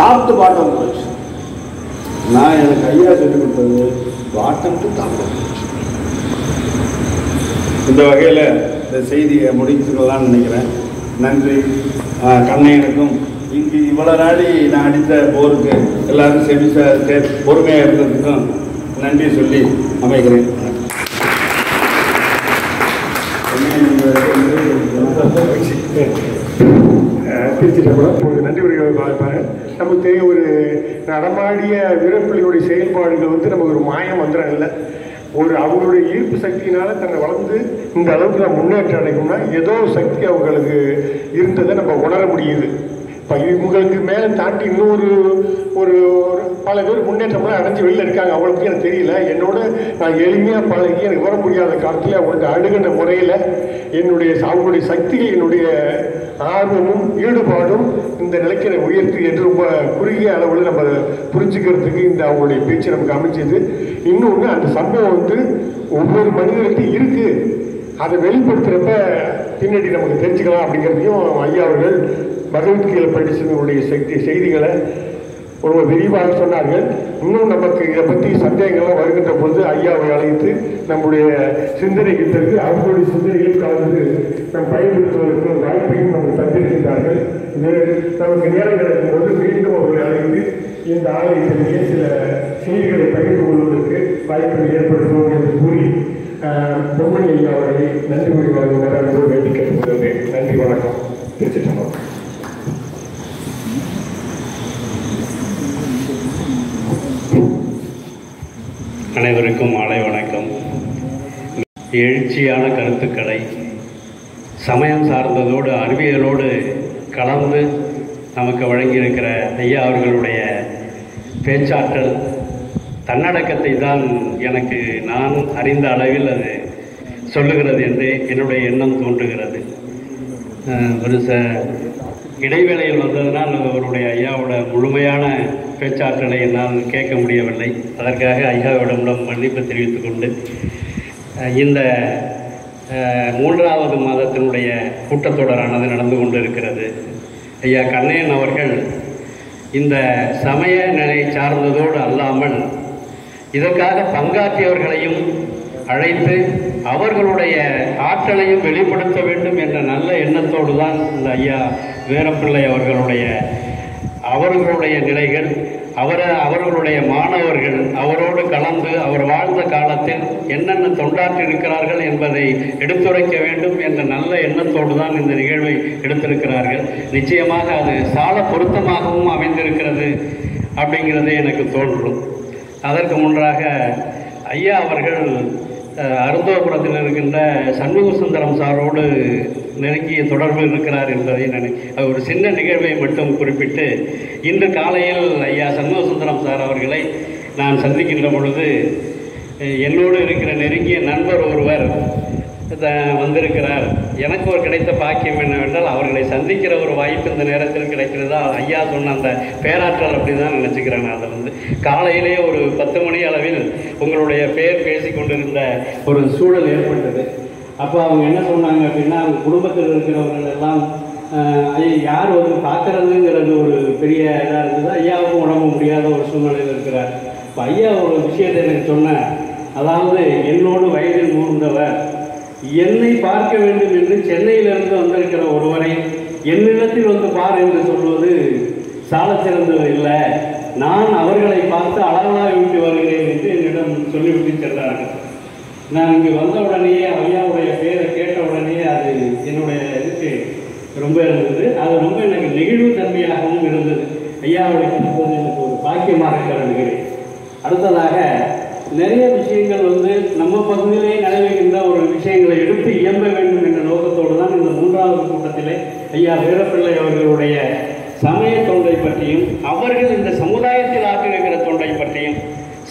top to bottom approach. நான் எனக்கு ஐயா சொல்லிக் கொடுத்தது பாட்டம் டு டாப் அப்ரோச். இந்த வகையில் இந்த செய்தியை முடிச்சுக்கலாம்னு நினைக்கிறேன். நன்றி. கண்ணையனுக்கும் இங்கு இவ்வளோ நாடி நான் அடித்த போருக்கு எல்லாரும் செவிச பொறுமையாக இருந்ததுக்கும் நன்றி சொல்லி அமைகிறேன். பிரிச்சுட்டா கூட உங்களுக்கு நன்றி உரைகளை பார்ப்பாங்க. நமக்கு தெரிய ஒரு நடமாடிய வீரப்பிள்ளைகளுடைய செயல்பாடுகள் வந்து நமக்கு ஒரு மாயம் வந்துடும் இல்லை, ஒரு அவங்களுடைய ஈர்ப்பு சக்தியினால் தன்னை வளர்ந்து இந்த அளவுக்கு நான் முன்னேற்றம் அடைக்கணும்னா ஏதோ சக்தி அவங்களுக்கு இருந்ததை நம்ம உணர முடியுது. இப்போ இவங்களுக்கு மேலே தாண்டி இன்னொரு ஒரு பல பேர் முன்னேற்றம்லாம் அடைஞ்சு வெளியில் இருக்காங்க. அவங்களுக்கு எனக்கு தெரியல, என்னோட நான் எளிமையாக பழகி எனக்கு வர முடியாத காலத்தில் அவங்களுக்கு அணுகின்ற முறையில் என்னுடைய அவங்களுடைய சக்திகள் என்னுடைய ஆர்வமும் ஈடுபாடும் இந்த நிலைக்கு என்னை உயர்த்தி என்று ரொம்ப குறுகிய அளவில் நம்ம புரிஞ்சுக்கிறதுக்கு இந்த அவங்களுடைய பேச்சு நமக்கு அமைச்சது. இன்னொன்று, அந்த சம்பவம் வந்து ஒவ்வொரு மனிதர்கிட்டையும் இருக்குது, அதை வெளிப்படுத்துகிறப்ப பின்னாடி நமக்கு தெரிஞ்சுக்கலாம் அப்படிங்கிறதையும் ஐயா அவர்கள் பகவத்கீதை படித்தவங்களுடைய செய்திகளை ரொம்ப விரிவாக சொன்னார்கள். இன்னும் நமக்கு இதை பற்றி சந்தேகங்கள்லாம் வருகின்ற பொழுது ஐயாவை அழைத்து நம்முடைய சிந்தனைக்கு தெரிந்து அவர்களுடைய சிந்தனைகளை கலந்து நம் பயன்படுத்துவதற்கு ஒரு வாய்ப்பையும் நமக்கு தந்திருக்கின்றார்கள். இது நமக்கு நேரம் கிடைக்கும் போது மீண்டும் அவர்களை அழைத்து இந்த ஆலயத்திலேயே சில செய்திகளை பகிர்ந்து கொள்வதற்கு வாய்ப்பை ஏற்படுத்துவோம் என்று கூறி பொன்முடி அவரை நன்றி உரிமையாளர் அன்பு வேண்டி கேட்டுக்கொள்கிறேன். நன்றி, வணக்கம். திருச்சிட்டம்பலம். அனைவருக்கும் மாலை வணக்கம். எழுச்சியான கருத்துக்களை சமயம் சார்ந்ததோடு அறிவியலோடு கலந்து நமக்கு வழங்கியிருக்கிற ஐயா அவர்களுடைய பேச்சாற்றல் தன்னடக்கத்தை தான் எனக்கு நான் அறிந்த அளவில் அது சொல்லுகிறது என்று என்னுடைய எண்ணம் தோன்றுகிறது. ஒரு இடைவேளையில் வந்ததுனால் அவருடைய ஐயாவோட முழுமையான பேச்சாற்றலை என்னால் கேட்க முடியவில்லை. அதற்காக ஐயாவிடம் மன்னிப்பு தெரிவித்து கொண்டு இந்த மூன்றாவது மாதத்தினுடைய கூட்டத்தொடரானது நடந்து கொண்டிருக்கிறது. ஐயா கண்ணையன் அவர்கள் இந்த சமய நிலை சார்ந்ததோடு அல்லாமல் இதற்காக பங்காற்றியவர்களையும் அழைத்து அவர்களுடைய ஆற்றலையும் வெளிப்படுத்த வேண்டும் என்ற நல்ல எண்ணத்தோடு தான் இந்த ஐயா வீரப்பிள்ளை அவர்களுடைய நிலைகள் அவர்களுடைய மாணவர்கள் அவரோடு கலந்து அவர் வாழ்ந்த காலத்தில் என்னென்ன தொண்டாற்றிருக்கிறார்கள் என்பதை எடுத்துரைக்க வேண்டும் என்ற நல்ல எண்ணத்தோடு தான் இந்த நிகழ்வை எடுத்திருக்கிறார்கள். நிச்சயமாக அது சால பொருத்தமாகவும் அமைந்திருக்கிறது அப்படிங்கிறது எனக்கு தோன்றும். அதற்கு முன்றாக ஐயா அவர்கள் அருந்தோபுரத்தில் இருக்கின்ற சண்முக சுந்தரம் சாரோடு நெருங்கிய தொடர்பு இருக்கிறார் என்பதை ஒரு சின்ன நிகழ்வை மட்டும் குறிப்பிட்டு, இன்று காலையில் ஐயா சண்முக சுந்தரம் சார் அவர்களை நான் சந்திக்கின்ற பொழுது என்னோடு இருக்கிற நெருங்கிய நண்பர் ஒருவர் வந்திருக்கிறார். எனக்கு ஒரு கிடைத்த பாக்கியம் என்னவென்றால் அவர்களை சந்திக்கிற ஒரு வாய்ப்பு இந்த நேரத்தில் கிடைக்கிறதா. ஐயா சொன்ன அந்த பேராற்றல் அப்படி தான் நினச்சிக்கிறேன். நான் அதை காலையிலே ஒரு 10 மணி அளவில் உங்களுடைய பேர் பேசி கொண்டிருந்த ஒரு சூழல் ஏற்பட்டது. அப்போ அவங்க என்ன சொன்னாங்க அப்படின்னா, அவங்க குடும்பத்தில் இருக்கிறவர்கள் எல்லாம் ஐயா யார் வந்து பார்க்கறதுங்கிறது ஒரு பெரிய இதாக இருந்தது. ஐயாவுக்கும் உடம்பு முடியாத ஒரு சூழ்நிலையில் இருக்கிறார். இப்போ ஐயா ஒரு விஷயத்தை எனக்கு சொன்னேன். அதாவது என்னோடு வயதில் மூர்ந்தவர் என்னை பார்க்க வேண்டும் என்று சென்னையிலிருந்து வந்திருக்கிற ஒருவரை என்னிடத்தில் வந்து பார் என்று சொல்வது சாலச்சிறந்தது இல்லை. நான் அவர்களை பார்த்து அழகாகிவிட்டு வருகிறேன் என்று என்னிடம் சொல்லிவிட்டு சென்றார்கள். நான் இங்கு வந்த உடனேயே ஐயாவுடைய பேரை கேட்ட உடனே அது என்னுடைய இதுக்கு ரொம்ப இருந்தது. அது ரொம்ப எனக்கு நெகிழ்வு தன்மையாகவும் இருந்தது. ஐயாவுடைய எனக்கு ஒரு பாக்கியமாக கருதுகிறேன். அடுத்ததாக நிறைய விஷயங்கள் நம்ம பகுதியிலே நடைபெறுகின்ற ஒரு விஷயங்களை எடுத்து இயம்ப வேண்டும் என்ற நோக்கத்தோடு தான் இந்த மூன்றாவது கூட்டத்திலே ஐயா வீரப்பிள்ளை அவர்களுடைய சமய தொண்டை பற்றியும் அவர்கள் இந்த சமுதாயத்தில் ஆற்றியிருக்கிற தொண்டை பற்றியும்,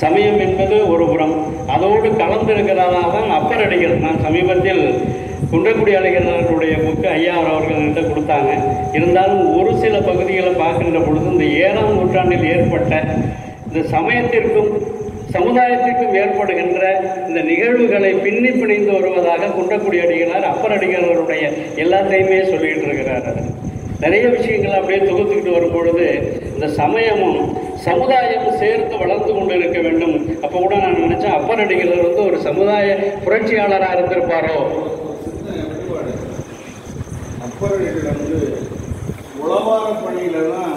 சமயம் என்பது ஒரு புறம், அதோடு கலந்திருக்கிறதான் அப்பர் அடிகள். நான் சமீபத்தில் குன்றக்குடி அழகியர்களுடைய புக்கு ஐயா அவர்கள்கிட்ட கொடுத்தாங்க. இருந்தாலும் ஒரு சில பகுதிகளை பார்க்கின்ற பொழுது இந்த 7ஆம் நூற்றாண்டில் ஏற்பட்ட இந்த சமயத்திற்கும் சமுதாயத்திற்கும் ஏற்படுகின்ற இந்த நிகழ்வுகளை பின்னி பிணைந்து வருவதாக குன்றக்குடி அடிகளார் அப்பர் அடிகளுடைய எல்லாத்தையுமே சொல்லிகிட்டு இருக்கிறார். நிறைய விஷயங்கள் அப்படியே தொகுத்துக்கிட்டு வரும்பொழுது இந்த சமயமும் சமுதாயமும் சேர்த்து வளர்ந்து கொண்டு இருக்க வேண்டும். அப்போ கூட நான் நினைச்சேன், அப்பர் அடிகள் ஒரு சமுதாய புரட்சியாளராக இருந்திருப்பாரோ. அப்பர் அடிகள் உளவார பணியில தான்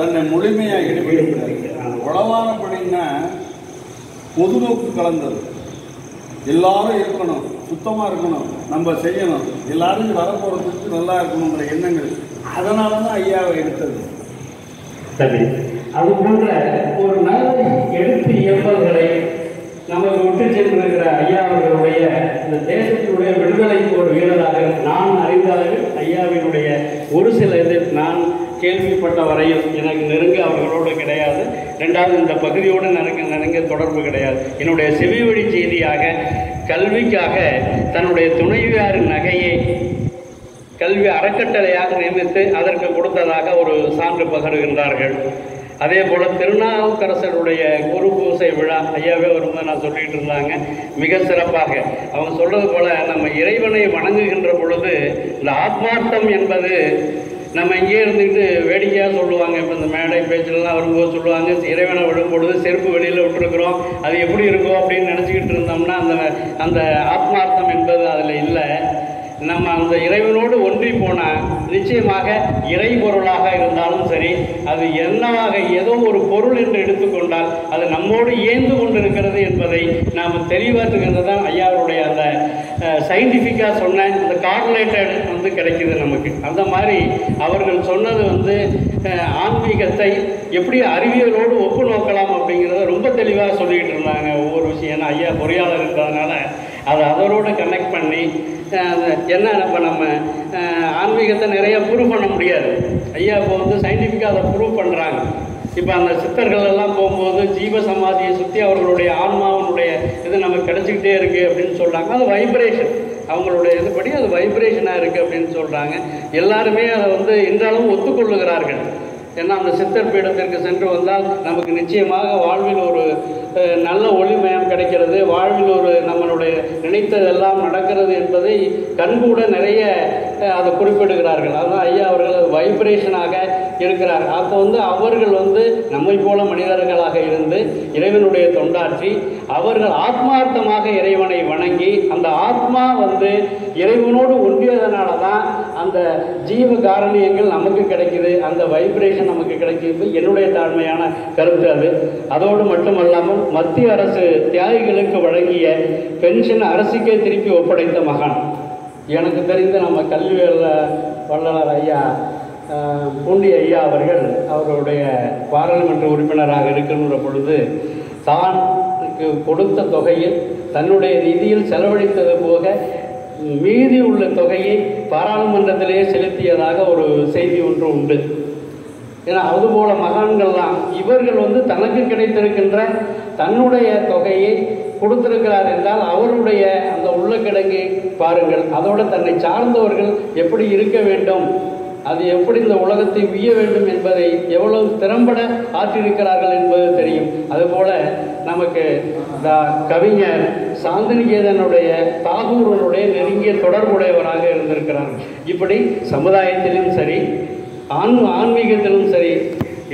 தன்னை முழுமையாக ஈடுபடுகிறாங்க. உளவார பணின்னா பொதுநோக்கு கலந்தது. எல்லாரும் இருக்கணும், சுத்தமாக இருக்கணும், நம்ம செய்யணும், எல்லாரும் வரப்போறதுக்கு நல்லா இருக்கணுங்கிற எண்ணங்கள். அதனால தான் ஐயாவை எடுத்தது. சரி, அது போன்ற ஒரு நல்ல எழுத்து இயல்புகளை நமக்கு விட்டு சென்றிருக்கிற ஐயா அவர்களுடைய இந்த தேசத்தினுடைய விடுதலைக்கு ஒரு வீரராக நான் அறிந்தார்கள். ஐயாவினுடைய ஒரு சில இது நான் கேள்விப்பட்ட வரையில் எனக்கு நெருங்க அவர்களோடு கிடையாது. ரெண்டாவது இந்த பகுதியோடு நெருங்க தொடர்பு கிடையாது. என்னுடைய செவி வழி செய்தியாக கல்விக்காக தன்னுடைய துணைவியாரின் நகையை கல்வி அறக்கட்டளையாக நியமித்து அதற்கு கொடுத்ததாக ஒரு சான்று பகருகின்றார்கள். அதே போல் திருநாவுக்கரசருடைய குரு பூசை விழா ஐயாவே வரும்போது நான் சொல்லிகிட்டு இருந்தாங்க, மிக சிறப்பாக அவங்க சொல்கிறது போல் நம்ம இறைவனை வணங்குகின்ற பொழுது இந்த ஆத்மார்த்தம் என்பது நம்ம இங்கே இருந்துக்கிட்டு வேடிக்கையாக சொல்லுவாங்க. இப்போ இந்த மேடை பேச்சிலலாம் வரும்போது சொல்லுவாங்க, இறைவனை விடும்பொழுது செருப்பு வெளியில் விட்டுருக்குறோம், அது எப்படி இருக்கும் அப்படின்னு நினச்சிக்கிட்டு இருந்தோம்னா அந்த ஆத்மார்த்தம் என்பது அதில் இல்லை. நம்ம அந்த இறைவனோடு ஒன்றி போனால் நிச்சயமாக இறை பொருளாக இருந்தாலும் சரி, அது என்னவாக ஏதோ ஒரு பொருள் என்று எடுத்துக்கொண்டால் அது நம்மோடு ஏந்து கொண்டிருக்கிறது என்பதை நாம் தெளிவாற்றுகிறது தான் ஐயாவுடைய அந்த சயின்டிஃபிக்காக சொன்ன அந்த கார்டினேட்டட் வந்து கிடைக்கிது நமக்கு. அந்த மாதிரி அவர்கள் சொன்னது வந்து ஆன்மீகத்தை எப்படி அறிவியலோடு ஒப்பு நோக்கலாம் அப்படிங்கிறத ரொம்ப தெளிவாக சொல்லிக்கிட்டு இருந்தாங்க ஒவ்வொரு விஷயம். ஏன்னா ஐயா பொறியாளர் இருக்கிறதுனால அதை அதோடு கனெக்ட் பண்ணி என்ன இப்போ நம்ம ஆன்மீகத்தை நிறைய ப்ரூவ் பண்ண முடியாது. ஐயா இப்போ வந்து சயின்டிஃபிக்காக அதை ப்ரூவ் பண்ணுறாங்க. இப்போ அந்த சித்தர்கள் எல்லாம் போகும்போது ஜீவ சமாதியை சுற்றி அவர்களுடைய ஆன்மாவனுடைய இது நமக்கு கிடைச்சிக்கிட்டே இருக்குது அப்படின்னு சொல்கிறாங்க. அது வைப்ரேஷன், அவங்களுடைய இதுபடி அது வைப்ரேஷனாக இருக்குது அப்படின்னு சொல்கிறாங்க. எல்லாருமே அதை வந்து இன்றளவும் ஒத்துக்கொள்ளுகிறார்கள். ஏன்னா அந்த சித்தர் பீடத்திற்கு சென்று வந்தால் நமக்கு நிச்சயமாக வாழ்வில் ஒரு நல்ல ஒளிமயம் கிடைக்கிறது, வாழ்வில் ஒரு நம்மளுடைய நினைத்ததெல்லாம் நடக்கிறது என்பதை கண்கூட நிறைய அதை குறிப்பிடுகிறார்கள். அதுதான் ஐயா அவர்கள் வைப்ரேஷனாக இருக்கிறார். அப்போ வந்து அவர்கள் வந்து நம்மை போல மனிதர்களாக இருந்து இறைவனுடைய தொண்டாற்றி அவர்கள் ஆத்மார்த்தமாக இறைவனை வணங்கி அந்த ஆத்மா வந்து இறைவனோடு ஒன்றியதனால தான் அந்த ஜீவ காரணியங்கள் நமக்கு கிடைக்கிது, அந்த வைப்ரேஷன் நமக்கு கிடைக்கிது. என்னுடைய தாழ்மையான கருத்து அது. அதோடு மட்டுமல்லாமல் மத்திய அரசு தியாகிகளுக்கு வழங்கிய பென்ஷன் அரசுக்கே திருப்பி ஒப்படைத்த மகான் எனக்கு தெரிந்து நம்ம கல்வி வள்ளலார் ஐயா பூண்டி ஐயா அவர்கள் அவர்களுடைய பாராளுமன்ற உறுப்பினராக இருக்கின்ற பொழுது தான் கொடுத்த தொகையில் தன்னுடைய நிதியில் செலவழித்தது போக மீதி உள்ள தொகையை பாராளுமன்றத்திலேயே செலுத்தியதாக ஒரு செய்தி ஒன்று உண்டு. ஏன்னா அதுபோல மகான்கள்லாம் இவர்கள் வந்து தனக்கு கிடைத்திருக்கின்ற தன்னுடைய தொகையை கொடுத்திருக்கிறார் என்றால் அவருடைய அந்த உள்ள கிடங்கை பாருங்கள், அதோடு தன்னை சார்ந்தவர்கள் எப்படி இருக்க வேண்டும், அது எப்படி இந்த உலகத்தை உய்ய வேண்டும் என்பதை எவ்வளவு திறம்பட ஆற்றியிருக்கிறார்கள் என்பது தெரியும். அதுபோல நமக்கு கவிஞர் சாந்திநிகேதனுடைய தாகூரனுடைய நெருங்கிய தொடர்புடையவராக இருந்திருக்கிறார். இப்படி சமுதாயத்திலும் சரி ஆன்மீகத்திலும் சரி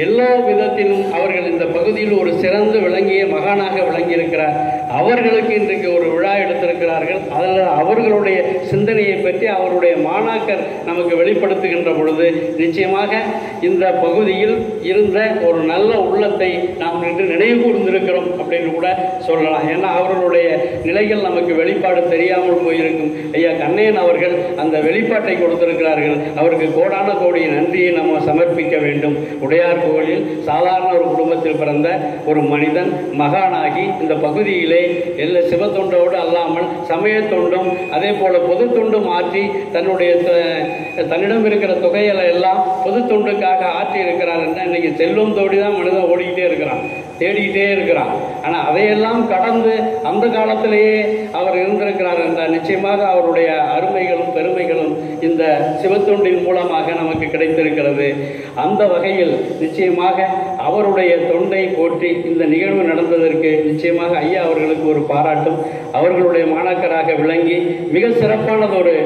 எல்லா விதத்திலும் அவர்கள் இந்த பகுதியில் ஒரு சிறந்து விளங்கிய மகானாக விளங்கியிருக்கிறார். அவர்களுக்கு இன்றைக்கு ஒரு விழா எடுத்திருக்கிறார்கள். அதில் அவர்களுடைய சிந்தனையை பற்றி அவருடைய மாணாக்கர் நமக்கு வெளிப்படுத்துகின்ற பொழுது நிச்சயமாக இந்த பகுதியில் இருந்த ஒரு நல்ல உள்ளத்தை நாம் இன்று நினைவு கூர்ந்திருக்கிறோம் அப்படின்னு கூட சொல்லலாம். ஏன்னா அவர்களுடைய நிலைகள் நமக்கு வெளிப்பாடு தெரியாமல் போயிருக்கும். ஐயா கண்ணையன் அவர்கள் அந்த வெளிப்பாட்டை கொடுத்திருக்கிறார்கள். அவருக்கு கோடான கோடிய நன்றியை நம்ம சமர்ப்பிக்க வேண்டும். உடையார் கோயிலில் சாதாரண ஒரு குடும்பத்தில் பிறந்த ஒரு மனிதன் மகானாகி இந்த பகுதியிலே எல்லா சிவ தொண்டோடு அல்லாமல் சமய தொண்டும் அதே போல பொது தொண்டும் ஆற்றி தன்னுடைய தன்னிடம் இருக்கிற தொகைகளை எல்லாம் பொது தொண்டுக்காக ஆற்றி இருக்கிறார். இன்னைக்கு செல்வம் தோடி தான் மனிதன் ஓடிக்கிட்டே இருக்கிறான், தேடிக்கிட்டே இருக்கிறான். ஆனால் அதையெல்லாம் கடந்து அந்த காலத்திலேயே அவர் இருந்திருக்கிறார் என்றால் நிச்சயமாக அவருடைய அருமைகளும் பெருமைகளும் இந்த சிவத்தொண்டின் மூலமாக நமக்கு கிடைத்திருக்கிறது. அந்த வகையில் நிச்சயமாக அவருடைய தொண்டை போற்றி இந்த நிகழ்வு நடந்ததற்கு நிச்சயமாக ஐயா அவர்களுக்கு ஒரு பாராட்டும். அவர்களுடைய மாணாக்கராக விளங்கி மிக சிறப்பானதொரு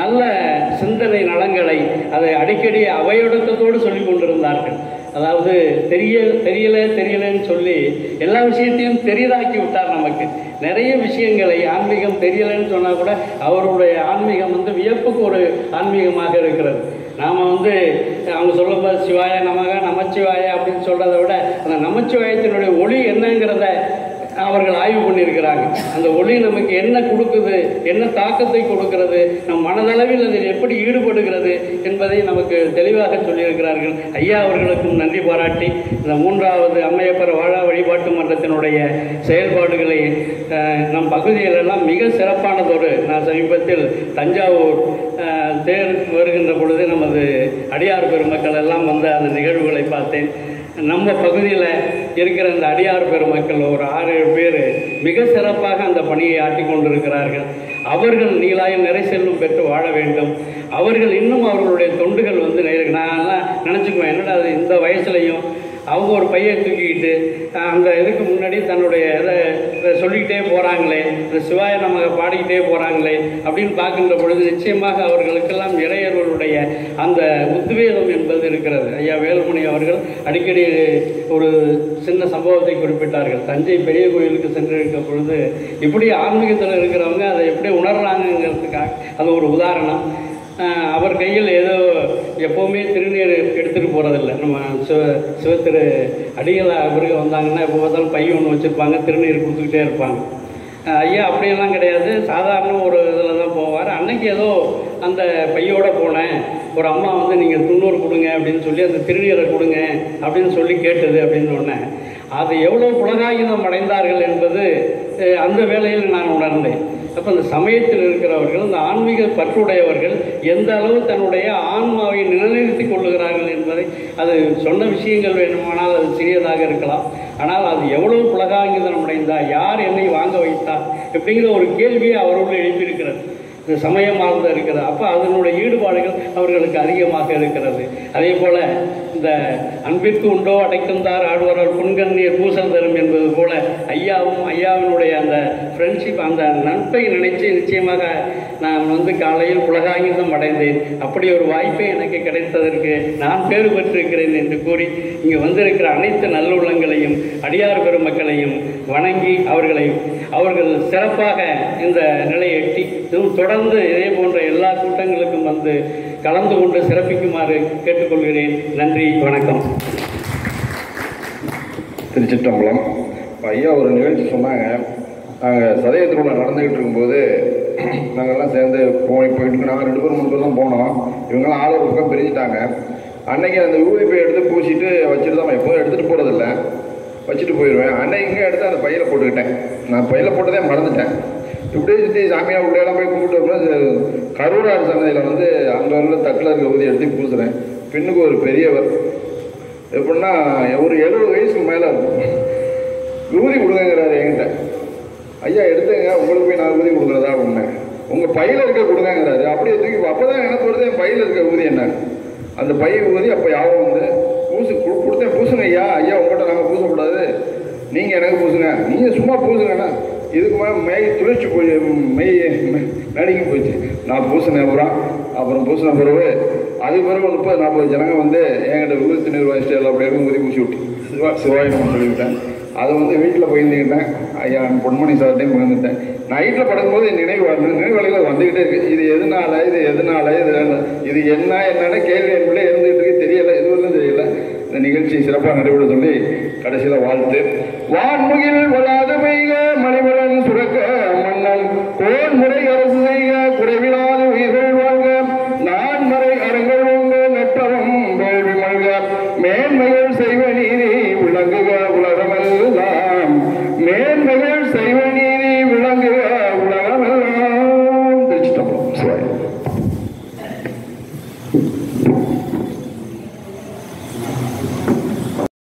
நல்ல சிந்தனை நலங்களை அதை அடிக்கடி அவையொடுக்கத்தோடு சொல்லிக் கொண்டிருந்தார்கள். அதாவது தெரியலன்னு சொல்லி எல்லா விஷயத்தையும் தெரியதாக்கி விட்டார் நமக்கு. நிறைய விஷயங்களை ஆன்மீகம் தெரியலைன்னு சொன்னால் கூட அவருடைய ஆன்மீகம் வந்து வியப்புக்கு ஒரு ஆன்மீகமாக இருக்கிறது. நாம் வந்து அவங்க சொல்லும்போது சிவாய நமக நமச்சிவாய அப்படின்னு சொல்கிறத விட அந்த நமச்சிவாயத்தினுடைய ஒளி என்னங்கிறத அவர்கள் ஆய்வு பண்ணியிருக்கிறாங்க. அந்த ஒளி நமக்கு என்ன கொடுக்குது, என்ன தாக்கத்தை கொடுக்கிறது, நம் மனதளவில் அது எப்படி ஈடுபடுகிறது என்பதை நமக்கு தெளிவாக சொல்லியிருக்கிறார்கள். ஐயா அவர்களுக்கும் நன்றி பாராட்டி இந்த மூன்றாவது அம்மையப்பர் வாழா வழிபாட்டு மன்றத்தினுடைய செயல்பாடுகளை நம் பகுதியிலெல்லாம் மிக சிறப்பானதொரு நான் சமீபத்தில் தஞ்சாவூர் தேர் வருகின்ற பொழுது நமது அடியார் பெருமக்கள் எல்லாம் வந்து அந்த நிகழ்வுகளை பார்த்தேன். நம்ம பகுதியில் இருக்கிற இந்த அடியார் பெருமக்கள் ஒரு 6-7 பேர் மிக சிறப்பாக அந்த பணியை ஆட்டிக் கொண்டிருக்கிறார்கள். அவர்கள் நீளாய நிறை செல்வம் பெற்று வாழ வேண்டும். அவர்கள் இன்னும் அவர்களுடைய தொண்டுகள் வந்து நான்லாம் நினச்சிக்குவேன், என்னடா அது இந்த வயசுலையும் அவங்க ஒரு பையன் தூக்கிக்கிட்டு அந்த இதுக்கு முன்னாடி தன்னுடைய இதை சொல்லிக்கிட்டே போகிறாங்களே, இந்த சிவாய நமக்கு பாடிக்கிட்டே போகிறாங்களே அப்படின்னு பார்க்கின்ற பொழுது நிச்சயமாக அவர்களுக்கெல்லாம் இளையர்களுடைய அந்த உத்வேகம் என்பது இருக்கிறது. ஐயா வேலுமணி அவர்கள் அடிக்கடி ஒரு சின்ன சம்பவத்தை குறிப்பிட்டார்கள். தஞ்சை பெரிய கோயிலுக்கு சென்றிருக்கிற பொழுது இப்படி ஆன்மீகத்தில் இருக்கிறவங்க அதை எப்படி உணர்றாங்கிறதுக்காக அது ஒரு உதாரணம். அவர் கையில் ஏதோ எப்போவுமே திருநீர் எடுத்துகிட்டு போகிறதில்லை. நம்ம சிவத்திரு அடிகளை அவர்கள் வந்தாங்கன்னா எப்போ பார்த்தாலும் பையன் ஒன்று வச்சுருப்பாங்க, திருநீர் கொடுத்துக்கிட்டே இருப்பாங்க. ஐயா அப்படியெல்லாம் கிடையாது, சாதாரண ஒரு இதில் தான் போவார். அன்னைக்கு ஏதோ அந்த பையோடு போனேன், ஒரு அம்மா வந்து நீங்கள் துண்ணூறு கொடுங்க அப்படின்னு சொல்லி அந்த திருநீரை கொடுங்க அப்படின்னு சொல்லி கேட்டது அப்படின்னு சொன்னேன். அது எவ்வளோ புலகாயுதம் அடைந்தார்கள் என்பது அந்த வேளையில் நான் உணர்ந்தேன். அப்போ அந்த சமயத்தில் இருக்கிறவர்கள், அந்த ஆன்மீக பற்றுடையவர்கள் எந்த அளவு தன்னுடைய ஆன்மாவை நிலைநிறுத்தி கொள்ளுகிறார்கள் என்பதை, அது சொன்ன விஷயங்கள் வேண்டுமானால் அது சிறியதாக இருக்கலாம், ஆனால் அது எவ்வளவு புலகாங்கிதம் அடைந்தா, யார் என்னை வாங்க வைத்தார் அப்படிங்கிற ஒரு கேள்வியை அவரோடு எழுப்பியிருக்கிறது. இந்த சமயமாக இருக்கிறது, அப்போ அதனுடைய ஈடுபாடுகள் அவர்களுக்கு அதிகமாக இருக்கிறது. அதே போல் இந்த அன்பிற்கு உண்டோ அடைக்கும்தார் ஆடுவாரால் புன்கண்ணீர் பூசல் தரும் என்பது போல, ஐயாவும் ஐயாவினுடைய அந்த ஃப்ரெண்ட்ஷிப், அந்த நட்பை நினைத்து நிச்சயமாக நான் வந்து காலையில் புலகாங்கிதம் அடைந்தேன். அப்படி ஒரு வாய்ப்பே எனக்கு கிடைத்ததற்கு நான் பேறு பெற்றிருக்கிறேன் என்று கூறி இங்கே வந்திருக்கிற அனைத்து நல்லுள்ளங்களையும் அடியார் பெருமக்களையும் வணங்கி அவர்கள் சிறப்பாக இந்த நிலையை எட்டி தொடர்ந்து இதே போன்ற எல்லா கூட்டங்களுக்கும் வந்து கலந்து கொண்டு சிறப்பிக்குமாறு கேட்டுக்கொள்கிறேன். நன்றி, வணக்கம். திருச்சிற்றம்பலம். ஐயா ஒரு நிகழ்ச்சி சொன்னாங்க. நாங்கள் சதயத்திற்குள்ள நடந்துக்கிட்டு இருக்கும்போது நாங்கள்லாம் சேர்ந்து போயிட்டு நாங்கள் 2 பேர் 3 பேர் தான் போனோம். இவங்களாம் ஆள் ஒரு பக்கம் பிரிஞ்சுட்டாங்க. அன்னைக்கு அந்த யூரிப்பை எடுத்து பூசிட்டு வச்சுட்டு தான், எப்போதும் எடுத்துகிட்டு போகிறதில்ல, வச்சுட்டு போயிடுவேன். அன்னைக்கு எடுத்து அந்த பையில போட்டுக்கிட்டேன். நான் பையில போட்டதே மறந்துட்டேன். இப்படியே சுற்றி சாமியாக உள்ளேலாம் போய் கும்பிட்டு வரப்போ கரூரார் சன்னதியில் வந்து அங்கே உள்ள தட்டில் இருக்க ஊதி எடுத்து பூசுகிறேன். பெண்ணுக்கு ஒரு பெரியவர், எப்படின்னா ஒரு 70 வயசுக்கு மேலே இருக்கும். ஊதி கொடுங்கங்கிறாரு என்கிட்ட. ஐயா எடுத்துங்க, உங்களுக்கு போய் நான் ஊதி கொடுக்குறதா அப்படின்னேன். உங்கள் பையில் இருக்க கொடுங்கங்கிறாரு. அப்படியே தூக்கி அப்போ தான் எனக்கு வருது என் பையில் இருக்க ஊதி என்ன. அந்த பைய ஊதி அப்போ யாவும் வந்து பூசு கொடுத்தேன். பூசுங்க ஐயா, ஐயா உங்கள்கிட்ட நாங்கள் பூசக்கூடாது, நீங்கள் எனக்கு பூசுங்க, நீங்கள் சும்மா பூசுங்கண்ணா. இதுக்கு மேலே மெய் துளிச்சு போய் மெய் நடுங்கி போச்சு. நான் பூசினேன் பூரா. அப்புறம் பூசின பிறகு அது பிறகு 30-40 ஜனங்க வந்து என்கிட்ட விபத்து நிர்வாகிச்சு எல்லாம் அப்படியே ஊதி பூசி விட்டு சிவாயம் சொல்லிவிட்டேன். அதை வந்து வீட்டில் பகிர்ந்துக்கிட்டேன். ஐயா பொன்மணி சார்ட்டையும் பகிர்ந்துட்டேன். நைட்டில் படுக்கும்போது நினைவுகள் வந்துக்கிட்டே இருக்குது. இது என்ன என்னென்ன கேள்வி என்பதே இருந்துகிட்டு தெரியலை, எதுவும் தெரியல. இந்த நிகழ்ச்சி சிறப்பாக நடைபெற சொல்லி கடைசியில் வாழ்த்து. வான்முகில் வளாதமே